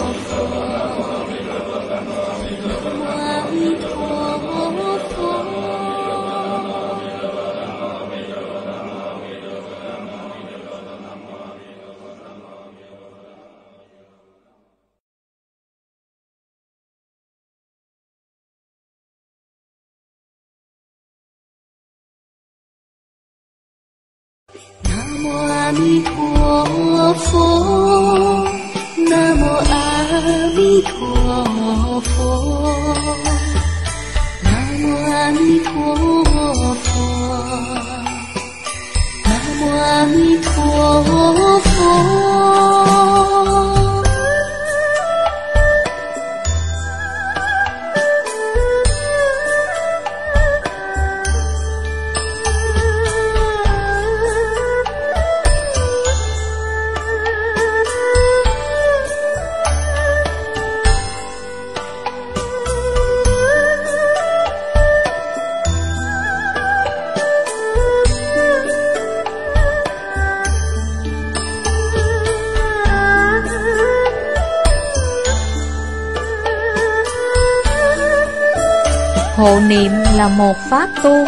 Hộ niệm là một pháp tu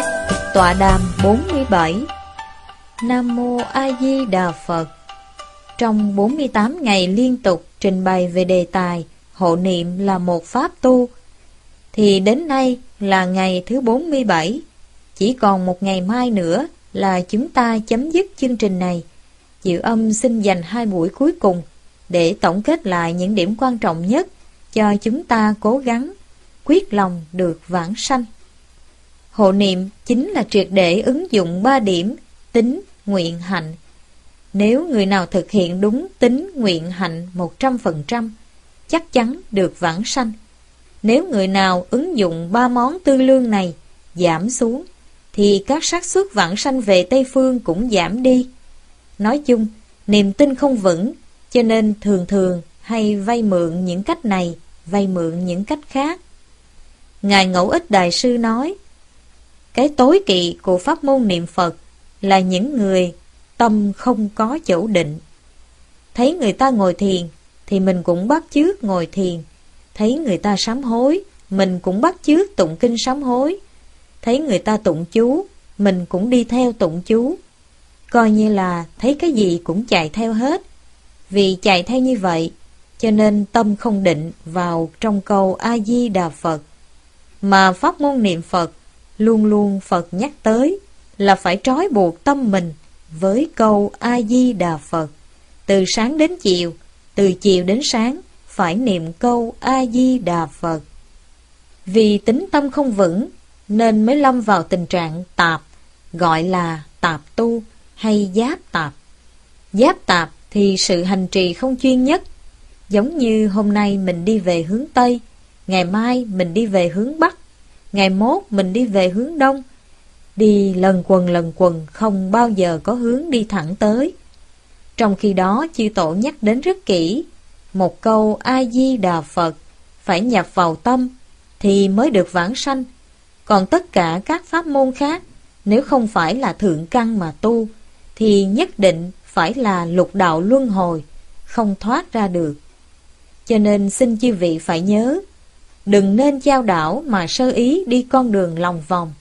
tọa đàm 47. Nam Mô A Di Đà Phật. Trong 48 ngày liên tục trình bày về đề tài hộ niệm là một pháp tu, thì đến nay là ngày thứ 47. Chỉ còn một ngày mai nữa là chúng ta chấm dứt chương trình này. Diệu Âm xin dành 2 buổi cuối cùng để tổng kết lại những điểm quan trọng nhất cho chúng ta cố gắng quyết lòng được vãng sanh. Hộ niệm chính là triệt để ứng dụng 3 điểm tín, nguyện, hạnh. Nếu người nào thực hiện đúng tín, nguyện, hạnh 100%, chắc chắn được vãng sanh. Nếu người nào ứng dụng 3 món tương lương này giảm xuống, thì các xác suất vãng sanh về Tây Phương cũng giảm đi. Nói chung, niềm tin không vững, cho nên thường thường hay vay mượn những cách này, vay mượn những cách khác. Ngài Ngẫu Ích Đại Sư nói, cái tối kỵ của pháp môn niệm Phật là những người tâm không có chỗ định. Thấy người ta ngồi thiền thì mình cũng bắt chước ngồi thiền, thấy người ta sám hối mình cũng bắt chước tụng kinh sám hối, thấy người ta tụng chú mình cũng đi theo tụng chú, coi như là thấy cái gì cũng chạy theo hết. Vì chạy theo như vậy cho nên tâm không định vào trong câu A Di Đà Phật. Mà pháp môn niệm Phật luôn luôn Phật nhắc tới là phải trói buộc tâm mình với câu A Di Đà Phật. Từ sáng đến chiều, từ chiều đến sáng phải niệm câu A Di Đà Phật. Vì tính tâm không vững nên mới lâm vào tình trạng tạp, gọi là tạp tu hay giáp tạp. Giáp tạp thì sự hành trì không chuyên nhất. Giống như hôm nay mình đi về hướng Tây, ngày mai mình đi về hướng Bắc, ngày mốt mình đi về hướng Đông. Đi lần quần không bao giờ có hướng đi thẳng tới. Trong khi đó chư tổ nhắc đến rất kỹ, một câu A-di-đà Phật phải nhập vào tâm thì mới được vãng sanh. Còn tất cả các pháp môn khác, nếu không phải là thượng căn mà tu thì nhất định phải là lục đạo luân hồi, không thoát ra được. Cho nên xin chư vị phải nhớ, đừng nên chao đảo mà sơ ý đi con đường lòng vòng.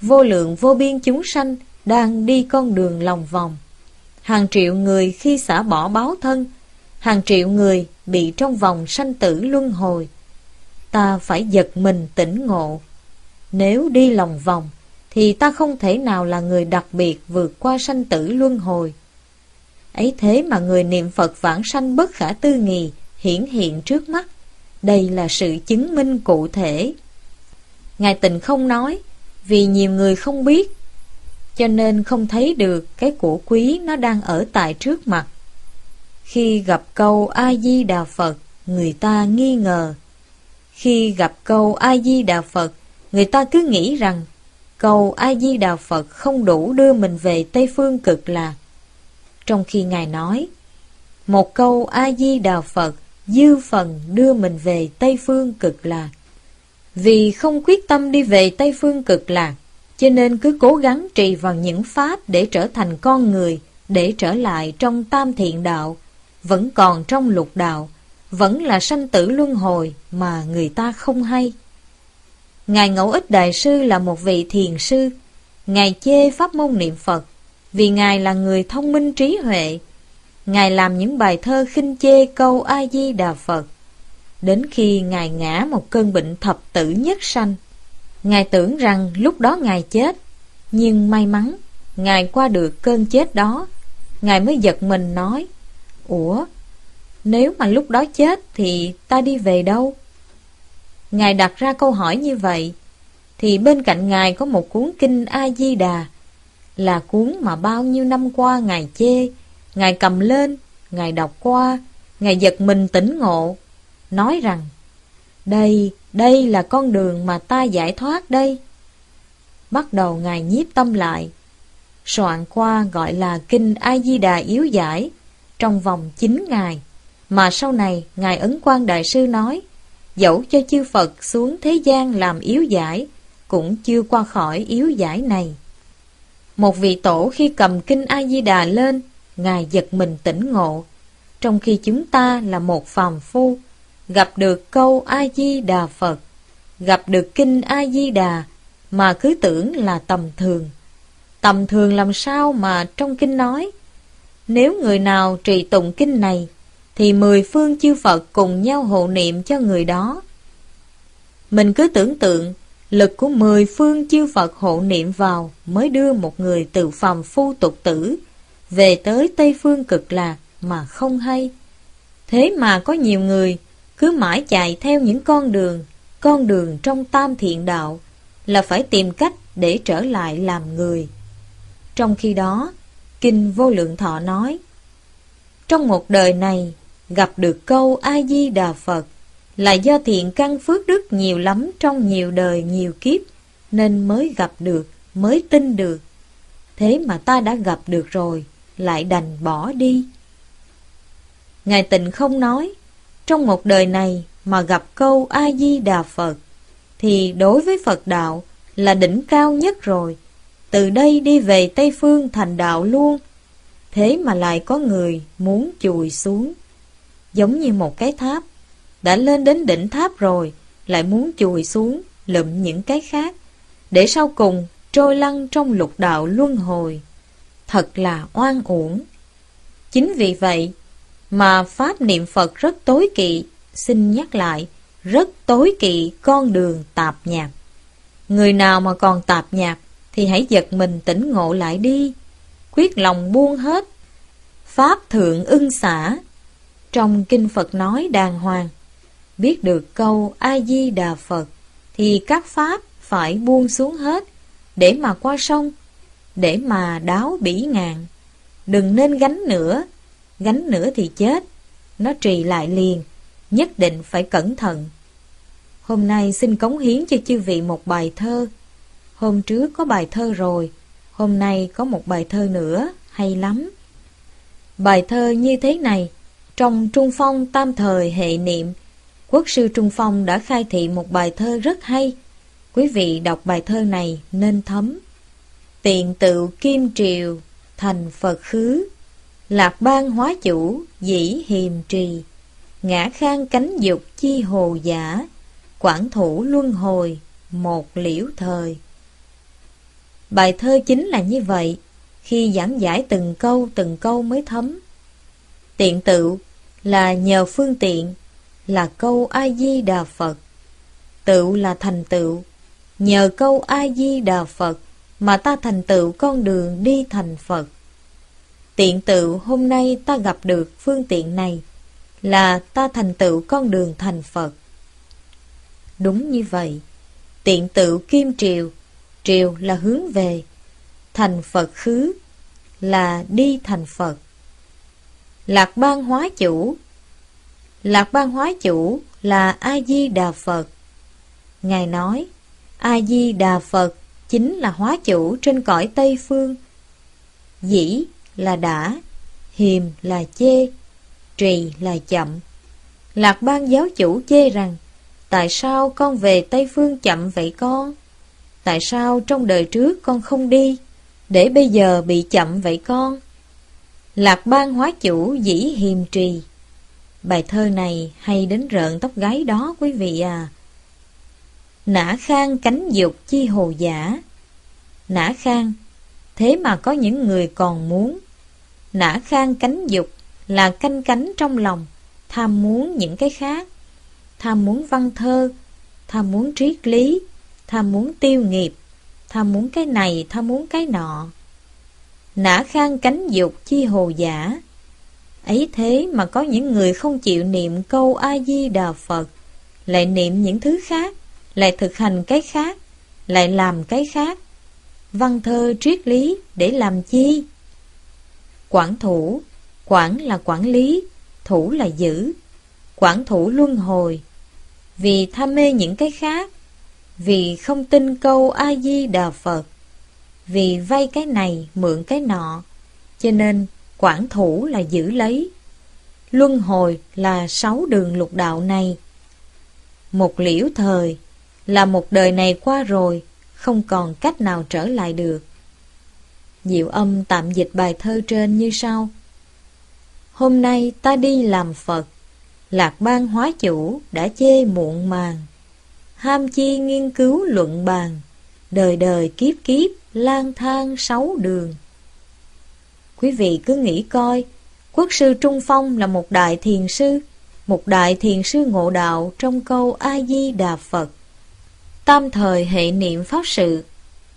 Vô lượng vô biên chúng sanh đang đi con đường lòng vòng. Hàng triệu người khi xả bỏ báo thân, hàng triệu người bị trong vòng sanh tử luân hồi. Ta phải giật mình tỉnh ngộ. Nếu đi lòng vòng thì ta không thể nào là người đặc biệt vượt qua sanh tử luân hồi. Ấy thế mà người niệm Phật vãng sanh bất khả tư nghì hiển hiện trước mắt. Đây là sự chứng minh cụ thể. Ngài Tịnh Không nói, vì nhiều người không biết cho nên không thấy được cái của quý nó đang ở tại trước mặt. Khi gặp câu A-di-đà Phật, người ta nghi ngờ. Khi gặp câu A-di-đà Phật, người ta cứ nghĩ rằng câu A-di-đà Phật không đủ đưa mình về Tây Phương Cực Lạc. Trong khi Ngài nói, một câu A-di-đà Phật dư phần đưa mình về Tây Phương Cực Lạc. Vì không quyết tâm đi về Tây Phương Cực Lạc, cho nên cứ cố gắng trì vào những pháp để trở thành con người, để trở lại trong Tam Thiện Đạo, vẫn còn trong lục đạo, vẫn là sanh tử luân hồi mà người ta không hay. Ngài Ngẫu Ích Đại Sư là một vị thiền sư. Ngài chê pháp môn niệm Phật vì Ngài là người thông minh trí huệ. Ngài làm những bài thơ khinh chê câu A-di-đà Phật. Đến khi Ngài ngã một cơn bệnh thập tử nhất sanh, Ngài tưởng rằng lúc đó Ngài chết. Nhưng may mắn Ngài qua được cơn chết đó. Ngài mới giật mình nói, ủa, nếu mà lúc đó chết thì ta đi về đâu? Ngài đặt ra câu hỏi như vậy. Thì bên cạnh Ngài có một cuốn Kinh A-di-đà, là cuốn mà bao nhiêu năm qua Ngài chê. Ngài cầm lên, Ngài đọc qua, Ngài giật mình tỉnh ngộ, nói rằng đây là con đường mà ta giải thoát đây. Bắt đầu Ngài nhiếp tâm lại, soạn qua gọi là Kinh A Di Đà Yếu Giải trong vòng 9 ngày. Mà sau này Ngài Ấn Quang Đại Sư nói, dẫu cho chư Phật xuống thế gian làm yếu giải cũng chưa qua khỏi yếu giải này. Một vị tổ khi cầm Kinh A Di Đà lên, Ngài giật mình tỉnh ngộ. Trong khi chúng ta là một phàm phu, gặp được câu A Di Đà Phật, gặp được Kinh A Di Đà mà cứ tưởng là tầm thường. Tầm thường làm sao mà trong kinh nói, nếu người nào trì tụng kinh này thì 10 phương chư Phật cùng nhau hộ niệm cho người đó. Mình cứ tưởng tượng lực của 10 phương chư Phật hộ niệm vào mới đưa một người từ phàm phu tục tử về tới Tây Phương Cực Lạc mà không hay. Thế mà có nhiều người cứ mãi chạy theo những con đường trong Tam Thiện Đạo là phải tìm cách để trở lại làm người. Trong khi đó, Kinh Vô Lượng Thọ nói, trong một đời này, gặp được câu A-di-đà Phật là do thiện căn phước đức nhiều lắm trong nhiều đời nhiều kiếp, nên mới gặp được, mới tin được. Thế mà ta đã gặp được rồi, lại đành bỏ đi. Ngài Tịnh Không nói, trong một đời này mà gặp câu A-di-đà Phật, thì đối với Phật Đạo là đỉnh cao nhất rồi. Từ đây đi về Tây Phương thành đạo luôn. Thế mà lại có người muốn chùi xuống, giống như một cái tháp, đã lên đến đỉnh tháp rồi, lại muốn chùi xuống lượm những cái khác, để sau cùng trôi lăn trong lục đạo luân hồi. Thật là oan uổng. Chính vì vậy mà Pháp niệm Phật rất tối kỵ, xin nhắc lại, rất tối kỵ con đường tạp nhạp. Người nào mà còn tạp nhạp thì hãy giật mình tỉnh ngộ lại đi, quyết lòng buông hết. Pháp thượng ưng xả, trong kinh Phật nói đàng hoàng, biết được câu A-di-đà Phật thì các pháp phải buông xuống hết, để mà qua sông, để mà đáo bỉ ngạn. Đừng nên gánh nữa thì chết, nó trì lại liền, nhất định phải cẩn thận. Hôm nay xin cống hiến cho chư vị một bài thơ. Hôm trước có bài thơ rồi, hôm nay có một bài thơ nữa, hay lắm. Bài thơ như thế này, trong Trung Phong tam thời hệ niệm, Quốc sư Trung Phong đã khai thị một bài thơ rất hay. Quý vị đọc bài thơ này nên thấm. Tiện tự kim triều, thành Phật khứ, lạc ban hóa chủ, dĩ hiềm trì, ngã khang cánh dục chi hồ giả, quảng thủ luân hồi, một liễu thời. Bài thơ chính là như vậy, khi giảng giải từng câu mới thấm. Tiện tự là nhờ phương tiện, là câu A-di-đà Phật. Tự là thành tựu, nhờ câu A-di-đà Phật mà ta thành tựu con đường đi thành Phật. Tiện tự hôm nay ta gặp được phương tiện này, là ta thành tựu con đường thành Phật. Đúng như vậy, tiện tự kim triều, triều là hướng về, thành Phật khứ là đi thành Phật. Lạc ban hóa chủ, lạc ban hóa chủ là A-di-đà Phật. Ngài nói, A-di-đà Phật chính là hóa chủ trên cõi Tây Phương. Dĩ là đã, hiềm là chê, trì là chậm. Lạc ban giáo chủ chê rằng, tại sao con về Tây Phương chậm vậy con? Tại sao trong đời trước con không đi, để bây giờ bị chậm vậy con? Lạc ban hóa chủ dĩ hiềm trì. Bài thơ này hay đến rợn tóc gáy đó quý vị à. Nã khang cánh dục chi hồ giả. Nã khang, thế mà có những người còn muốn. Nã khang cánh dục là canh cánh trong lòng, tham muốn những cái khác, tham muốn văn thơ, tham muốn triết lý, tham muốn tiêu nghiệp, tham muốn cái này, tham muốn cái nọ. Nã khang cánh dục chi hồ giả. Ấy thế mà có những người không chịu niệm câu A-di-đà Phật, lại niệm những thứ khác, lại thực hành cái khác, lại làm cái khác. Văn thơ triết lý để làm chi? Quản thủ, quản là quản lý, thủ là giữ, quản thủ luân hồi. Vì tham mê những cái khác, vì không tin câu A-di-đà Phật, vì vay cái này, mượn cái nọ, cho nên quản thủ là giữ lấy. Luân hồi là 6 đường lục đạo này. Một liễu thời là một đời này qua rồi, không còn cách nào trở lại được. Diệu Âm tạm dịch bài thơ trên như sau. Hôm nay ta đi làm Phật, lạc ban hóa chủ đã chê muộn màng. ham chi nghiên cứu luận bàn, đời đời kiếp kiếp lang thang sáu đường. Quý vị cứ nghĩ coi, Quốc sư Trung Phong là một đại thiền sư, ngộ đạo trong câu A Di Đà Phật. Tam thời hệ niệm pháp sự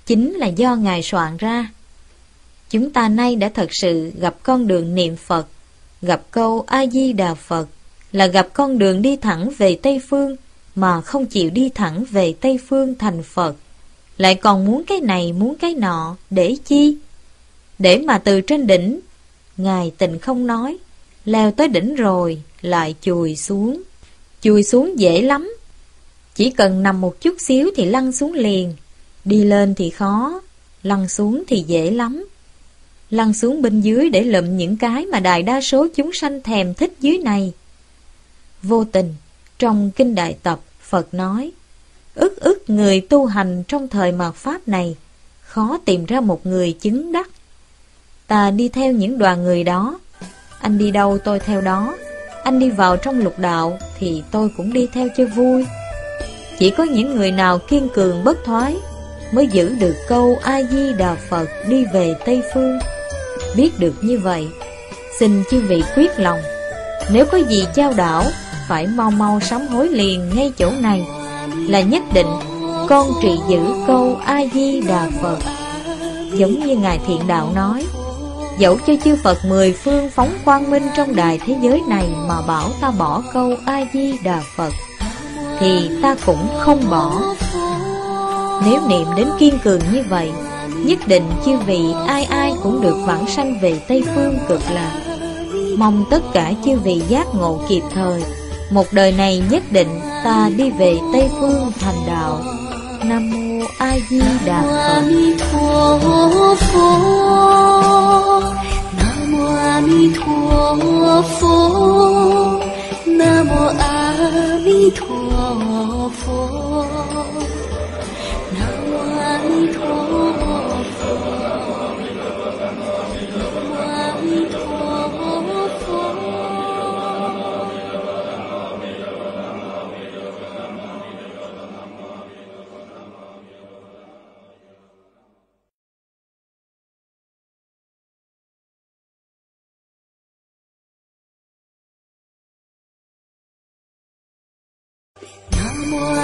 chính là do Ngài soạn ra. Chúng ta nay đã thật sự gặp con đường niệm Phật, gặp câu A Di Đà Phật, là gặp con đường đi thẳng về Tây Phương mà không chịu đi thẳng về Tây Phương thành Phật, lại còn muốn cái này muốn cái nọ để chi? Để mà từ trên đỉnh, Ngài Tịnh Không nói, leo tới đỉnh rồi lại chùi xuống. Chùi xuống dễ lắm, chỉ cần nằm một chút xíu thì lăn xuống liền. Đi lên thì khó, lăn xuống thì dễ lắm. Lăn xuống bên dưới để lượm những cái mà đại đa số chúng sanh thèm thích dưới này. Vô tình, trong Kinh Đại Tập, Phật nói, ức ức người tu hành trong thời mạt Pháp này, khó tìm ra một người chứng đắc. Ta đi theo những đoàn người đó, anh đi đâu tôi theo đó, anh đi vào trong lục đạo thì tôi cũng đi theo cho vui. Chỉ có những người nào kiên cường bất thoái mới giữ được câu A Di Đà Phật đi về Tây Phương. Biết được như vậy, xin chư vị quyết lòng, nếu có gì chao đảo phải mau mau sám hối liền ngay chỗ này, là nhất định con trì giữ câu A Di Đà Phật. Giống như Ngài Thiện Đạo nói, dẫu cho chư Phật mười phương phóng quang minh trong đại thế giới này mà bảo ta bỏ câu A Di Đà Phật thì ta cũng không bỏ. Nếu niệm đến kiên cường như vậy, nhất định chư vị ai ai cũng được vãng sanh về Tây Phương Cực Lạc. Mong tất cả chư vị giác ngộ kịp thời, một đời này nhất định ta đi về Tây Phương thành đạo. Nam Mô A Di Đà Phật. Nam Mô A Di Đà Phật. Nam Mô A Di Đà Phật. Nam Mô A Di Đà Phật. Nam Mô A Di Đà Phật. Nam Mô A Di Đà Phật. Nam Mô A Di Đà Phật.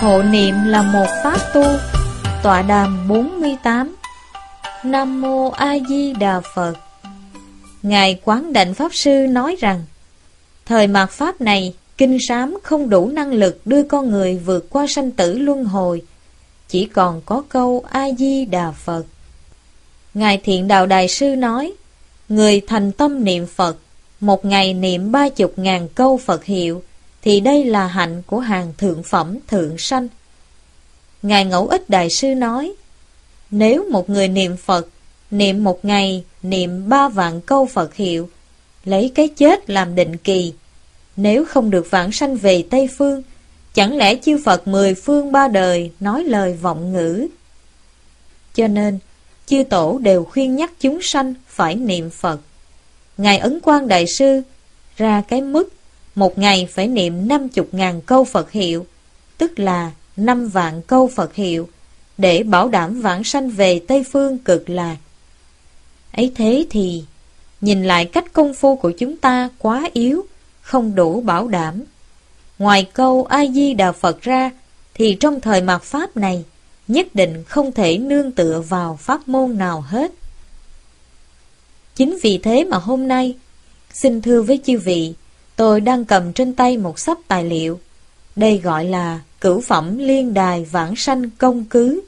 Hộ niệm là một pháp tu tọa đàm 48. Nam Mô A Di Đà Phật. Ngài Quán Đảnh Pháp Sư nói rằng, thời mạt Pháp này, kinh sám không đủ năng lực đưa con người vượt qua sanh tử luân hồi, chỉ còn có câu A Di Đà Phật. Ngài Thiện Đạo Đại Sư nói, người thành tâm niệm Phật, một ngày niệm 30.000 câu Phật hiệu, thì đây là hạnh của hàng thượng phẩm thượng sanh. Ngài Ngẫu Ích Đại Sư nói, nếu một người niệm Phật, niệm một ngày, niệm 3.000 câu Phật hiệu, lấy cái chết làm định kỳ, nếu không được vãng sanh về Tây Phương, chẳng lẽ chư Phật mười phương ba đời nói lời vọng ngữ? Cho nên, chư tổ đều khuyên nhắc chúng sanh phải niệm Phật. Ngài Ấn Quang Đại Sư ra cái mức một ngày phải niệm 50.000 câu Phật hiệu, tức là 5.000 câu Phật hiệu, để bảo đảm vãng sanh về Tây Phương Cực Lạc. Ấy thế thì, nhìn lại cách công phu của chúng ta quá yếu, không đủ bảo đảm. Ngoài câu A-di-đà Phật ra, thì trong thời mạt Pháp này, nhất định không thể nương tựa vào pháp môn nào hết. Chính vì thế mà hôm nay, xin thưa với chư vị, tôi đang cầm trên tay một sấp tài liệu. Đây gọi là Cửu Phẩm Liên Đài Vãng Sanh Công Cứ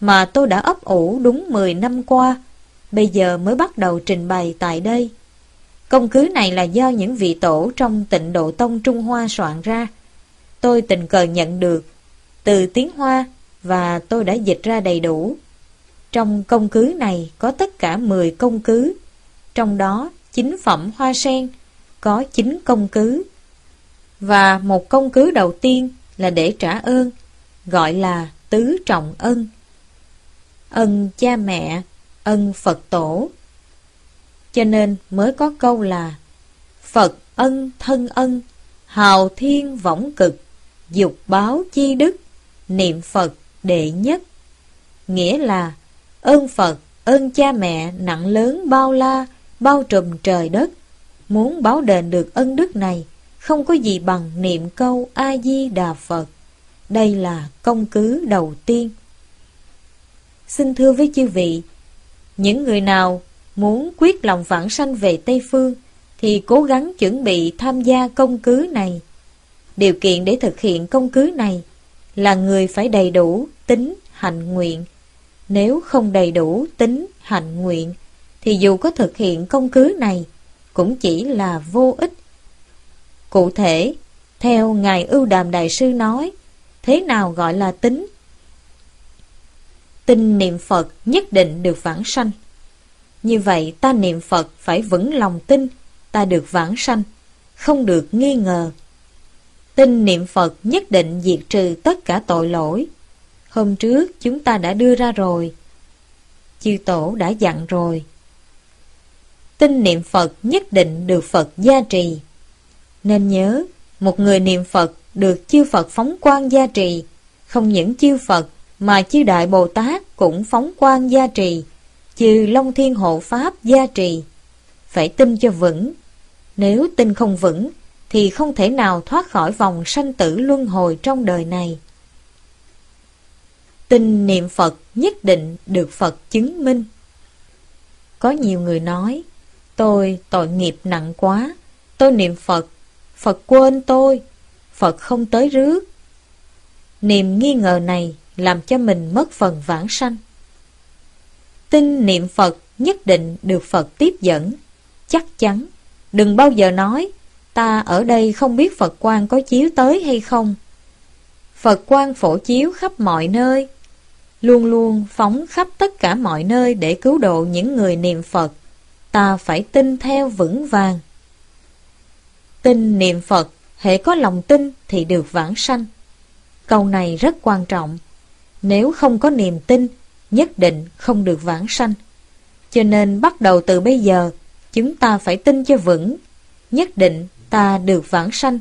mà tôi đã ấp ủ đúng 10 năm qua, bây giờ mới bắt đầu trình bày tại đây. Công cứ này là do những vị tổ trong Tịnh Độ Tông Trung Hoa soạn ra. Tôi tình cờ nhận được từ tiếng Hoa và tôi đã dịch ra đầy đủ. Trong công cứ này có tất cả 10 công cứ, trong đó 9 phẩm hoa sen, có 9 công cứ. Và một công cứ đầu tiên là để trả ơn, gọi là Tứ Trọng Ân. Ân cha mẹ, ân Phật tổ. Cho nên mới có câu là Phật ân thân ân, hào thiên võng cực, dục báo chi đức, niệm Phật đệ nhất. Nghĩa là ơn Phật, ơn cha mẹ nặng lớn bao la, bao trùm trời đất. Muốn báo đền được ân đức này, không có gì bằng niệm câu A Di Đà Phật. Đây là công cứ đầu tiên. Xin thưa với chư vị, những người nào muốn quyết lòng vãng sanh về Tây Phương thì cố gắng chuẩn bị tham gia công cứ này. Điều kiện để thực hiện công cứ này là người phải đầy đủ tín hạnh nguyện. Nếu không đầy đủ tín hạnh nguyện thì dù có thực hiện công cứ này cũng chỉ là vô ích. Cụ thể, theo Ngài Ưu Đàm Đại Sư nói, thế nào gọi là tín? Tin niệm Phật nhất định được vãng sanh. Như vậy ta niệm Phật phải vững lòng tin ta được vãng sanh, không được nghi ngờ. Tin niệm Phật nhất định diệt trừ tất cả tội lỗi. Hôm trước chúng ta đã đưa ra rồi, chư tổ đã dặn rồi. Tin niệm Phật nhất định được Phật gia trì. Nên nhớ, một người niệm Phật được chư Phật phóng quang gia trì. Không những chư Phật mà chư Đại Bồ Tát cũng phóng quang gia trì, chư Long Thiên Hộ Pháp gia trì. Phải tin cho vững. Nếu tin không vững thì không thể nào thoát khỏi vòng sanh tử luân hồi trong đời này. Tin niệm Phật nhất định được Phật chứng minh. Có nhiều người nói, tôi tội nghiệp nặng quá, tôi niệm Phật, Phật quên tôi, Phật không tới rước. Niềm nghi ngờ này làm cho mình mất phần vãng sanh. Tin niệm Phật nhất định được Phật tiếp dẫn. Chắc chắn, đừng bao giờ nói ta ở đây không biết Phật quang có chiếu tới hay không. Phật quang phổ chiếu khắp mọi nơi, luôn luôn phóng khắp tất cả mọi nơi để cứu độ những người niệm Phật. Ta phải tin theo vững vàng. Tin niệm Phật, hễ có lòng tin thì được vãng sanh. Câu này rất quan trọng. Nếu không có niềm tin, nhất định không được vãng sanh. Cho nên bắt đầu từ bây giờ, chúng ta phải tin cho vững. Nhất định ta được vãng sanh.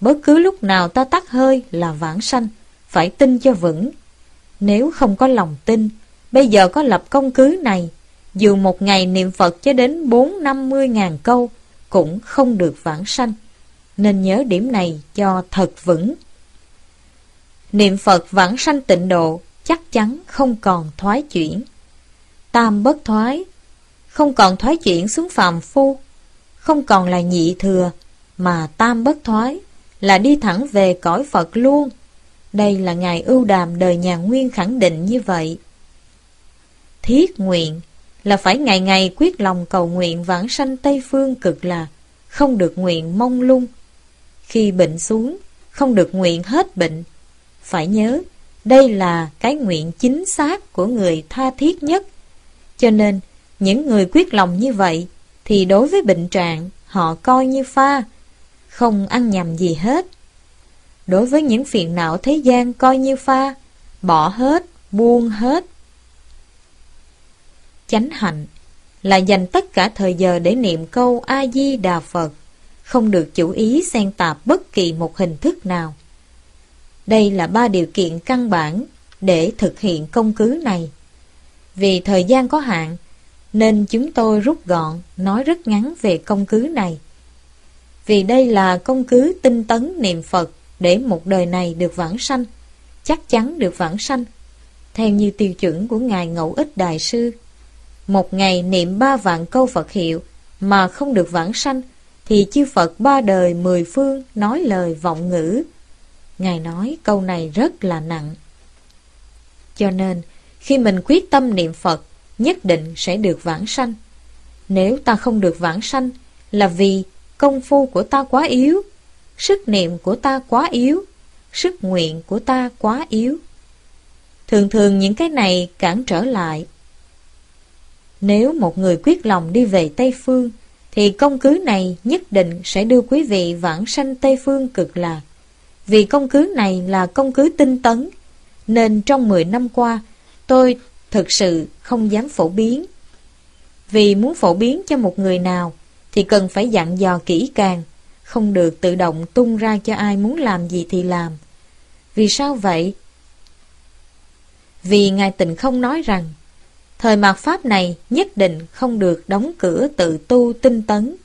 Bất cứ lúc nào ta tắt hơi là vãng sanh. Phải tin cho vững. Nếu không có lòng tin, bây giờ có lập công cứ này, dù một ngày niệm Phật cho đến 4-50 ngàn câu cũng không được vãng sanh. Nên nhớ điểm này cho thật vững. Niệm Phật vãng sanh tịnh độ chắc chắn không còn thoái chuyển. Tam bất thoái, không còn thoái chuyển xuống phàm phu, không còn là nhị thừa, mà tam bất thoái là đi thẳng về cõi Phật luôn. Đây là Ngài Ưu Đàm đời nhà Nguyên khẳng định như vậy. Thiết nguyện là phải ngày ngày quyết lòng cầu nguyện vãng sanh Tây Phương Cực Lạc, không được nguyện mông lung. Khi bệnh xuống, không được nguyện hết bệnh. Phải nhớ, đây là cái nguyện chính xác của người tha thiết nhất. Cho nên, những người quyết lòng như vậy thì đối với bệnh trạng họ coi như pha, không ăn nhầm gì hết. Đối với những phiền não thế gian coi như pha, bỏ hết, buông hết. Chánh hạnh là dành tất cả thời giờ để niệm câu A Di Đà Phật, không được chủ ý xen tạp bất kỳ một hình thức nào. Đây là 3 điều kiện căn bản để thực hiện công cứ này. Vì thời gian có hạn nên chúng tôi rút gọn, nói rất ngắn về công cứ này. Vì đây là công cứ tinh tấn niệm Phật để một đời này được vãng sanh, chắc chắn được vãng sanh, theo như tiêu chuẩn của Ngài Ngẫu Ích Đại Sư. một ngày niệm 3 vạn câu Phật hiệu mà không được vãng sanh, thì chư Phật 3 đời 10 phương nói lời vọng ngữ. Ngài nói câu này rất là nặng. Cho nên, khi mình quyết tâm niệm Phật, nhất định sẽ được vãng sanh. Nếu ta không được vãng sanh là vì công phu của ta quá yếu, sức niệm của ta quá yếu, sức nguyện của ta quá yếu. Thường thường những cái này cản trở lại. Nếu một người quyết lòng đi về Tây Phương, thì công cứ này nhất định sẽ đưa quý vị vãng sanh Tây Phương Cực Lạc. Vì công cứ này là công cứ tinh tấn, nên trong 10 năm qua tôi thực sự không dám phổ biến. Vì muốn phổ biến cho một người nào thì cần phải dặn dò kỹ càng, không được tự động tung ra cho ai muốn làm gì thì làm. Vì sao vậy? Vì Ngài Tịnh Không nói rằng thời mạt Pháp này nhất định không được đóng cửa tự tu tinh tấn.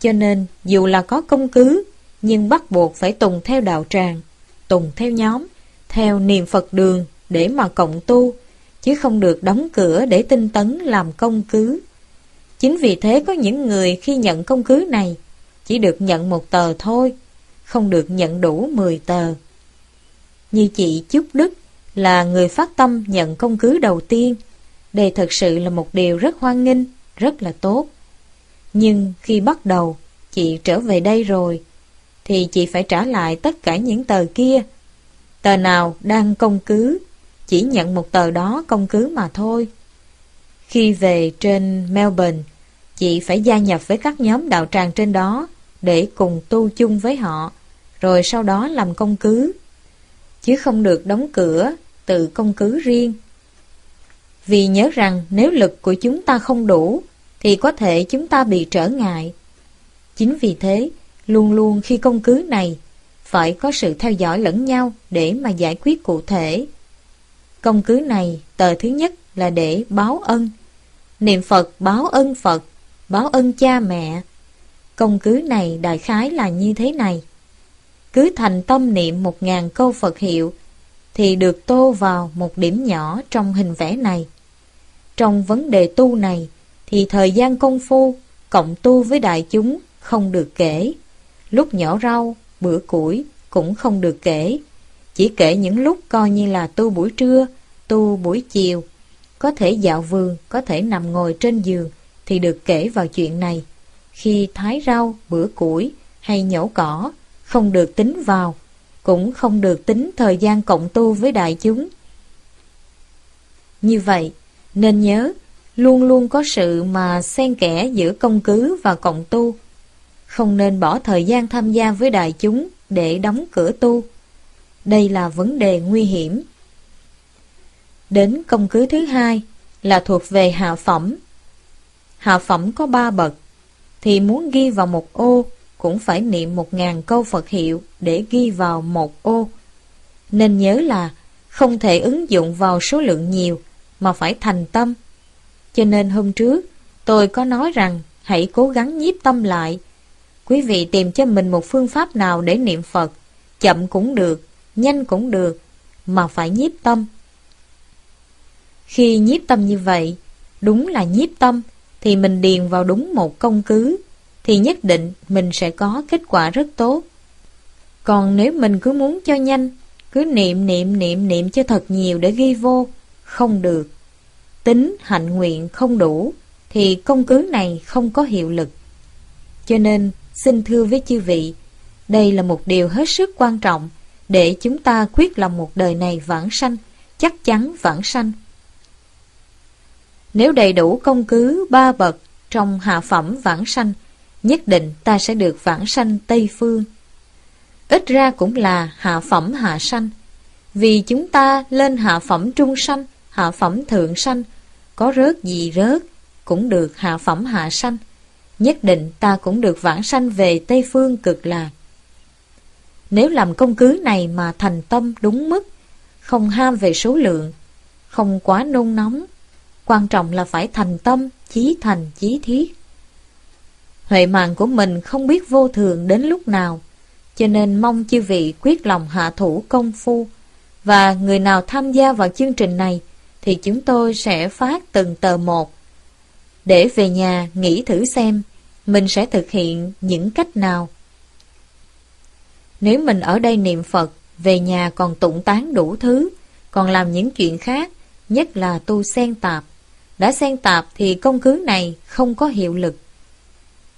Cho nên dù là có công cứ, nhưng bắt buộc phải tùng theo đạo tràng, tùng theo nhóm, theo niệm Phật đường để mà cộng tu, chứ không được đóng cửa để tinh tấn làm công cứ. Chính vì thế có những người khi nhận công cứ này chỉ được nhận 1 tờ thôi, không được nhận đủ 10 tờ. Như chị Chúc Đức là người phát tâm nhận công cứ đầu tiên. Đây thật sự là một điều rất hoan nghênh, rất là tốt. Nhưng khi bắt đầu chị trở về đây rồi, thì chị phải trả lại tất cả những tờ kia. Tờ nào đang công cứ, chỉ nhận 1 tờ đó công cứ mà thôi. Khi về trên Melbourne, chị phải gia nhập với các nhóm đạo tràng trên đó để cùng tu chung với họ, rồi sau đó làm công cứ, chứ không được đóng cửa tự công cứ riêng. Vì nhớ rằng nếu lực của chúng ta không đủ thì có thể chúng ta bị trở ngại. Chính vì thế, luôn luôn khi công cứ này phải có sự theo dõi lẫn nhau để mà giải quyết cụ thể. Công cứ này, tờ thứ nhất là để báo ân, niệm Phật, báo ân cha mẹ. Công cứ này đại khái là như thế này: cứ thành tâm niệm 1000 câu Phật hiệu thì được tô vào một điểm nhỏ trong hình vẽ này. Trong vấn đề tu này thì thời gian công phu cộng tu với đại chúng không được kể, lúc nhỏ rau, bữa củi cũng không được kể, chỉ kể những lúc coi như là tu buổi trưa, tu buổi chiều, có thể dạo vườn, có thể nằm ngồi trên giường thì được kể vào chuyện này. Khi thái rau, bữa củi hay nhổ cỏ không được tính vào, cũng không được tính thời gian cộng tu với đại chúng. Như vậy, nên nhớ, luôn luôn có sự mà xen kẽ giữa công cứ và cộng tu. Không nên bỏ thời gian tham gia với đại chúng để đóng cửa tu. Đây là vấn đề nguy hiểm. Đến công cứ thứ hai là thuộc về hạ phẩm. Hạ phẩm có 3 bậc, thì muốn ghi vào một ô cũng phải niệm 1000 câu Phật hiệu để ghi vào một ô. Nên nhớ là không thể ứng dụng vào số lượng nhiều mà phải thành tâm. Cho nên hôm trước tôi có nói rằng hãy cố gắng nhiếp tâm lại. Quý vị tìm cho mình một phương pháp nào để niệm Phật, chậm cũng được, nhanh cũng được, mà phải nhiếp tâm. Khi nhiếp tâm như vậy, đúng là nhiếp tâm, thì mình điền vào đúng một công cứ, thì nhất định mình sẽ có kết quả rất tốt. Còn nếu mình cứ muốn cho nhanh, cứ niệm cho thật nhiều để ghi vô, không được. Tính hạnh nguyện không đủ, thì công cứ này không có hiệu lực. Cho nên, xin thưa với chư vị, đây là một điều hết sức quan trọng để chúng ta quyết lòng một đời này vãng sanh, chắc chắn vãng sanh. Nếu đầy đủ công cứ 3 bậc trong hạ phẩm vãng sanh, nhất định ta sẽ được vãng sanh Tây Phương. Ít ra cũng là hạ phẩm hạ sanh, vì chúng ta lên hạ phẩm trung sanh, hạ phẩm thượng sanh, có rớt gì rớt cũng được hạ phẩm hạ sanh, nhất định ta cũng được vãng sanh về Tây Phương Cực Lạc. Nếu làm công cứ này mà thành tâm đúng mức, không ham về số lượng, không quá nôn nóng, quan trọng là phải thành tâm, chí thành, chí thiết. Huệ mạng của mình không biết vô thường đến lúc nào, cho nên mong chư vị quyết lòng hạ thủ công phu, và người nào tham gia vào chương trình này thì chúng tôi sẽ phát từng tờ một để về nhà nghĩ thử xem mình sẽ thực hiện những cách nào. Nếu mình ở đây niệm Phật, về nhà còn tụng tán đủ thứ, còn làm những chuyện khác, nhất là tu xen tạp. Đã xen tạp thì công cứ này không có hiệu lực.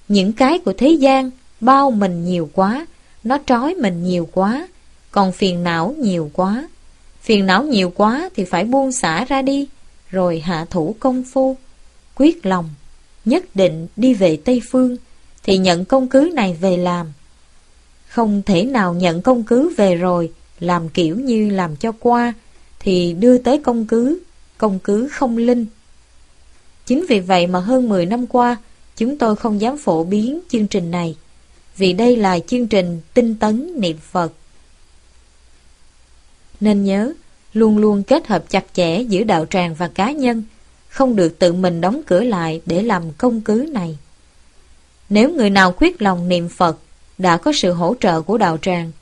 Những cái của thế gian bao mình nhiều quá, nó trói mình nhiều quá, còn phiền não nhiều quá. Phiền não nhiều quá thì phải buông xả ra đi, rồi hạ thủ công phu. Quyết lòng, nhất định đi về Tây Phương, thì nhận công cứ này về làm. Không thể nào nhận công cứ về rồi, làm kiểu như làm cho qua, thì đưa tới công cứ không linh. Chính vì vậy mà hơn 10 năm qua, chúng tôi không dám phổ biến chương trình này, vì đây là chương trình tinh tấn niệm Phật. Nên nhớ, luôn luôn kết hợp chặt chẽ giữa đạo tràng và cá nhân, không được tự mình đóng cửa lại để làm công cứ này. Nếu người nào quyết lòng niệm Phật, đã có sự hỗ trợ của đạo tràng,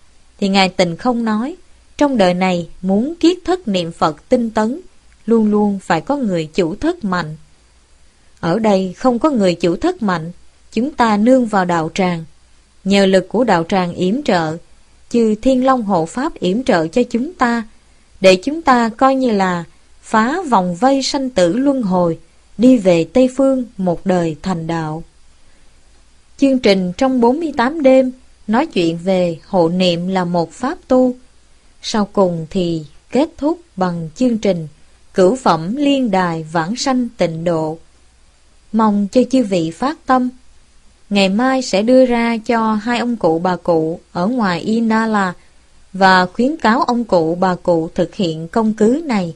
thì Ngài Tịnh Không nói, trong đời này muốn kiết thất niệm Phật tinh tấn, luôn luôn phải có người chủ thất mạnh. Ở đây không có người chủ thất mạnh, chúng ta nương vào đạo tràng, nhờ lực của đạo tràng yểm trợ, chư Thiên Long Hộ Pháp yểm trợ cho chúng ta, để chúng ta coi như là phá vòng vây sanh tử luân hồi, đi về Tây Phương một đời thành đạo. Chương trình trong 48 đêm nói chuyện về hộ niệm là một pháp tu. Sau cùng thì kết thúc bằng chương trình cửu phẩm liên đài vãng sanh tịnh độ. Mong cho chư vị phát tâm. Ngày mai sẽ đưa ra cho hai ông cụ bà cụ ở ngoài Inala và khuyến cáo ông cụ bà cụ thực hiện công cứ này.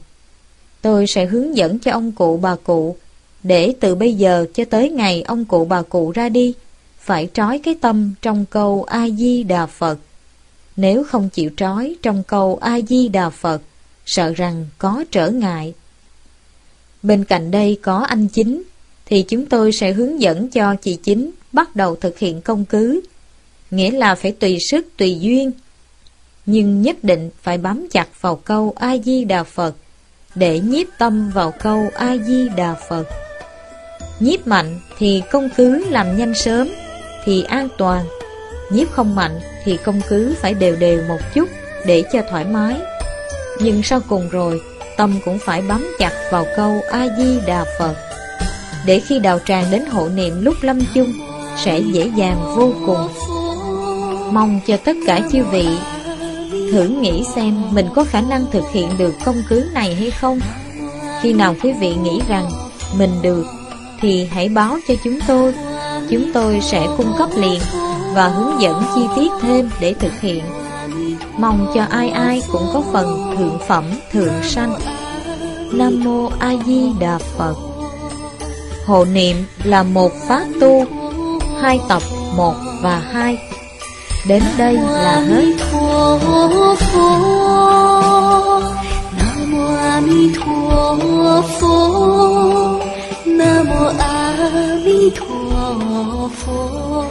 Tôi sẽ hướng dẫn cho ông cụ bà cụ để từ bây giờ cho tới ngày ông cụ bà cụ ra đi, phải trói cái tâm trong câu A-di-đà Phật. Nếu không chịu trói trong câu A-di-đà Phật, sợ rằng có trở ngại. Bên cạnh đây có anh Chính, thì chúng tôi sẽ hướng dẫn cho chị Chính bắt đầu thực hiện công cứ. Nghĩa là phải tùy sức tùy duyên, nhưng nhất định phải bám chặt vào câu A-di-đà Phật, để nhiếp tâm vào câu A-di-đà Phật. Nhiếp mạnh thì công cứ làm nhanh sớm thì an toàn, nhiếp không mạnh thì công cứ phải đều đều một chút để cho thoải mái. Nhưng sau cùng rồi, tâm cũng phải bám chặt vào câu A-di-đà Phật, để khi đạo tràng đến hộ niệm lúc lâm chung sẽ dễ dàng vô cùng. Mong cho tất cả chư vị thử nghĩ xem mình có khả năng thực hiện được công cứ này hay không. Khi nào quý vị nghĩ rằng mình được thì hãy báo cho chúng tôi sẽ cung cấp liền và hướng dẫn chi tiết thêm để thực hiện. Mong cho ai ai cũng có phần thượng phẩm thượng sanh. Nam Mô A Di Đà Phật. Hộ niệm là một pháp tu, hai tập 1 và 2 đến đây là hết. Nam Mô A Di Đà Phật. Nam Mô A Di Đà Phật.